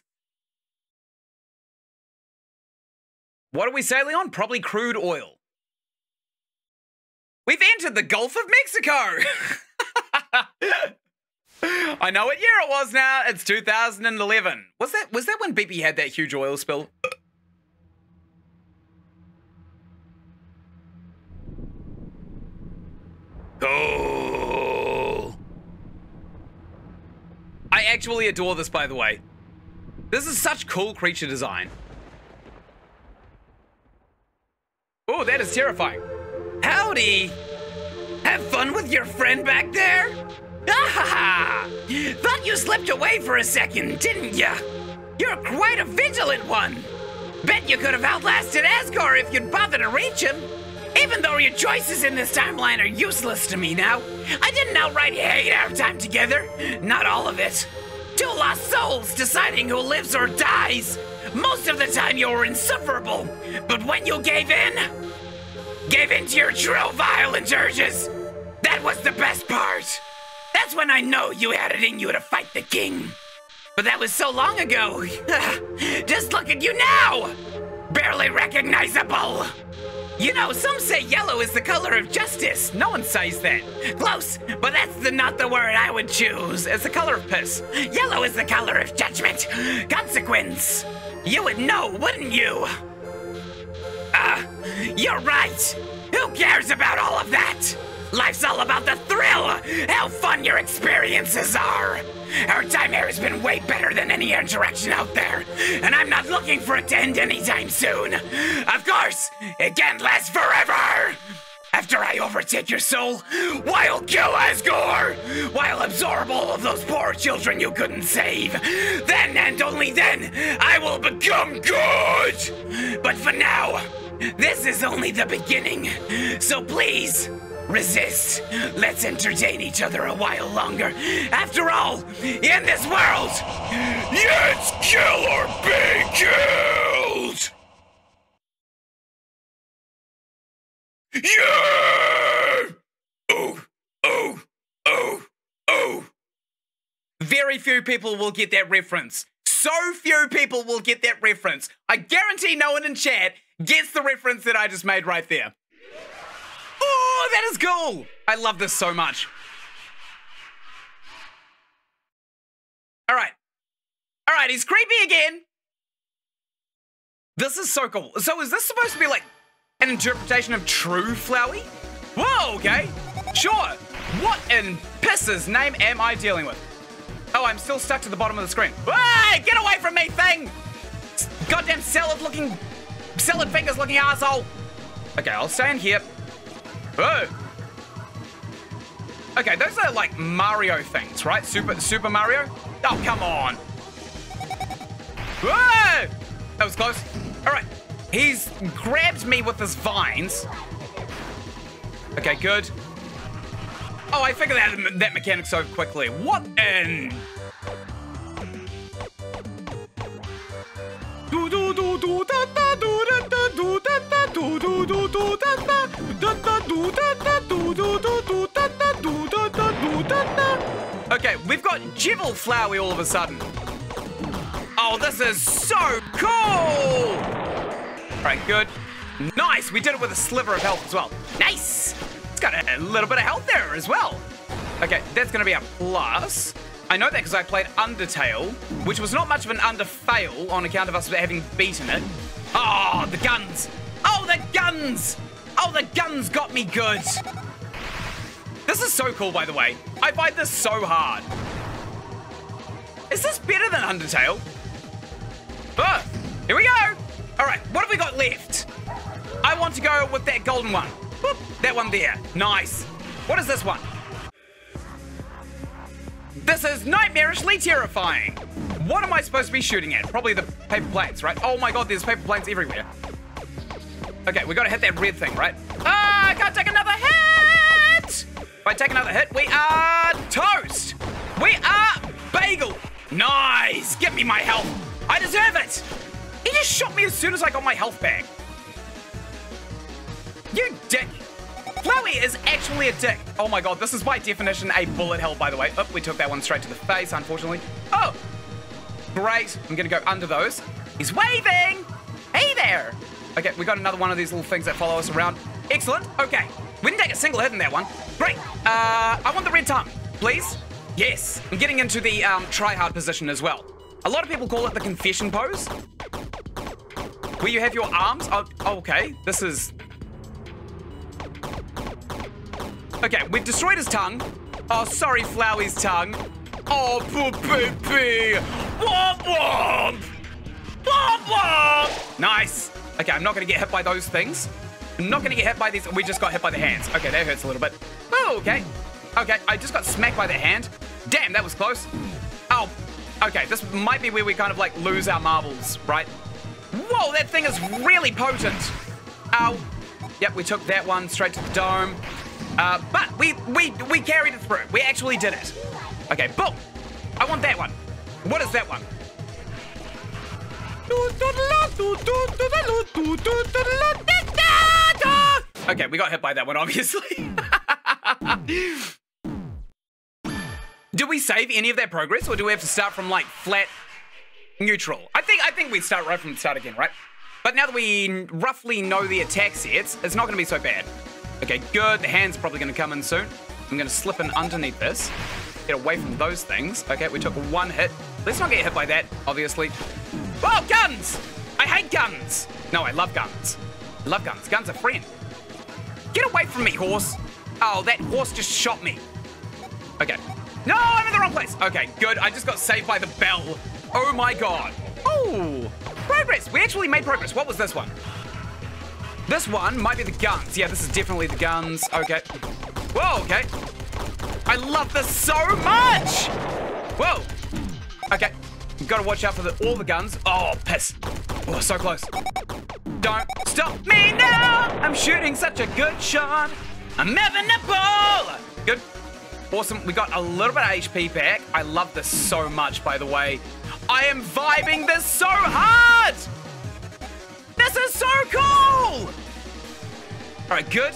What do we sailing on? Probably crude oil. We've entered the Gulf of Mexico. I know what year it was now. It's 2011. Was that when BP had that huge oil spill? Cool. I actually adore this, by the way. This is such cool creature design. Oh, that is terrifying. Howdy. Have fun with your friend back there? Ah, thought you slipped away for a second, didn't ya? You're quite a vigilant one. Bet you could have outlasted Asgore if you'd bothered to reach him. Even though your choices in this timeline are useless to me now, I didn't outright hate our time together. Not all of it. Two lost souls deciding who lives or dies. Most of the time you were insufferable, but when you gave in to your true violent urges, that was the best part. That's when I know you had it in you to fight the king. But that was so long ago. Just look at you now! Barely recognizable. You know, some say yellow is the color of justice. No one says that. Close, but that's not the word I would choose. It's the color of piss. Yellow is the color of judgment. Consequence. You would know, wouldn't you? You're right. Who cares about all of that? Life's all about the thrill, how fun your experiences are. Our time here has been way better than any interaction out there, and I'm not looking for it to end anytime soon. Of course, it can't last forever. After I overtake your soul, while kill Asgore, while absorb all of those poor children you couldn't save, then and only then, I will become good. But for now, this is only the beginning, so please, resist. Let's entertain each other a while longer. After all, in this world, it's kill or be killed! Yeah! Oh. Very few people will get that reference. So few people will get that reference. I guarantee no one in chat gets the reference that I just made right there. Oh, that is cool! I love this so much. Alright. Alright, he's creepy again. This is so cool. So is this supposed to be like an interpretation of true Flowey? Whoa, okay. Sure. What in piss's name am I dealing with? Oh, I'm still stuck to the bottom of the screen. Hey, get away from me, thing! Goddamn salad fingers looking asshole. Okay, I'll stay in here. Oh. Okay, those are like Mario things, right? Super Mario? Oh, come on. Whoa! That was close. All right. He's grabbed me with his vines. Okay, good. Oh, I figured out that mechanic so quickly. What in... Jevil Flowey all of a sudden. Oh, this is so cool! All right, good. Nice, we did it with a sliver of health as well. Nice! It's got a little bit of health there as well. Okay, that's gonna be a plus. I know that because I played Undertale, which was not much of an under-fail on account of us having beaten it. Oh, the guns! Oh, the guns! Oh, the guns got me good! This is so cool, by the way. I find this so hard. Is this better than Undertale? But here we go! Alright, what have we got left? I want to go with that golden one. Boop, that one there. Nice. What is this one? This is nightmarishly terrifying. What am I supposed to be shooting at? Probably the paper planes, right? Oh my god, there's paper planes everywhere. Okay, we gotta hit that red thing, right? Ah, I can't take another hit! If I take another hit, we are toast! We are bagel! Nice! Give me my health! I deserve it! He just shot me as soon as I got my health back. You dick! Flowey is actually a dick. Oh my god, this is by definition a bullet hell, by the way. Oh, we took that one straight to the face, unfortunately. Oh! Great, I'm gonna go under those. He's waving! Hey there! Okay, we got another one of these little things that follow us around. Excellent, okay. We didn't take a single hit in that one. Great, I want the red tongue, please. Yes, I'm getting into the try-hard position as well. A lot of people call it the confession pose. Where you have your arms, oh, okay, this is... Okay, we've destroyed his tongue. Oh, sorry, Flowey's tongue. Oh, poor baby. Womp womp. Womp womp. Nice. Okay, I'm not gonna get hit by those things. I'm not gonna get hit by these. We just got hit by the hands. Okay, that hurts a little bit. Oh, okay. Okay, I just got smacked by the hand. Damn, that was close. Oh, okay, this might be where we kind of like lose our marbles, right? Whoa, that thing is really potent. Ow. Yep, we took that one straight to the dome. But we carried it through. We actually did it. Okay, boom. I want that one. What is that one? Okay, we got hit by that one, obviously. Did we save any of that progress, or do we have to start from like flat neutral? I think we start right from the start again, right? But now that we roughly know the attack sets, it's not going to be so bad. Okay, good. The hand's probably going to come in soon. I'm going to slip in underneath this. Get away from those things. Okay, we took one hit. Let's not get hit by that, obviously. Oh, guns! I hate guns. No, I love guns. I love guns. Guns are friend. Get away from me, horse. Oh, that horse just shot me. Okay. No, I'm in the wrong place. Okay, good. I just got saved by the bell. Oh, my God. Oh, progress. We actually made progress. What was this one? This one might be the guns. Yeah, this is definitely the guns. Okay. Whoa, okay. I love this so much! Whoa. Okay. You've got to watch out for all the guns. Oh, piss. Oh, so close. Don't stop me now! I'm shooting such a good shot. I'm having a ball! Good. Awesome. We got a little bit of HP back. I love this so much, by the way. I am vibing this so hard! This is so cool! All right, good.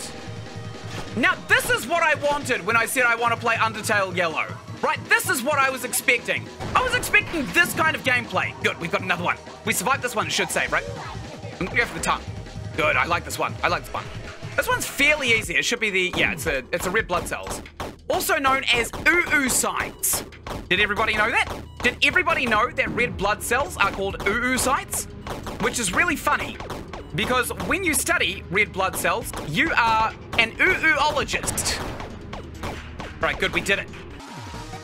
Now, this is what I wanted when I said I want to play Undertale Yellow. Right, this is what I was expecting. I was expecting this kind of gameplay. Good, we've got another one. We survived this one, it should save, right? I'm gonna go for the tongue. Good, I like this one. I like this one. This one's fairly easy. It should be the, yeah, it's a red blood cells. Also known as oocytes. Did everybody know that? Did everybody know that red blood cells are called oocytes? Which is really funny, because when you study red blood cells, you are an ooologist. Right, good, we did it.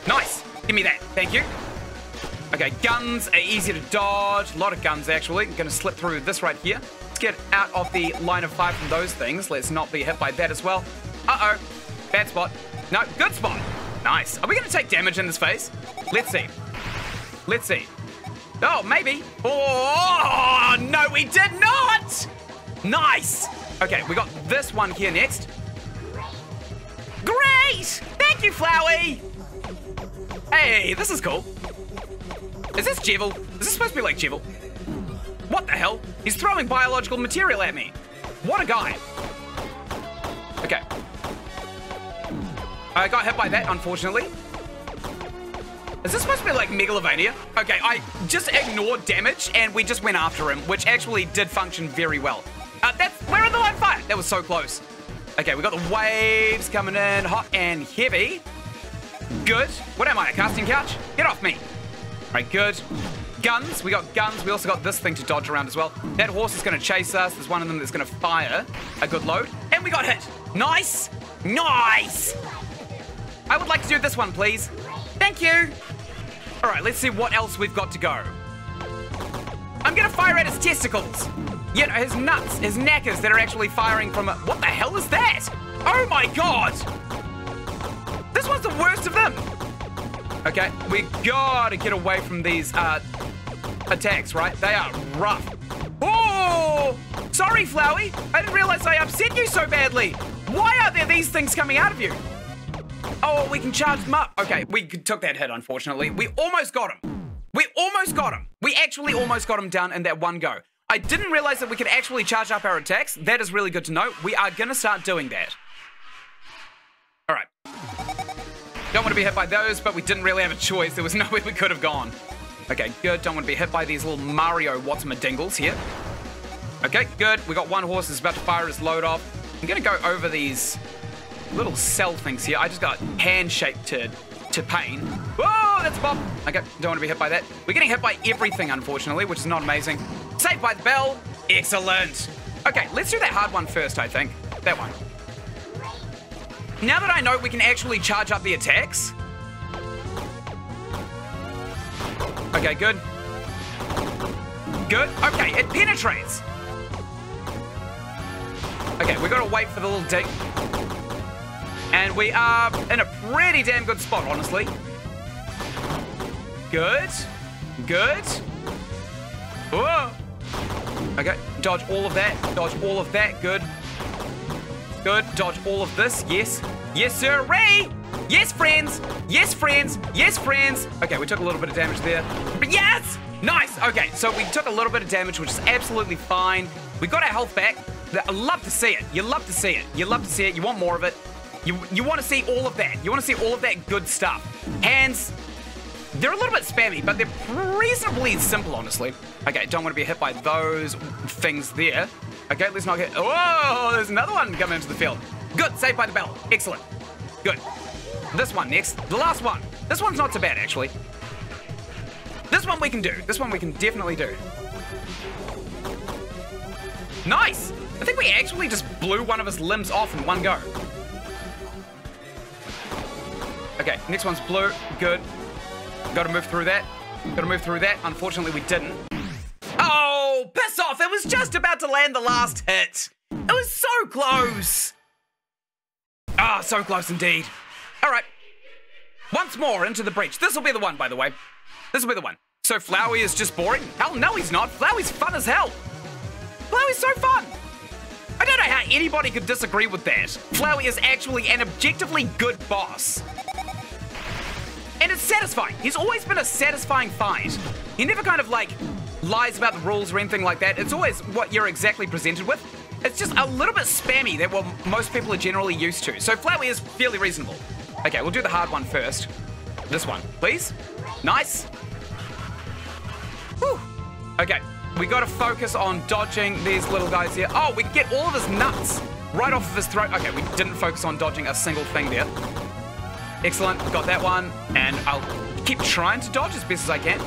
Nice, give me that, thank you. Okay, guns are easy to dodge, a lot of guns actually. I'm gonna slip through this right here. Let's get out of the line of fire from those things. Let's not be hit by that as well. Uh-oh, bad spot. No, good spot. Nice, are we gonna take damage in this phase? Let's see, let's see. Oh, maybe. Oh, no, we did not! Nice! Okay, we got this one here next. Great! Thank you, Flowey! Hey, this is cool. Is this Jevil? Is this supposed to be like Jevil? What the hell? He's throwing biological material at me. What a guy. Okay. I got hit by that, unfortunately. Is this supposed to be like Megalovania? Okay, I just ignored damage and we just went after him, which actually did function very well. We're in the line fire. That was so close. Okay, we got the waves coming in hot and heavy. Good. What am I, a casting couch? Get off me. All right, good. Guns. We got guns. We also got this thing to dodge around as well. That horse is going to chase us. There's one of them that's going to fire a good load. And we got hit. Nice. Nice. I would like to do this one, please. Thank you. All right, let's see what else we've got to go. I'm going to fire at his testicles. You know, his nuts, his knackers that are actually firing from a... What the hell is that? Oh, my God. This one's the worst of them. Okay, we gotta get away from these attacks, right? They are rough. Oh! Sorry, Flowey. I didn't realize I upset you so badly. Why are there these things coming out of you? Oh, we can charge them up. Okay, we took that hit, unfortunately. We almost got him. We almost got him. We actually almost got him down in that one go. I didn't realize that we could actually charge up our attacks. That is really good to know. We are gonna start doing that. All right. Don't want to be hit by those, but we didn't really have a choice. There was no way we could have gone. Okay, good. Don't want to be hit by these little Mario Watts-ma-dingles here. Okay, good. We got one horse that's about to fire his load off. I'm going to go over these little cell things here. I just got hand-shaped to pain. Whoa, that's a bomb. Okay, don't want to be hit by that. We're getting hit by everything, unfortunately, which is not amazing. Saved by the bell. Excellent. Okay, let's do that hard one first, I think. That one. Now that I know we can actually charge up the attacks. Okay, good. Good. Okay, it penetrates. Okay, we gotta wait for the little dig. And we are in a pretty damn good spot, honestly. Good. Good. Whoa. Okay, dodge all of that. Dodge all of that. Good. Good, dodge all of this, yes. Yes, sirree! Yes, friends! Yes, friends! Yes, friends! Okay, we took a little bit of damage there. But yes! Nice! Okay, so we took a little bit of damage, which is absolutely fine. We got our health back. I love to see it. You love to see it. You love to see it. You want more of it. You want to see all of that. You want to see all of that good stuff. Hands, they're a little bit spammy, but they're reasonably simple, honestly. Okay, don't want to be hit by those things there. Okay, let's not get... Oh, there's another one coming into the field. Good, saved by the bell. Excellent. Good. This one next. The last one. This one's not so bad, actually. This one we can do. This one we can definitely do. Nice! I think we actually just blew one of his limbs off in one go. Okay, next one's blue. Good. Gotta move through that. Gotta move through that. Unfortunately, we didn't. Piss off! It was just about to land the last hit. It was so close. Ah, so close indeed. All right. Once more into the breach. This will be the one, by the way. This will be the one. So Flowey is just boring? Hell no, he's not. Flowey's fun as hell. Flowey's so fun. I don't know how anybody could disagree with that. Flowey is actually an objectively good boss. And it's satisfying. He's always been a satisfying fight. He never kind of like... lies about the rules or anything like that. It's always what you're exactly presented with. It's just a little bit spammy than what most people are generally used to. So Flowey is fairly reasonable. Okay, we'll do the hard one first. This one, please. Nice. Whew. Okay, we gotta focus on dodging these little guys here. Oh, we can get all of his nuts right off of his throat. Okay, we didn't focus on dodging a single thing there. Excellent, got that one. And I'll keep trying to dodge as best as I can.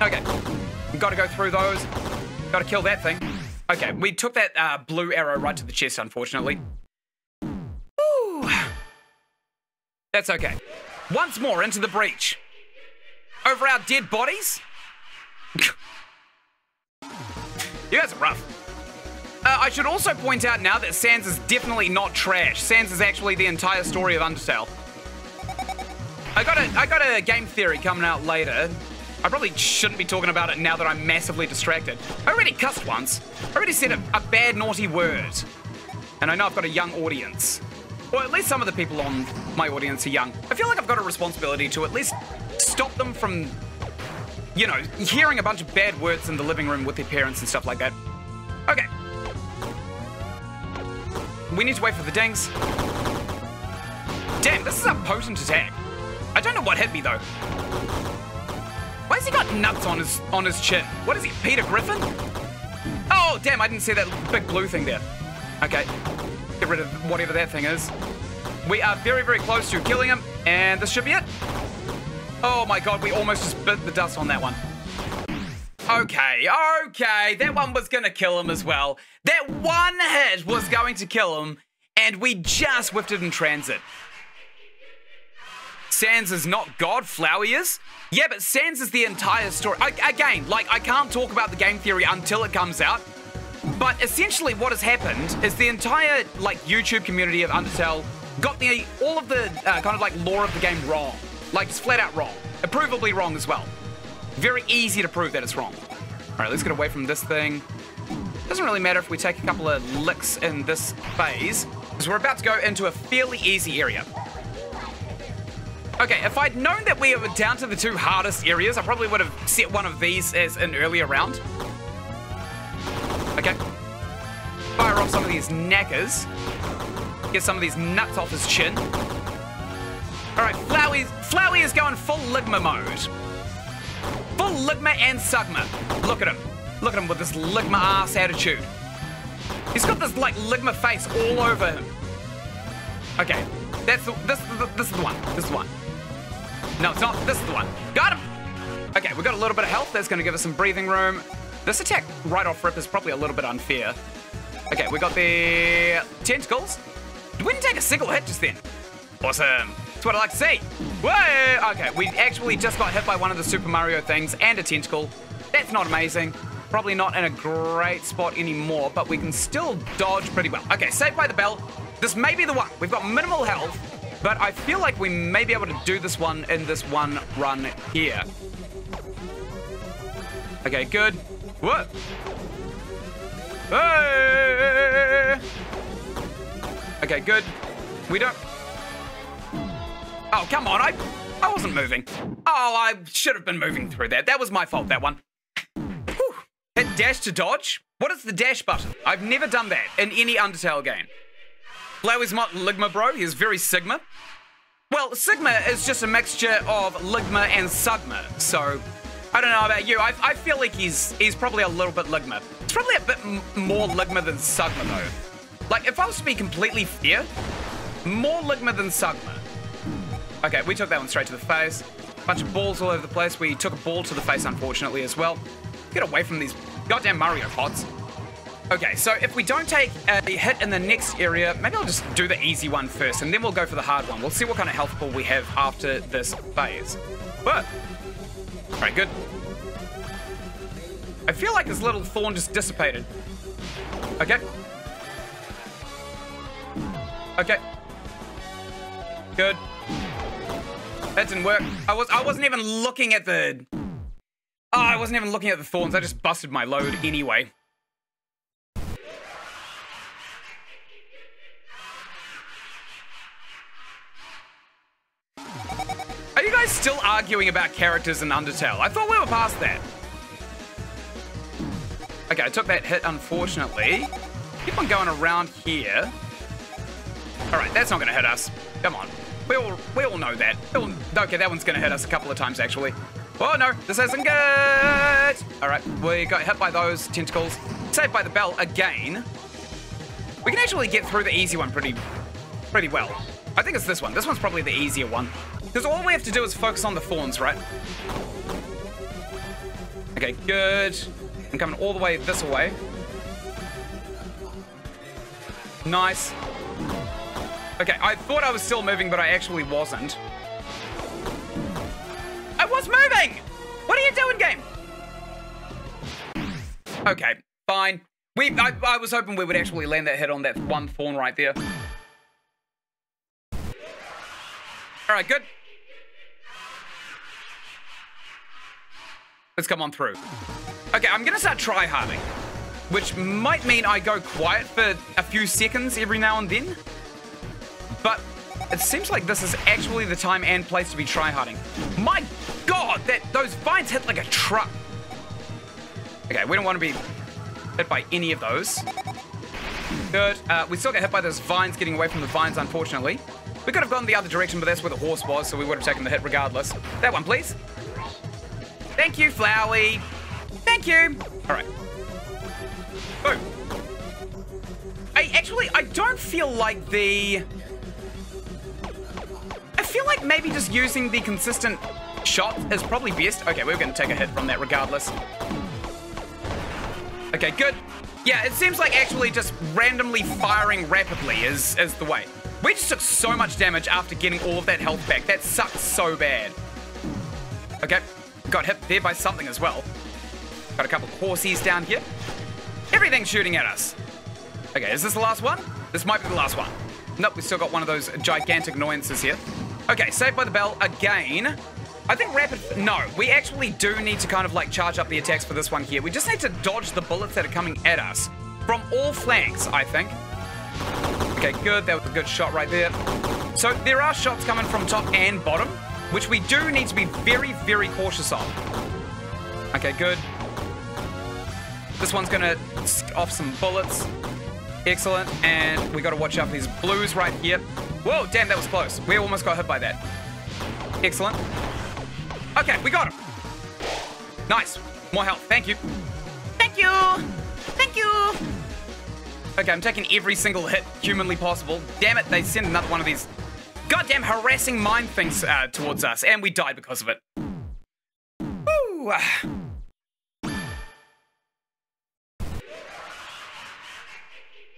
Okay, gotta go through those. Gotta kill that thing. Okay, we took that blue arrow right to the chest, unfortunately. Woo! That's okay. Once more into the breach. Over our dead bodies? You guys are rough. I should also point out now that Sans is definitely not trash. Sans is actually the entire story of Undertale. I got a game theory coming out later. I probably shouldn't be talking about it now that I'm massively distracted. I already cussed once. I already said a bad, naughty word. And I know I've got a young audience. Or at least some of the people on my audience are young. I feel like I've got a responsibility to at least stop them from, you know, hearing a bunch of bad words in the living room with their parents and stuff like that. Okay. We need to wait for the dings. Damn, this is a potent attack. I don't know what hit me though. Why has he got nuts on his chin? What is he, Peter Griffin? Oh damn, I didn't see that big blue thing there. Okay, get rid of whatever that thing is. We are very, very close to killing him, and this should be it. Oh my god, we almost just bit the dust on that one. Okay, okay, that one was gonna kill him as well. That one hit was going to kill him, and we just whiffed it in transit. Sans is not God, Flowey is? Yeah, but Sans is the entire story. Again, like, I can't talk about the game theory until it comes out, but essentially what has happened is the entire, like, YouTube community of Undertale got all of the lore of the game wrong. Like, it's flat out wrong. Provably wrong as well. Very easy to prove that it's wrong. All right, let's get away from this thing. Doesn't really matter if we take a couple of licks in this phase, because we're about to go into a fairly easy area. Okay, if I'd known that we were down to the two hardest areas, I probably would have set one of these as an earlier round. Okay. Fire off some of these knackers. Get some of these nuts off his chin. All right, Flowey is going full Ligma mode. Full Ligma and Sugma. Look at him. Look at him with this Ligma ass attitude. He's got this, like, Ligma face all over him. Okay, that's the, this is the one. This is the one. No, it's not. This is the one. Got him. Okay, we got a little bit of health. That's going to give us some breathing room. This attack right off rip is probably a little bit unfair. Okay, we got the tentacles. We didn't take a single hit just then. Awesome. That's what I like to see. Whoa! Okay, we actually just got hit by one of the Super Mario things and a tentacle. That's not amazing. Probably not in a great spot anymore, but we can still dodge pretty well. Okay, saved by the bell. This may be the one. We've got minimal health, but I feel like we may be able to do this one in this one run here. Okay, good. Whoa! Hey! Okay, good. We don't... Oh, come on. I wasn't moving. Oh, I should have been moving through that. That was my fault, that one. Whew. Hit dash to dodge. What is the dash button? I've never done that in any Undertale game. Flowey's not Ligma, bro. He's very Sigma. Well, Sigma is just a mixture of Ligma and Sugma. So, I don't know about you. I feel like he's probably a little bit Ligma. It's probably a bit more Ligma than Sugma, though. Like, if I was to be completely fair, more Ligma than Sugma. Okay, we took that one straight to the face. Bunch of balls all over the place. We took a ball to the face, unfortunately, as well. Get away from these goddamn Mario pots. Okay, so if we don't take a hit in the next area, maybe I'll just do the easy one first, and then we'll go for the hard one. We'll see what kind of health pool we have after this phase. But, all right, good. I feel like this little thorn just dissipated. Okay. Okay. Good. That didn't work. I wasn't even looking at the... Oh, I wasn't even looking at the thorns. I just busted my load anyway. Are you guys still arguing about characters in Undertale? I thought we were past that. Okay, I took that hit, unfortunately. Keep on going around here. All right, that's not gonna hit us. Come on. We all know that. Okay, that one's gonna hit us a couple of times, actually. Oh no, this isn't good! Alright, we got hit by those tentacles. Saved by the bell again. We can actually get through the easy one pretty well. I think it's this one. This one's probably the easier one. Because all we have to do is focus on the thorns, right? Okay, good. I'm coming all the way this way. Nice. Okay, I thought I was still moving, but I actually wasn't. I was moving! What are you doing, game? Okay, fine. I was hoping we would actually land that hit on that one thorn right there. Alright, good. Let's come on through. Okay, I'm gonna start tryharding, which might mean I go quiet for a few seconds every now and then. But it seems like this is actually the time and place to be tryharding. My god, those vines hit like a truck. Okay, we don't want to be hit by any of those. Good. We still get hit by those vines, getting away from the vines, unfortunately. We could have gone the other direction, but that's where the horse was, so we would have taken the hit regardless. That one, please. Thank you, Flowey. Thank you. All right. Boom. I don't feel like the... I feel like maybe just using the consistent shot is probably best. Okay, we're going to take a hit from that regardless. Okay, good. Yeah, it seems like actually just randomly firing rapidly is the way. We just took so much damage after getting all of that health back. That sucks so bad. Okay, got hit there by something as well. Got a couple of horsies down here. Everything's shooting at us. Okay, is this the last one? This might be the last one. Nope, we still got one of those gigantic annoyances here. Okay, saved by the bell again. I think rapid... No, we actually do need to kind of like charge up the attacks for this one here. We just need to dodge the bullets that are coming at us from all flanks, I think. Okay, good. That was a good shot right there. So there are shots coming from top and bottom, which we do need to be very, very cautious of. Okay, good. This one's going to off some bullets. Excellent. And we got to watch out for these blues right here. Whoa, damn, that was close. We almost got hit by that. Excellent. Okay, we got him. Nice. More health. Thank you. Thank you. Thank you. Okay, I'm taking every single hit humanly possible. Damn it, they send another one of these goddamn harassing mine things towards us, and we died because of it. Woo!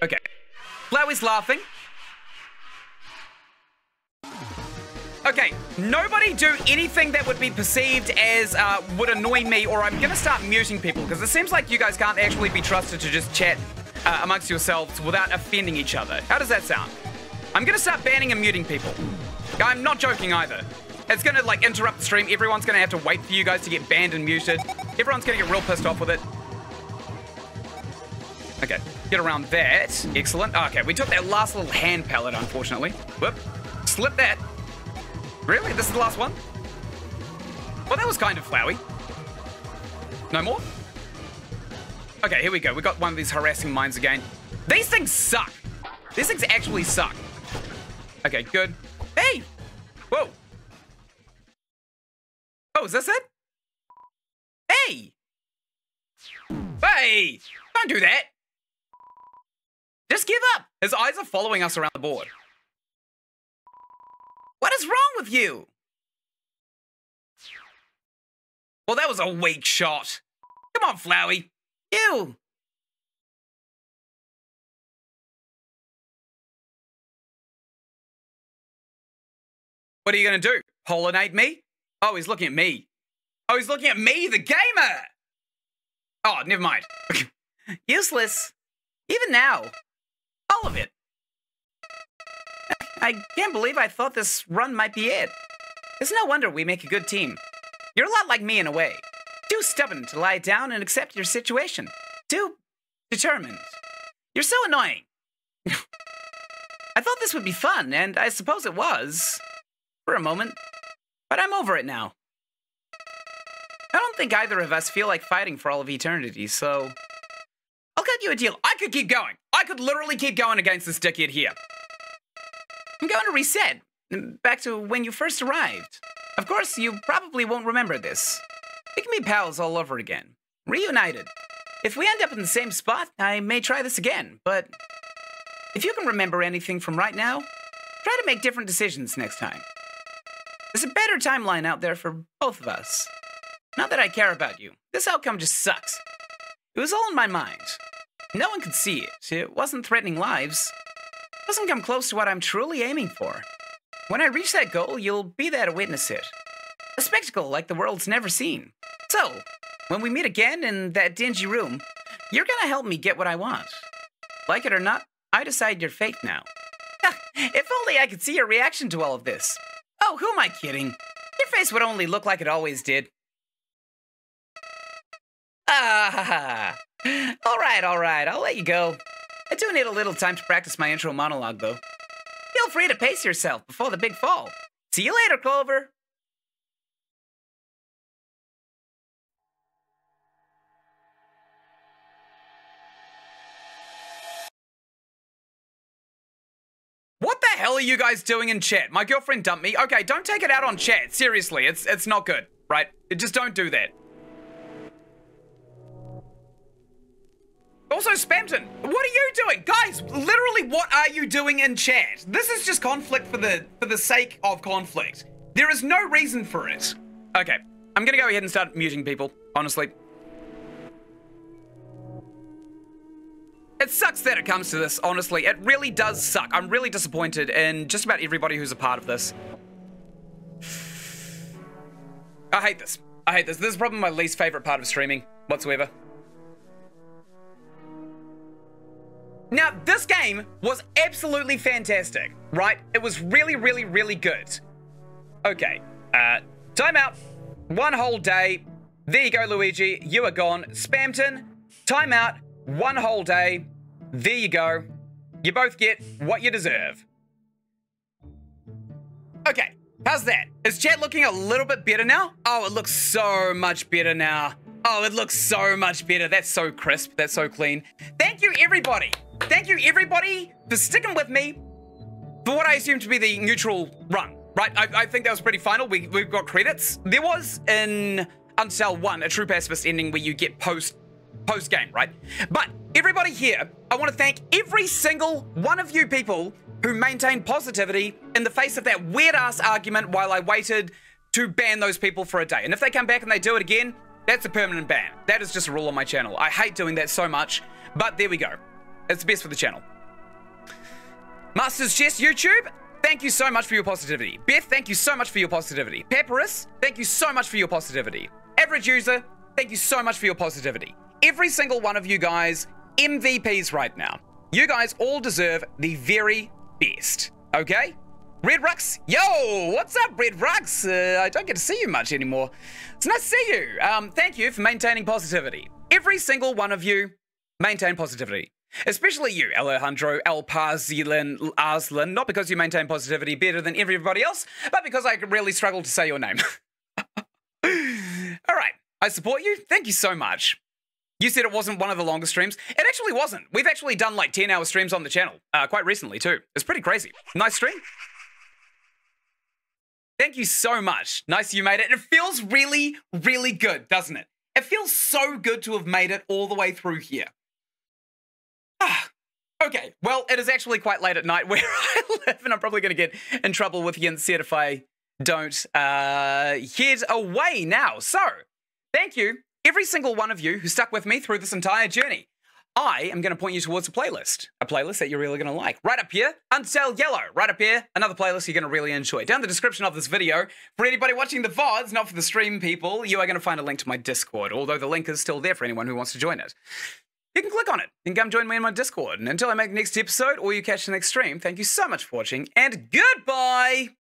Okay. Flowey's laughing. Okay, nobody do anything that would be perceived as would annoy me, or I'm going to start muting people, because it seems like you guys can't actually be trusted to just chat amongst yourselves without offending each other. How does that sound? I'm going to start banning and muting people. I'm not joking either. It's going to like interrupt the stream. Everyone's going to have to wait for you guys to get banned and muted. Everyone's going to get real pissed off with it. Okay, get around that. Excellent. Okay, we took that last little hand pallet, unfortunately. Whoop. Slip that. Really? This is the last one? Well, that was kind of Flowey. No more? Okay, here we go. We got one of these harassing mines again. These things suck. These things actually suck. Okay, good. Hey! Whoa. Oh, is this it? Hey! Hey! Don't do that! Just give up! His eyes are following us around the board. What is wrong with you? Well, that was a weak shot. Come on, Flowey. Ew. What are you going to do? Pollinate me? Oh, he's looking at me. Oh, he's looking at me, the gamer. Oh, never mind. Useless. Even now. All of it. I can't believe I thought this run might be it. It's no wonder we make a good team. You're a lot like me in a way. Too stubborn to lie down and accept your situation. Too determined. You're so annoying. I thought this would be fun, and I suppose it was. For a moment. But I'm over it now. I don't think either of us feel like fighting for all of eternity, so... I'll cut you a deal. I could keep going. I could literally keep going against this dickhead here. I'm going to reset, back to when you first arrived. Of course, you probably won't remember this. We can be pals all over again. Reunited. If we end up in the same spot, I may try this again, but... If you can remember anything from right now, try to make different decisions next time. There's a better timeline out there for both of us. Not that I care about you. This outcome just sucks. It was all in my mind. No one could see it. It wasn't threatening lives. Doesn't come close to what I'm truly aiming for. When I reach that goal, you'll be there to witness it. A spectacle like the world's never seen. So, when we meet again in that dingy room, you're gonna help me get what I want. Like it or not, I decide your fate now. If only I could see your reaction to all of this. Oh, who am I kidding? Your face would only look like it always did. Ah, all right, I'll let you go. I do need a little time to practice my intro monologue, though. Feel free to pace yourself before the big fall. See you later, Clover. What the hell? hell are you guys doing in chat? My girlfriend dumped me. Okay, don't take it out on chat. Seriously, it's not good, right? Just don't do that. Also, Spamton, what are you doing? Guys, literally, what are you doing in chat? This is just conflict for the sake of conflict. There is no reason for it. Okay, I'm gonna go ahead and start muting people, honestly. It sucks that it comes to this, honestly. It really does suck. I'm really disappointed in just about everybody who's a part of this. I hate this. I hate this. This is probably my least favorite part of streaming whatsoever. Now, this game was absolutely fantastic, right? It was really, really, really good. Okay, time out. One whole day. There you go, Luigi. You are gone. Spamton, time out. One whole day. There you go. You both get what you deserve. Okay, how's that? Is chat looking a little bit better now? Oh, it looks so much better now. Oh, it looks so much better. That's so crisp. That's so clean. Thank you, everybody. Thank you, everybody, for sticking with me for what I assume to be the neutral run, right? I think that was pretty final. We've got credits. There was in Undertale 1 a true pacifist ending where you get post game, right? But everybody here, I want to thank every single one of you people who maintained positivity in the face of that weird ass argument while I waited to ban those people for a day. And if they come back and they do it again, that's a permanent ban. That is just a rule on my channel. I hate doing that so much, but there we go. It's the best for the channel. Masters Chess YouTube, thank you so much for your positivity. Beth, thank you so much for your positivity. Papyrus, thank you so much for your positivity. Average User, thank you so much for your positivity. Every single one of you guys, MVPs right now. You guys all deserve the very best, okay? Red Rux, yo, what's up, Red Rux? I don't get to see you much anymore. It's nice to see you. Thank you for maintaining positivity. Every single one of you maintain positivity. Especially you, Alejandro, Alpazilin, Arslan. Not because you maintain positivity better than everybody else, but because I really struggle to say your name. All right, I support you. Thank you so much. You said it wasn't one of the longest streams. It actually wasn't. We've actually done like 10-hour streams on the channel quite recently too. It's pretty crazy. Nice stream. Thank you so much. Nice you made it. It feels really, really good, doesn't it? It feels so good to have made it all the way through here. Okay, well, it is actually quite late at night where I live, and I'm probably going to get in trouble with Ynsin if I don't head away now. So, thank you, every single one of you who stuck with me through this entire journey. I am going to point you towards a playlist that you're really going to like. Right up here, Undertale Yellow. Right up here, another playlist you're going to really enjoy. Down in the description of this video, for anybody watching the VODs, not for the stream people, you are going to find a link to my Discord, although the link is still there for anyone who wants to join it. You can click on it and come join me in my Discord. And until I make the next episode or you catch the next stream, thank you so much for watching and goodbye!